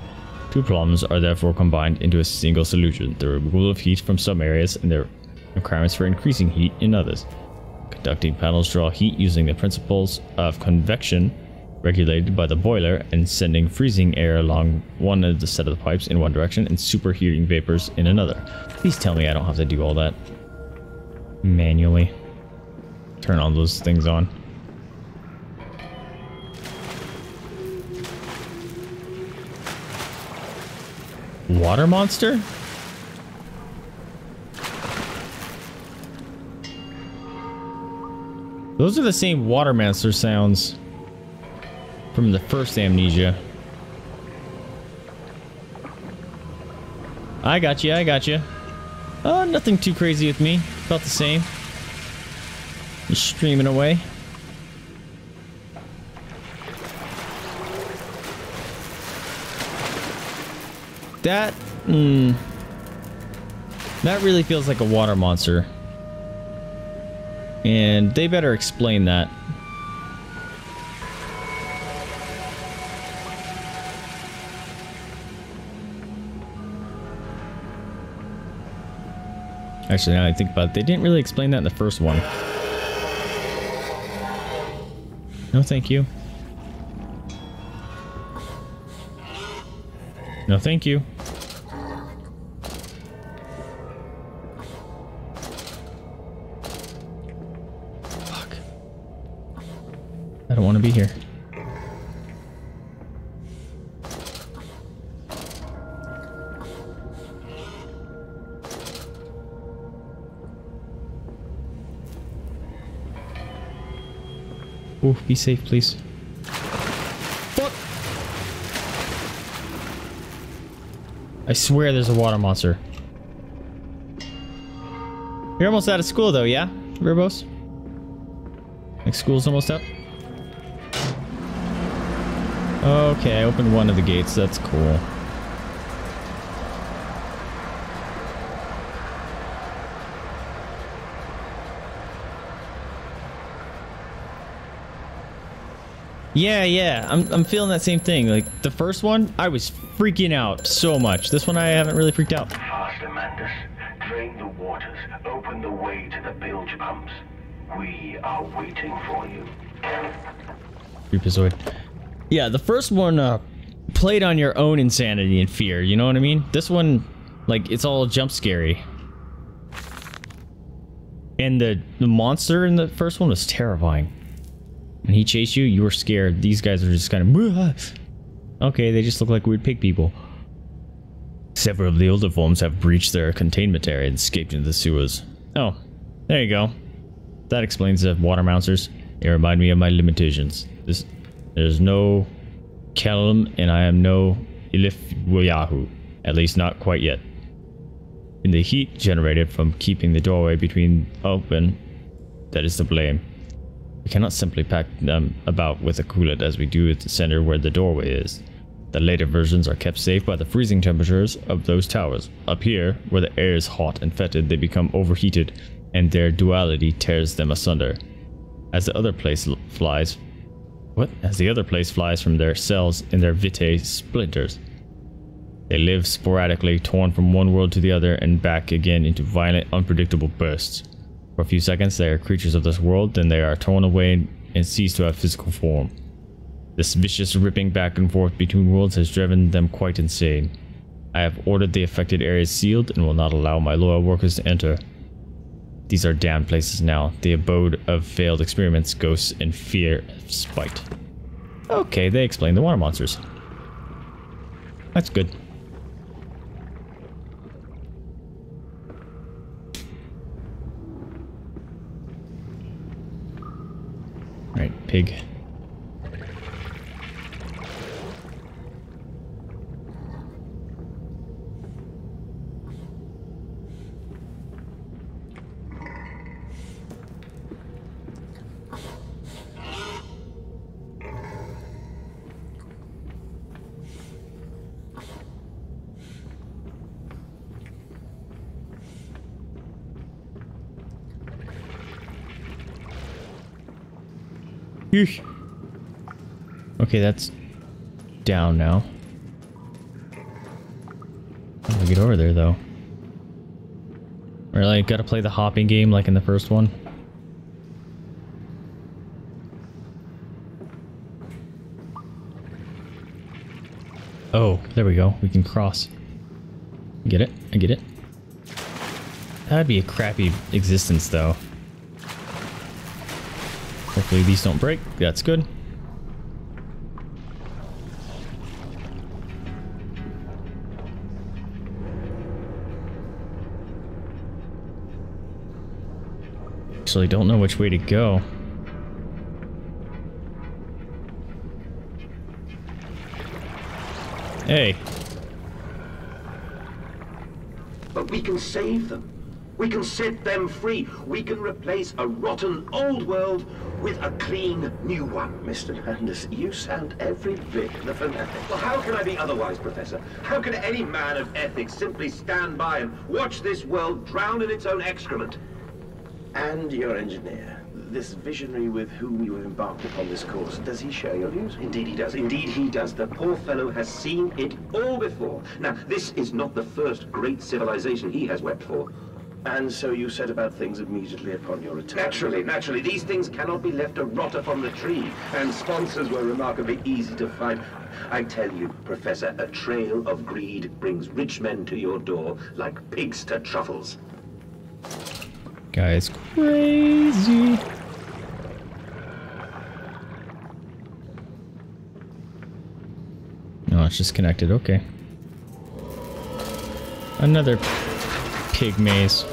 Two problems are therefore combined into a single solution, the removal of heat from some areas and the requirements for increasing heat in others. Conducting panels draw heat using the principles of convection regulated by the boiler and sending freezing air along one of the set of the pipes in one direction and superheating vapors in another. Please tell me I don't have to do all that manually. Turn all those things on. Water monster? Those are the same water monster sounds from the first Amnesia. I got you, I got you. Oh, nothing too crazy with me. About the same. Just streaming away. That, hmm. That really feels like a water monster. And they better explain that. Actually, now that I think about it, they didn't really explain that in the first one. No, thank you. No, thank you. Fuck. I don't want to be here. Ooh, be safe, please. Fuck! I swear there's a water monster. You're almost out of school, though, yeah, Ribos? Like, school's almost up? Okay, I opened one of the gates. That's cool. Yeah, yeah, I'm, I'm feeling that same thing. Like, the first one, I was freaking out so much. This one, I haven't really freaked out. Faster, Mandus. Drain the waters. Open the way to the bilge pumps. We are waiting for you. Creepazoid. Yeah, the first one uh, played on your own insanity and fear, you know what I mean? This one, like, it's all jump scary. And the, the monster in the first one was terrifying. When he chased you, you were scared. These guys are just kind of... Okay, they just look like weird pig people. Several of the older forms have breached their containment area and escaped into the sewers. Oh, there you go. That explains the water monsters. They remind me of my limitations. This, there's no Kelm, and I am no Elif Wilyahu. At least not quite yet. In the heat generated from keeping the doorway between open, that is to blame. We cannot simply pack them about with a coolant as we do at the center where the doorway is. The later versions are kept safe by the freezing temperatures of those towers. Up here, where the air is hot and fetid, they become overheated, and their duality tears them asunder. As the other place flies, what? As the other place flies from their cells in their vitae splinters. They live sporadically, torn from one world to the other and back again into violent, unpredictable bursts. For a few seconds, they are creatures of this world, then they are torn away and cease to have physical form. This vicious ripping back and forth between worlds has driven them quite insane. I have ordered the affected areas sealed and will not allow my loyal workers to enter. These are damned places now, the abode of failed experiments, ghosts, and fear and spite. Okay, they explained the water monsters. That's good. Right, pig. Okay, that's down now. How do we get over there, though? Really, gotta play the hopping game like in the first one. Oh, there we go. We can cross. Get it? I get it. That'd be a crappy existence, though. Hopefully these don't break. That's good. actually don't know which way to go. Hey. But we can save them. We can set them free. We can replace a rotten old world with a clean new one. Mister Mandus, you sound every bit the fanatic. Well, how can I be otherwise, Professor? How can any man of ethics simply stand by and watch this world drown in its own excrement? And your engineer, this visionary with whom you have embarked upon this course, does he share your views? Indeed he does. Indeed he does. The poor fellow has seen it all before. Now, this is not the first great civilization he has wept for. And so you set about things immediately upon your return? Naturally, naturally. These things cannot be left to rot upon the tree. And sponsors were remarkably easy to find. I tell you, Professor, a trail of greed brings rich men to your door like pigs to truffles. Guy is crazy. No, it's just connected. Okay. Another pig maze.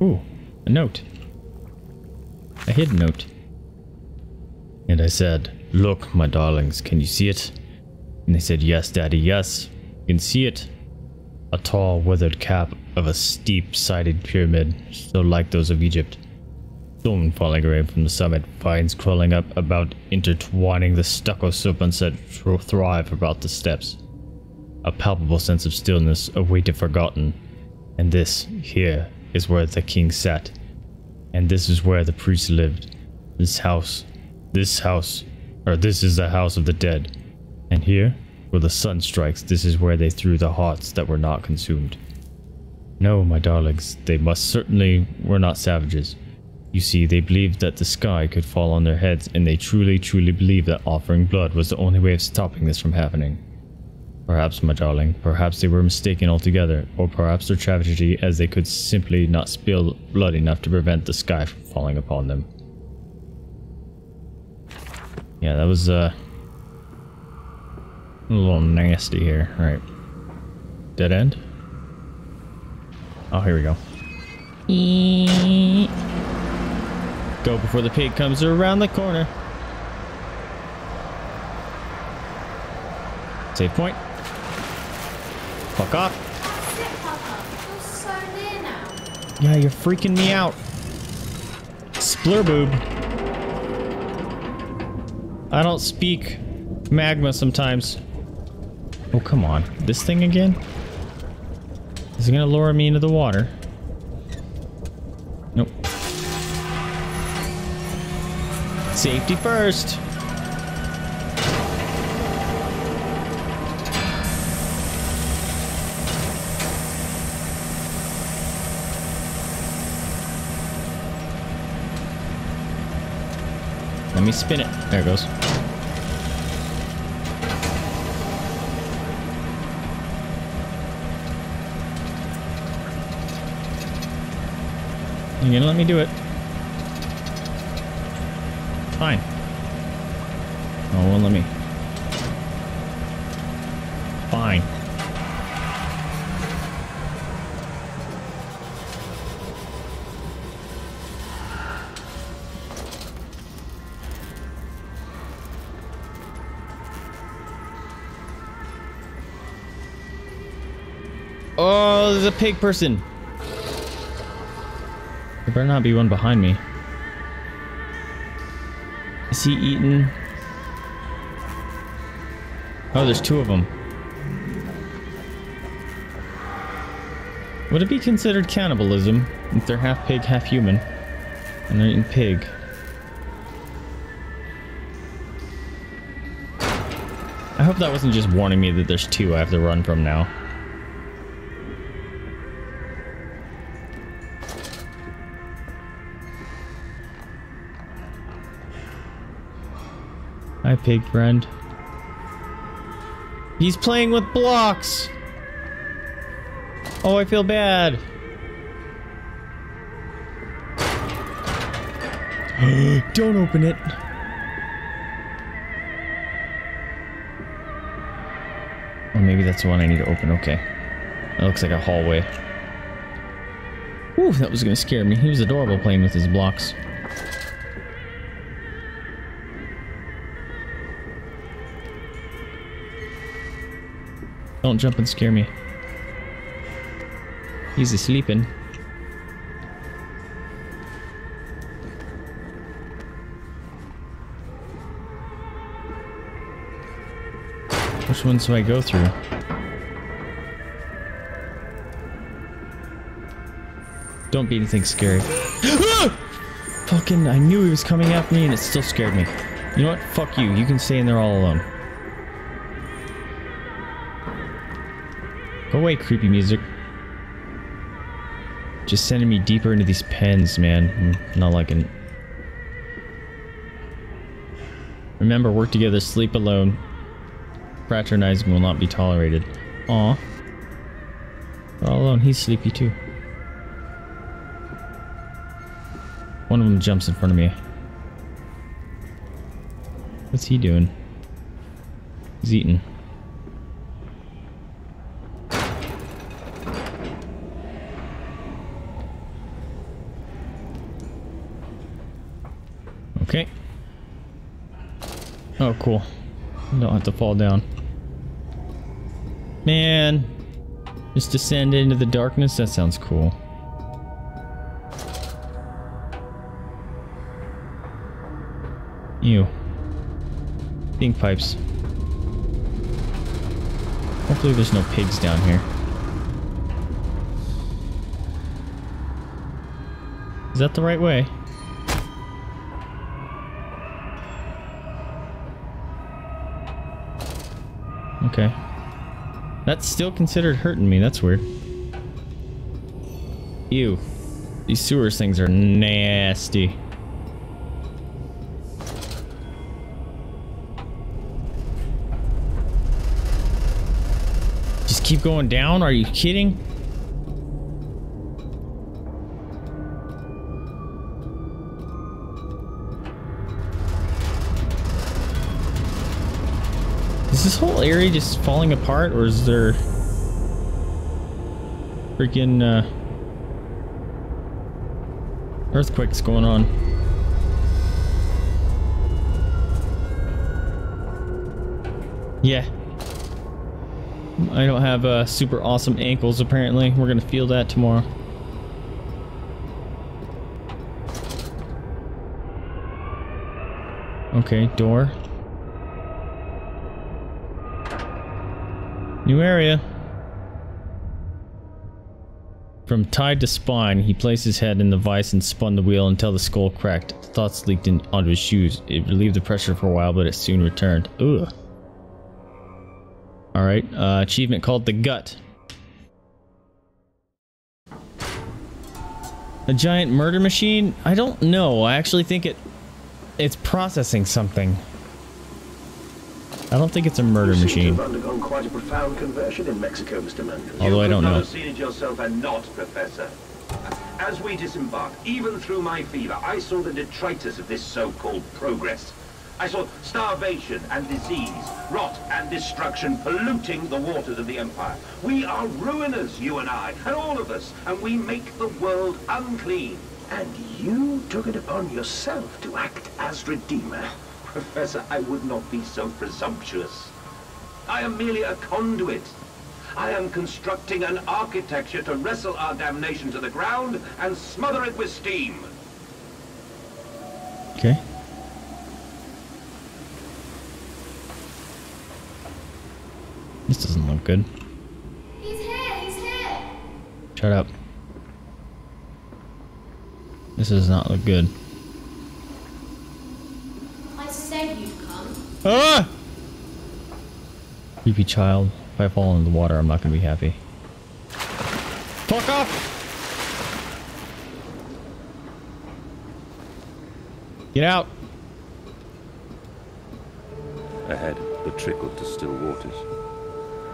Ooh, a note. A hidden note. And I said, "Look, my darlings, can you see it?" And they said, "Yes, Daddy, yes. You can see it." A tall, withered cap of a steep-sided pyramid, so like those of Egypt. Stone falling away from the summit, vines crawling up about, intertwining the stucco serpents that thrive about the steps. A palpable sense of stillness, a weight of forgotten. And this, here, is where the king sat. And this is where the priest lived. This house, this house, or this is the house of the dead. And here, where the sun strikes, this is where they threw the hearts that were not consumed. No, my darlings, they must certainly were not savages. You see, they believed that the sky could fall on their heads, and they truly, truly believed that offering blood was the only way of stopping this from happening. Perhaps, my darling, perhaps they were mistaken altogether, or perhaps their tragedy as they could simply not spill blood enough to prevent the sky from falling upon them. Yeah, that was, uh... a little nasty here. Alright. Dead end? Oh, here we go. E go before the pig comes around the corner. Save point. Fuck off. That's it, Papa. You're so near now. Yeah, you're freaking me out. Splurboob. I don't speak magma sometimes. Oh, come on. This thing again? Is it gonna lower me into the water? Nope. Safety first! Let me spin it. There it goes. You gonna let me do it? Fine. Oh, well, let me. Fine. Oh, there's a pig person. There better not be one behind me. Is he eaten? Oh, there's two of them. Would it be considered cannibalism if they're half pig, half human? And they're eating pig. I hope that wasn't just warning me that there's two I have to run from now. Hi, pig friend. He's playing with blocks! Oh, I feel bad. Don't open it! Or maybe that's the one I need to open, okay. That looks like a hallway. Ooh, that was gonna scare me. He was adorable playing with his blocks. Don't jump and scare me. He's sleeping. Which ones do I go through? Don't be anything scary. Fucking, I knew he was coming at me and it still scared me. You know what? Fuck you. You can stay in there all alone. Go away, creepy music. Just sending me deeper into these pens, man. I'm not liking it. Remember, work together, sleep alone. Fraternizing will not be tolerated. Aw. We're all alone. He's sleepy too. One of them jumps in front of me. What's he doing? He's eating. Okay. Oh, cool. I don't have to fall down. Man. Just descend into the darkness? That sounds cool. Ew. Pink pipes. Hopefully there's no pigs down here. Is that the right way? Okay. That's still considered hurting me. That's weird. Ew. These sewers things are nasty. Just keep going down? Are you kidding? Is this whole area just falling apart, or is there freaking uh, earthquakes going on? Yeah. I don't have uh, super awesome ankles, apparently. We're gonna feel that tomorrow. Okay, door. New area. From tide to spine, he placed his head in the vice and spun the wheel until the skull cracked. The thoughts leaked in onto his shoes. It relieved the pressure for a while, but it soon returned. Ugh. Alright, uh, achievement called the Gut. A giant murder machine? I don't know. I actually think it... it's processing something. I don't think it's a murder you machine. You've undergone quite a profound conversion in Mexico, Mister Mandus. Although I don't know. You could not have seen it yourself and not, Professor. As we disembarked, even through my fever, I saw the detritus of this so-called progress. I saw starvation and disease, rot and destruction polluting the waters of the Empire. We are ruiners, you and I, and all of us, and we make the world unclean. And you took it upon yourself to act as Redeemer. Professor, I would not be so presumptuous. I am merely a conduit. I am constructing an architecture to wrestle our damnation to the ground and smother it with steam. Okay. This doesn't look good. He's here, he's here. Shut up. This does not look good. Ah! Creepy child. If I fall into the water, I'm not gonna be happy. Fuck off! Get out! Ahead, the trickle to still waters.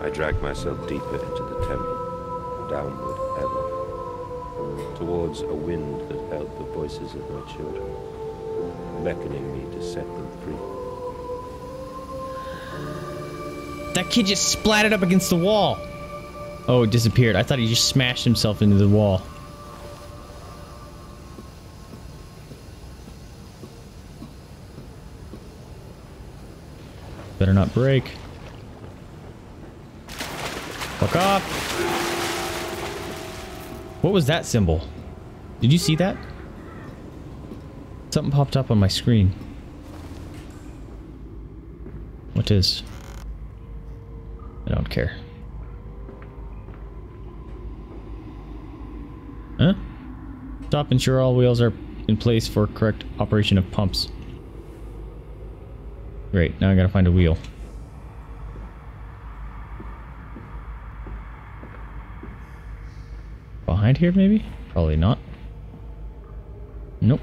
I dragged myself deeper into the temple, downward ever, towards a wind that held the voices of my children, beckoning me to set them free. That kid just splatted up against the wall. Oh, it disappeared. I thought he just smashed himself into the wall. Better not break. Fuck off. What was that symbol? Did you see that? Something popped up on my screen. What is? I don't care. Huh? Stop, ensure all wheels are in place for correct operation of pumps. Great, now I gotta find a wheel. Behind here, maybe? Probably not. Nope.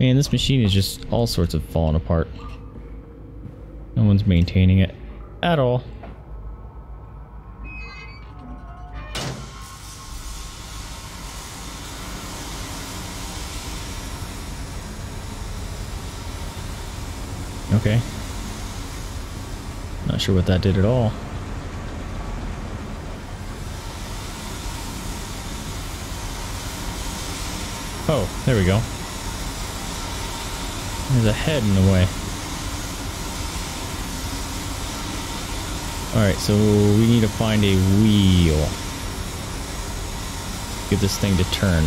Man, this machine is just all sorts of falling apart. No one's maintaining it at all. Okay. Not sure what that did at all. Oh, there we go. There's a head in the way. Alright, so we need to find a wheel. Get this thing to turn.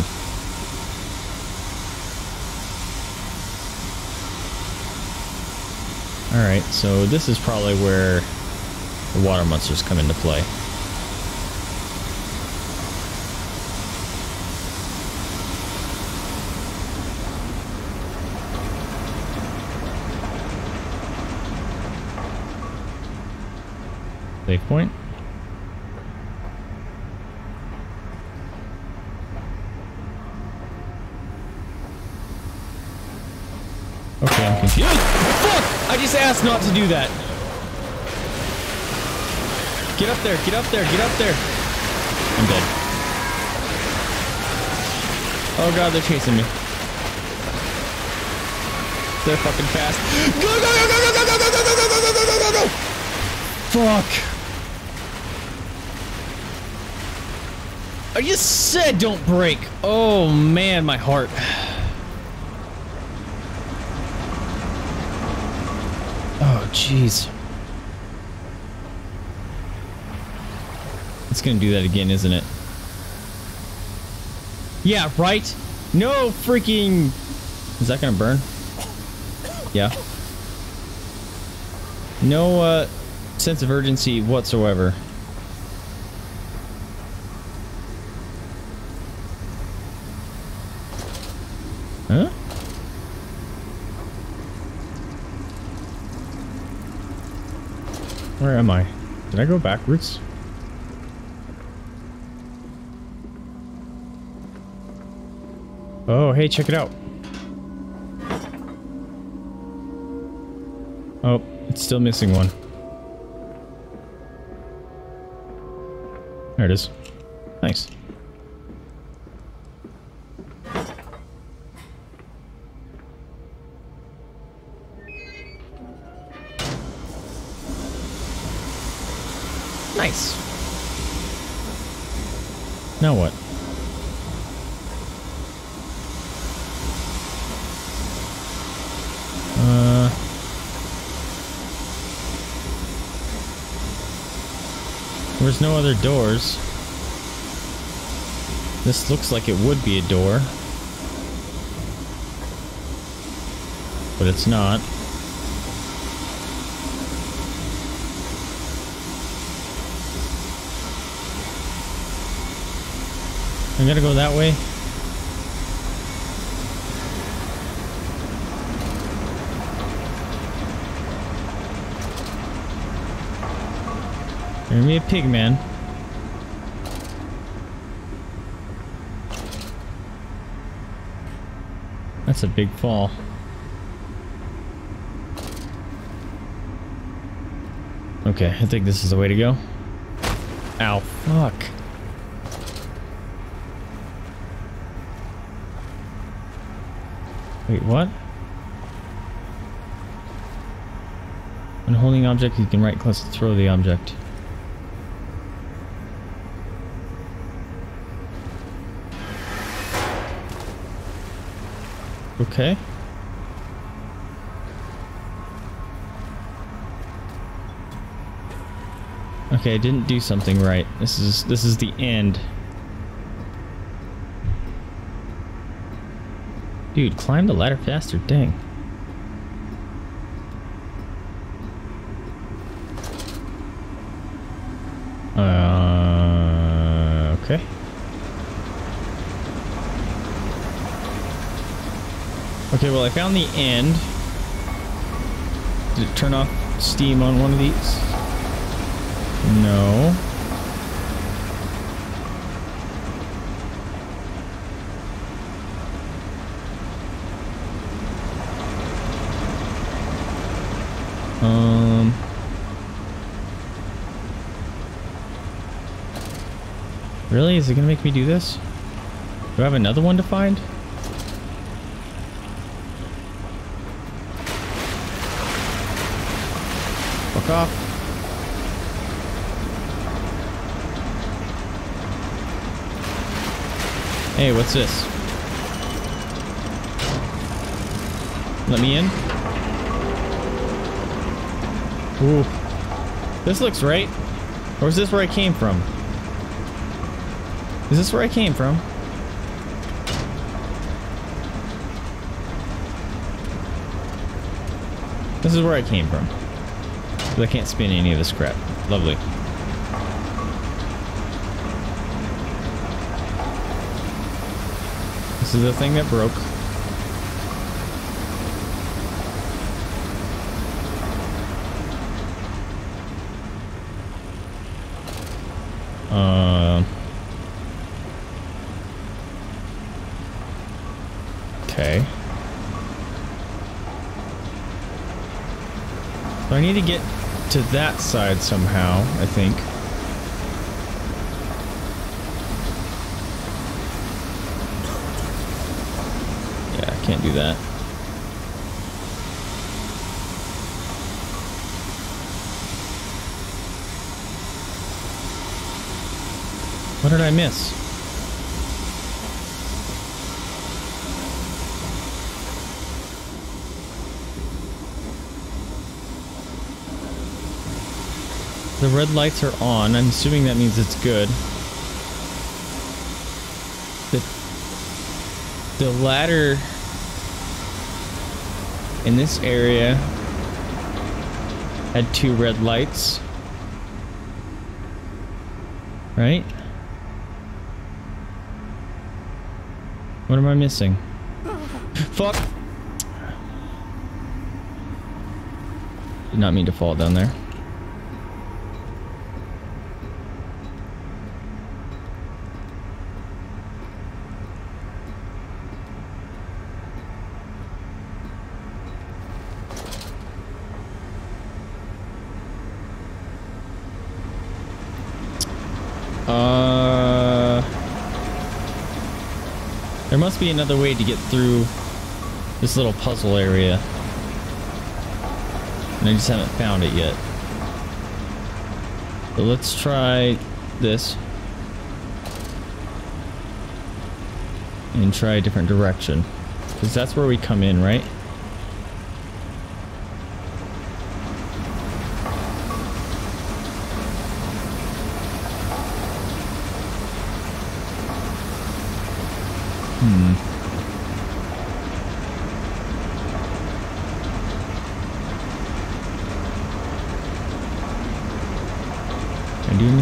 Alright, so this is probably where the water monsters come into play. Save point. Okay, I'm confused. Fuck! I just asked not to do that. Get up there, get up there, get up there. I'm dead. Oh god, they're chasing me. They're fucking fast. Go, go, go, go, go, go, go, go, go, go, go, go, go! Fuck! I just said don't break. Oh man, my heart. Oh jeez. It's gonna do that again, isn't it? Yeah, right? No freaking... Is that gonna burn? Yeah. No uh, sense of urgency whatsoever. Huh? Where am I? Did I go backwards? Oh, hey, check it out. Oh, it's still missing one. There it is. Nice. Nice. Now what? Uh. There's no other doors. This looks like it would be a door. But it's not. I'm gonna go that way. Give me a pig, man. That's a big fall. Okay, I think this is the way to go. Ow, fuck. Wait, what? When holding object, you can right-click to throw the object. Okay. Okay, I didn't do something right. This is this is the end. Dude, climb the ladder faster, dang. Uh, okay. Okay, well I found the end. Did it turn off Steam on one of these? No. Um. Really? Is it gonna make me do this? Do I have another one to find? Fuck off. Hey, what's this? Let me in. Ooh. This looks right. Or is this where I came from? Is this where I came from? This is where I came from. But I can't spin any of this crap. Lovely. This is the thing that broke. Uh, okay. So I need to get to that side somehow, I think. Can't do that. What did I miss? The red lights are on. I'm assuming that means it's good. The, the ladder in this area had two red lights, right? What am I missing? Fuck! Did not mean to fall down there. There must be another way to get through this little puzzle area. And I just haven't found it yet. But let's try this. And try a different direction. Because that's where we come in, right?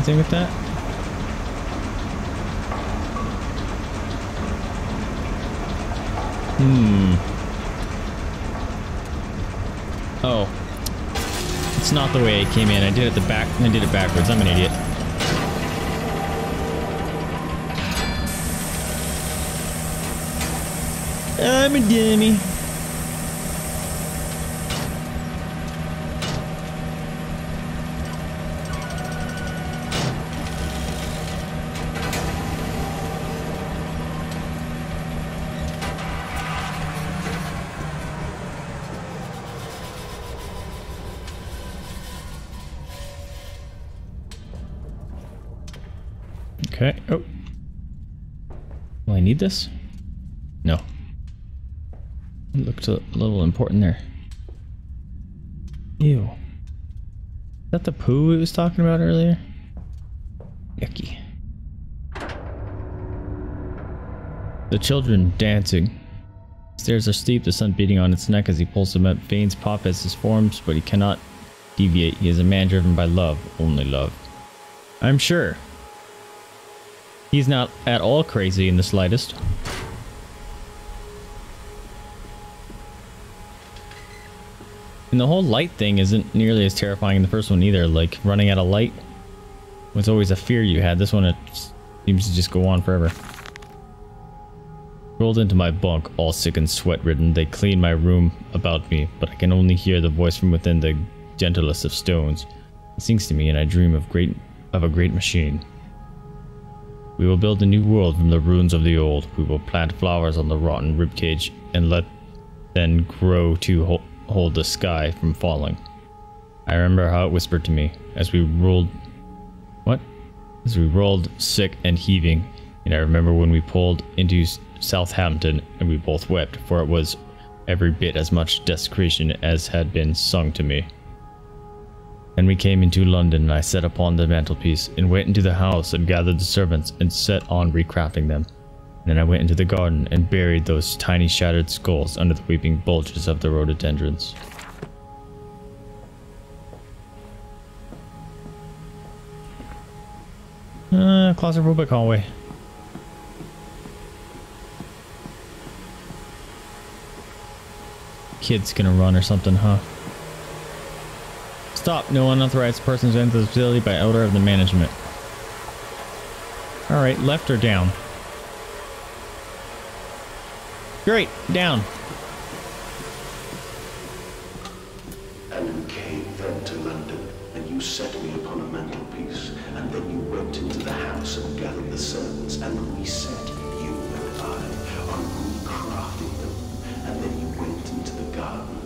With that? Hmm. Oh. It's not the way I came in. I did it the back I did it backwards. I'm an idiot. I'm a dummy. Okay. Oh. Will I need this? No. Looked a little important there. Ew. Is that the poo we was talking about earlier? Yucky. The children dancing. Stairs are steep, the sun beating on its neck as he pulls them up. Veins pop as his forms, but he cannot deviate. He is a man driven by love, only love. I'm sure. He's not at all crazy in the slightest. And the whole light thing isn't nearly as terrifying in the first one either. Like, running out of light was always a fear you had. This one, it seems to just go on forever. Rolled into my bunk, all sick and sweat-ridden. They clean my room about me, but I can only hear the voice from within, the gentlest of stones. It sings to me, and I dream of great of a great machine. We will build a new world from the ruins of the old. We will plant flowers on the rotten ribcage and let them grow to ho hold the sky from falling. I remember how it whispered to me as we rolled... What? As we rolled, sick and heaving, and I remember when we pulled into Southampton and we both wept, for it was every bit as much desecration as had been sung to me. Then we came into London, and I sat upon the mantelpiece and went into the house and gathered the servants and set on recrafting them. And then I went into the garden and buried those tiny shattered skulls under the weeping bulges of the rhododendrons. Uh, claustrophobic hallway. Kid's gonna run or something, huh? Stop. No unauthorized persons enter the facility by order of the management. Alright, left or down? Great, down. And you came then to London, and you set me upon a mantelpiece, and then you went into the house and gathered the servants, and we set, you and I, on recrafting them, and then you went into the garden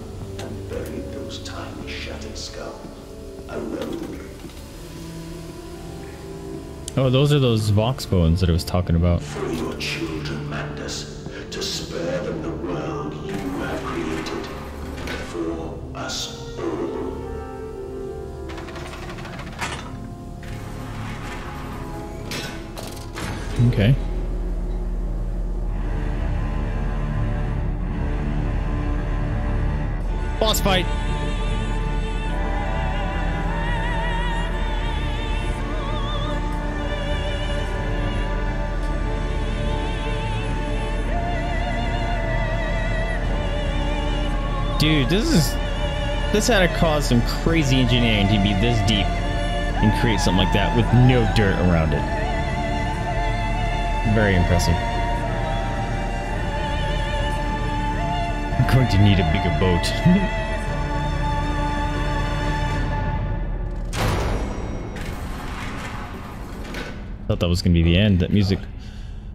and buried those tiny shattered skulls. Alone. Oh, those are those vox bones that I was talking about. For your children, Mandus, to spare them the world you have created for us all. Okay. Boss fight. Dude, this is... This had to cause some crazy engineering to be this deep and create something like that with no dirt around it. Very impressive. I'm going to need a bigger boat. Thought that was going to be the end, that music.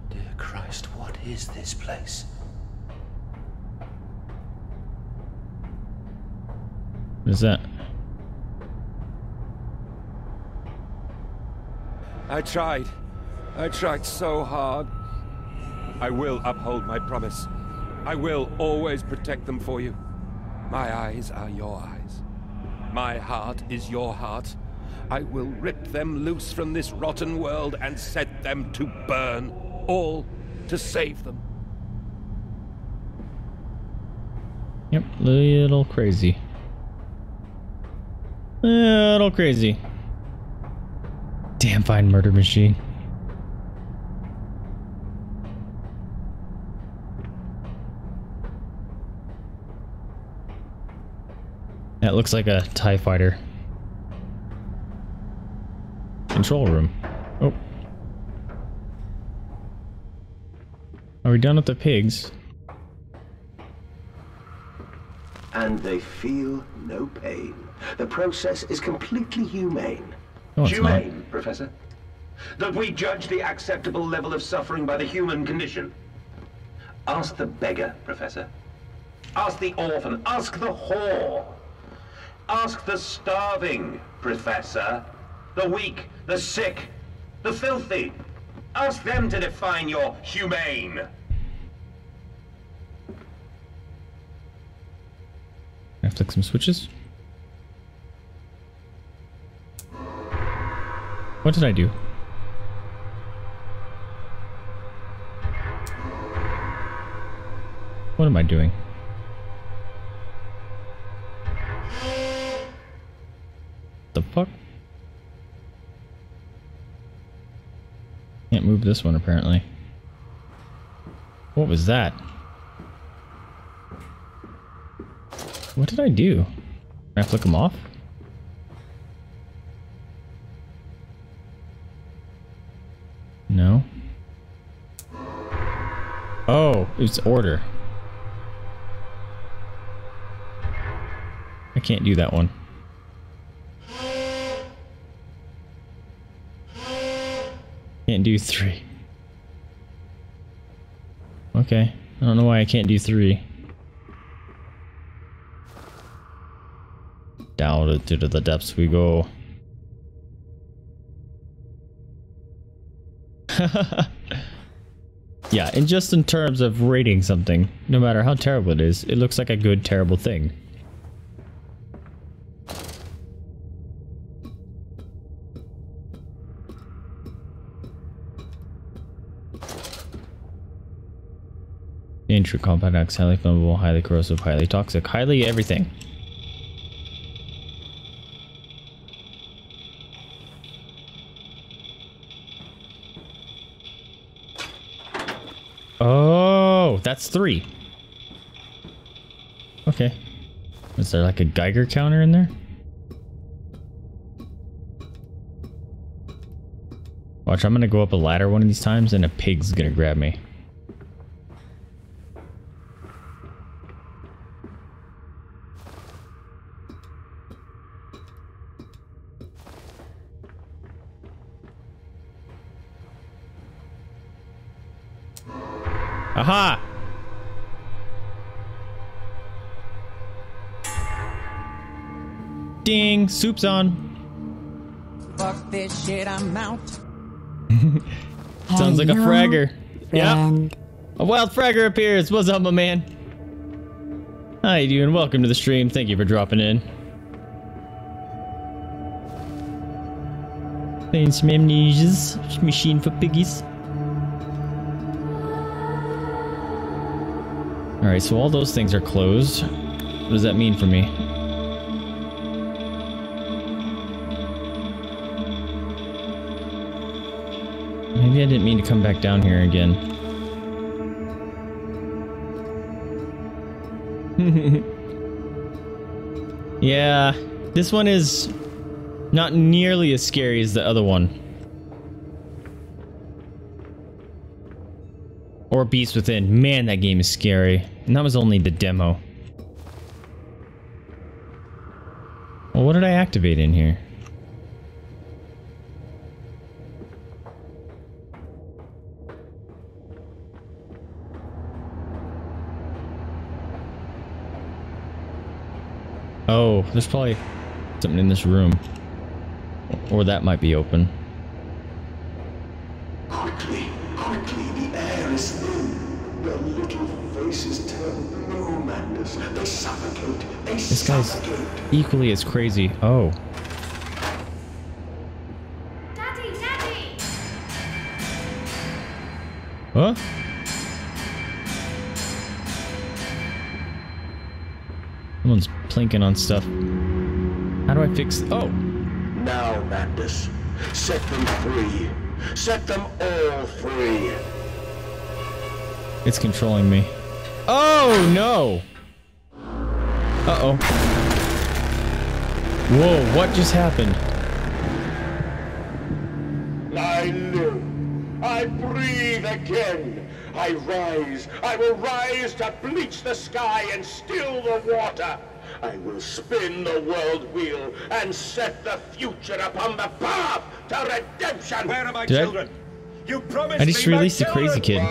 Dear Christ, what is this place? What is that? I tried. I tried so hard. I will uphold my promise. I will always protect them for you. My eyes are your eyes. My heart is your heart. I will rip them loose from this rotten world and set them to burn. All to save them. Yep, little crazy. A little crazy. Damn fine murder machine. That looks like a TIE fighter. Control room. Oh. Are we done with the pigs? And they feel no pain. The process is completely humane. Oh, humane, not. Professor. That we judge the acceptable level of suffering by the human condition. Ask the beggar, Professor. Ask the orphan. Ask the whore. Ask the starving, Professor. The weak, the sick, the filthy. Ask them to define your humane. I have to click some switches. What did I do? What am I doing? The fuck? Can't move this one apparently. What was that? What did I do? Can I flick them off? No. Oh, it's order. I can't do that one. Can't do three. Okay. I don't know why I can't do three. Down into the depths we go. Yeah, and just in terms of rating something, no matter how terrible it is, it looks like a good, terrible thing. Intro compound acts highly flammable, highly corrosive, highly toxic, highly everything. Oh, that's three. Okay. Is there like a Geiger counter in there? Watch, I'm gonna go up a ladder one of these times and a pig's gonna grab me. Aha! Ding! Soup's on. Fuck this shit, I'm out. Sounds like a fragger. Yeah. A wild fragger appears. What's up, my man? Hi, you and welcome to the stream. Thank you for dropping in. Playing some Amnesia's Machine for Piggies. Alright, so all those things are closed. What does that mean for me? Maybe I didn't mean to come back down here again. Yeah, this one is not nearly as scary as the other one. Or Beast Within. Man, that game is scary. And that was only the demo. Well, what did I activate in here? Oh, there's probably something in this room. Or that might be open. Quickly, quickly, the air is thin. Their little faces turn blue, Mandus. They suffocate. They this suffocate. Guy's equally as crazy. Oh. Daddy, Daddy! Huh? Someone's plinking on stuff. How do I fix... Oh! Now, Mandus, set them free. Set them all free. It's controlling me. Oh no! Uh-oh. Whoa, what just happened? I live. I breathe again. I rise. I will rise to bleach the sky and still the water. I will spin the world wheel and set the future upon the path to redemption. Where are my Did children? I? You promised I just me released a crazy kid.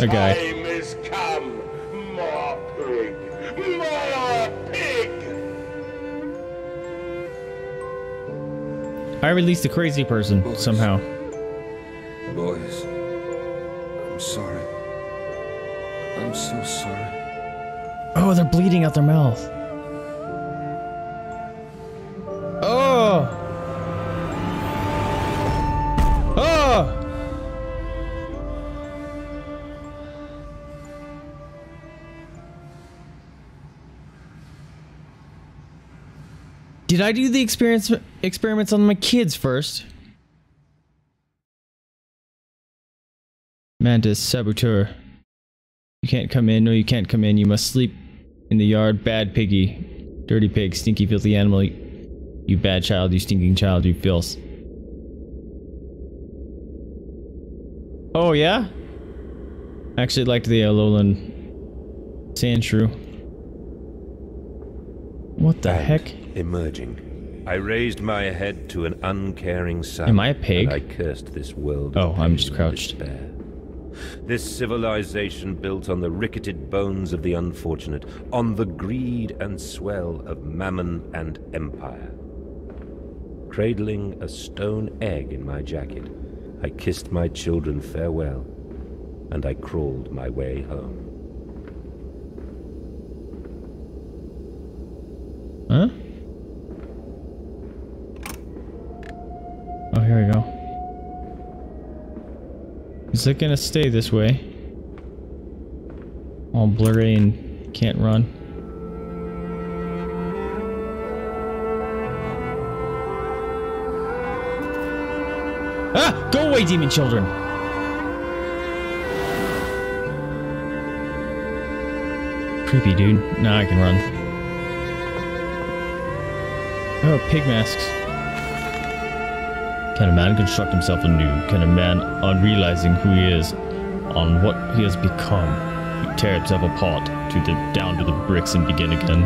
A guy. Time is come. More pig. More pig. I released a crazy person Boys. somehow. Boys, I'm sorry. I'm so sorry. Oh, they're bleeding out their mouth. Did I do the experience experiments on my kids first? Mandus, saboteur. You can't come in. No, you can't come in. You must sleep in the yard. Bad piggy. Dirty pig. Stinky, filthy animal. You bad child. You stinking child. You filth. Oh, yeah? Actually, I liked the Alolan sand shrew. What the and heck? Emerging. I raised my head to an uncaring sun. Am I a pig? I cursed this world. Oh, I'm just crouched. Despair. This civilization built on the ricketed bones of the unfortunate, on the greed and swell of mammon and empire. Cradling a stone egg in my jacket, I kissed my children farewell, and I crawled my way home. Huh? Oh, here we go. Is it gonna stay this way? All blurry and can't run. Ah! Go away, demon children! Creepy, dude. Nah, I can run. Oh, pig masks. Can a man construct himself anew? Can a man, on realizing who he is, on what he has become, tear himself apart to the down to the bricks and begin again?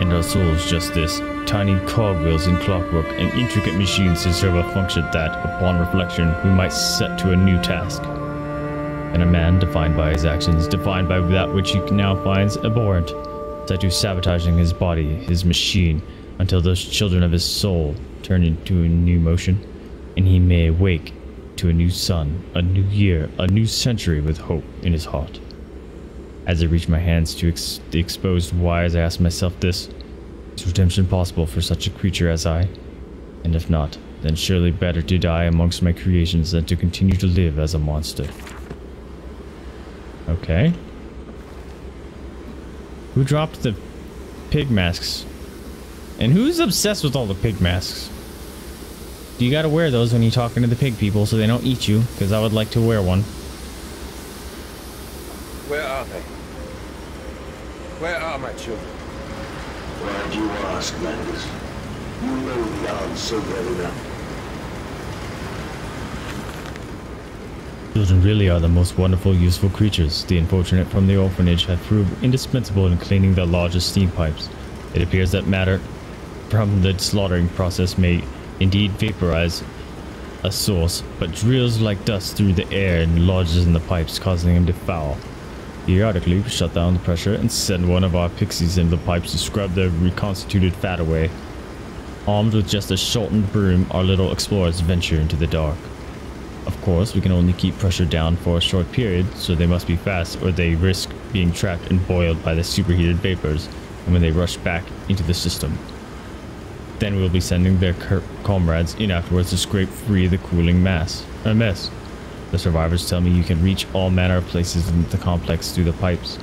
And our souls just this, tiny cogwheels in clockwork and intricate machines to serve a function that, upon reflection, we might set to a new task. And a man, defined by his actions, defined by that which he now finds abhorrent, set to sabotaging his body, his machine, until those children of his soul turn into a new motion, and he may awake to a new sun, a new year, a new century with hope in his heart. As I reach my hands to ex the exposed wires, I ask myself this, is redemption possible for such a creature as I? And if not, then surely better to die amongst my creations than to continue to live as a monster. Okay. Who dropped the pig masks? And who's obsessed with all the pig masks? You gotta wear those when you're talking to the pig people so they don't eat you, because I would like to wear one. Where are they? Where are my children? Why do you ask, Mandus? You know the answer well enough. Children really are the most wonderful, useful creatures. The unfortunate from the orphanage have proved indispensable in cleaning their largest steam pipes. It appears that matter from the slaughtering process may indeed vaporize a source, but drills like dust through the air and lodges in the pipes, causing him to foul. Periodically, we shut down the pressure and send one of our pixies into the pipes to scrub the reconstituted fat away. Armed with just a shortened broom, our little explorers venture into the dark. Of course, we can only keep pressure down for a short period, so they must be fast or they risk being trapped and boiled by the superheated vapors, and when they rush back into the system. Then we'll be sending their comrades in afterwards to scrape free the cooling mass, or mess. The survivors tell me you can reach all manner of places in the complex through the pipes.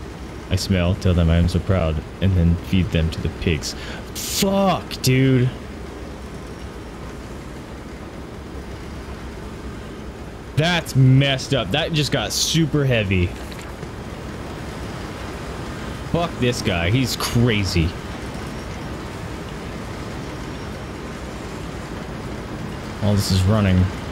I smell, tell them I am so proud, and then feed them to the pigs. Fuck, dude. That's messed up. That just got super heavy. Fuck this guy, he's crazy. All this is running.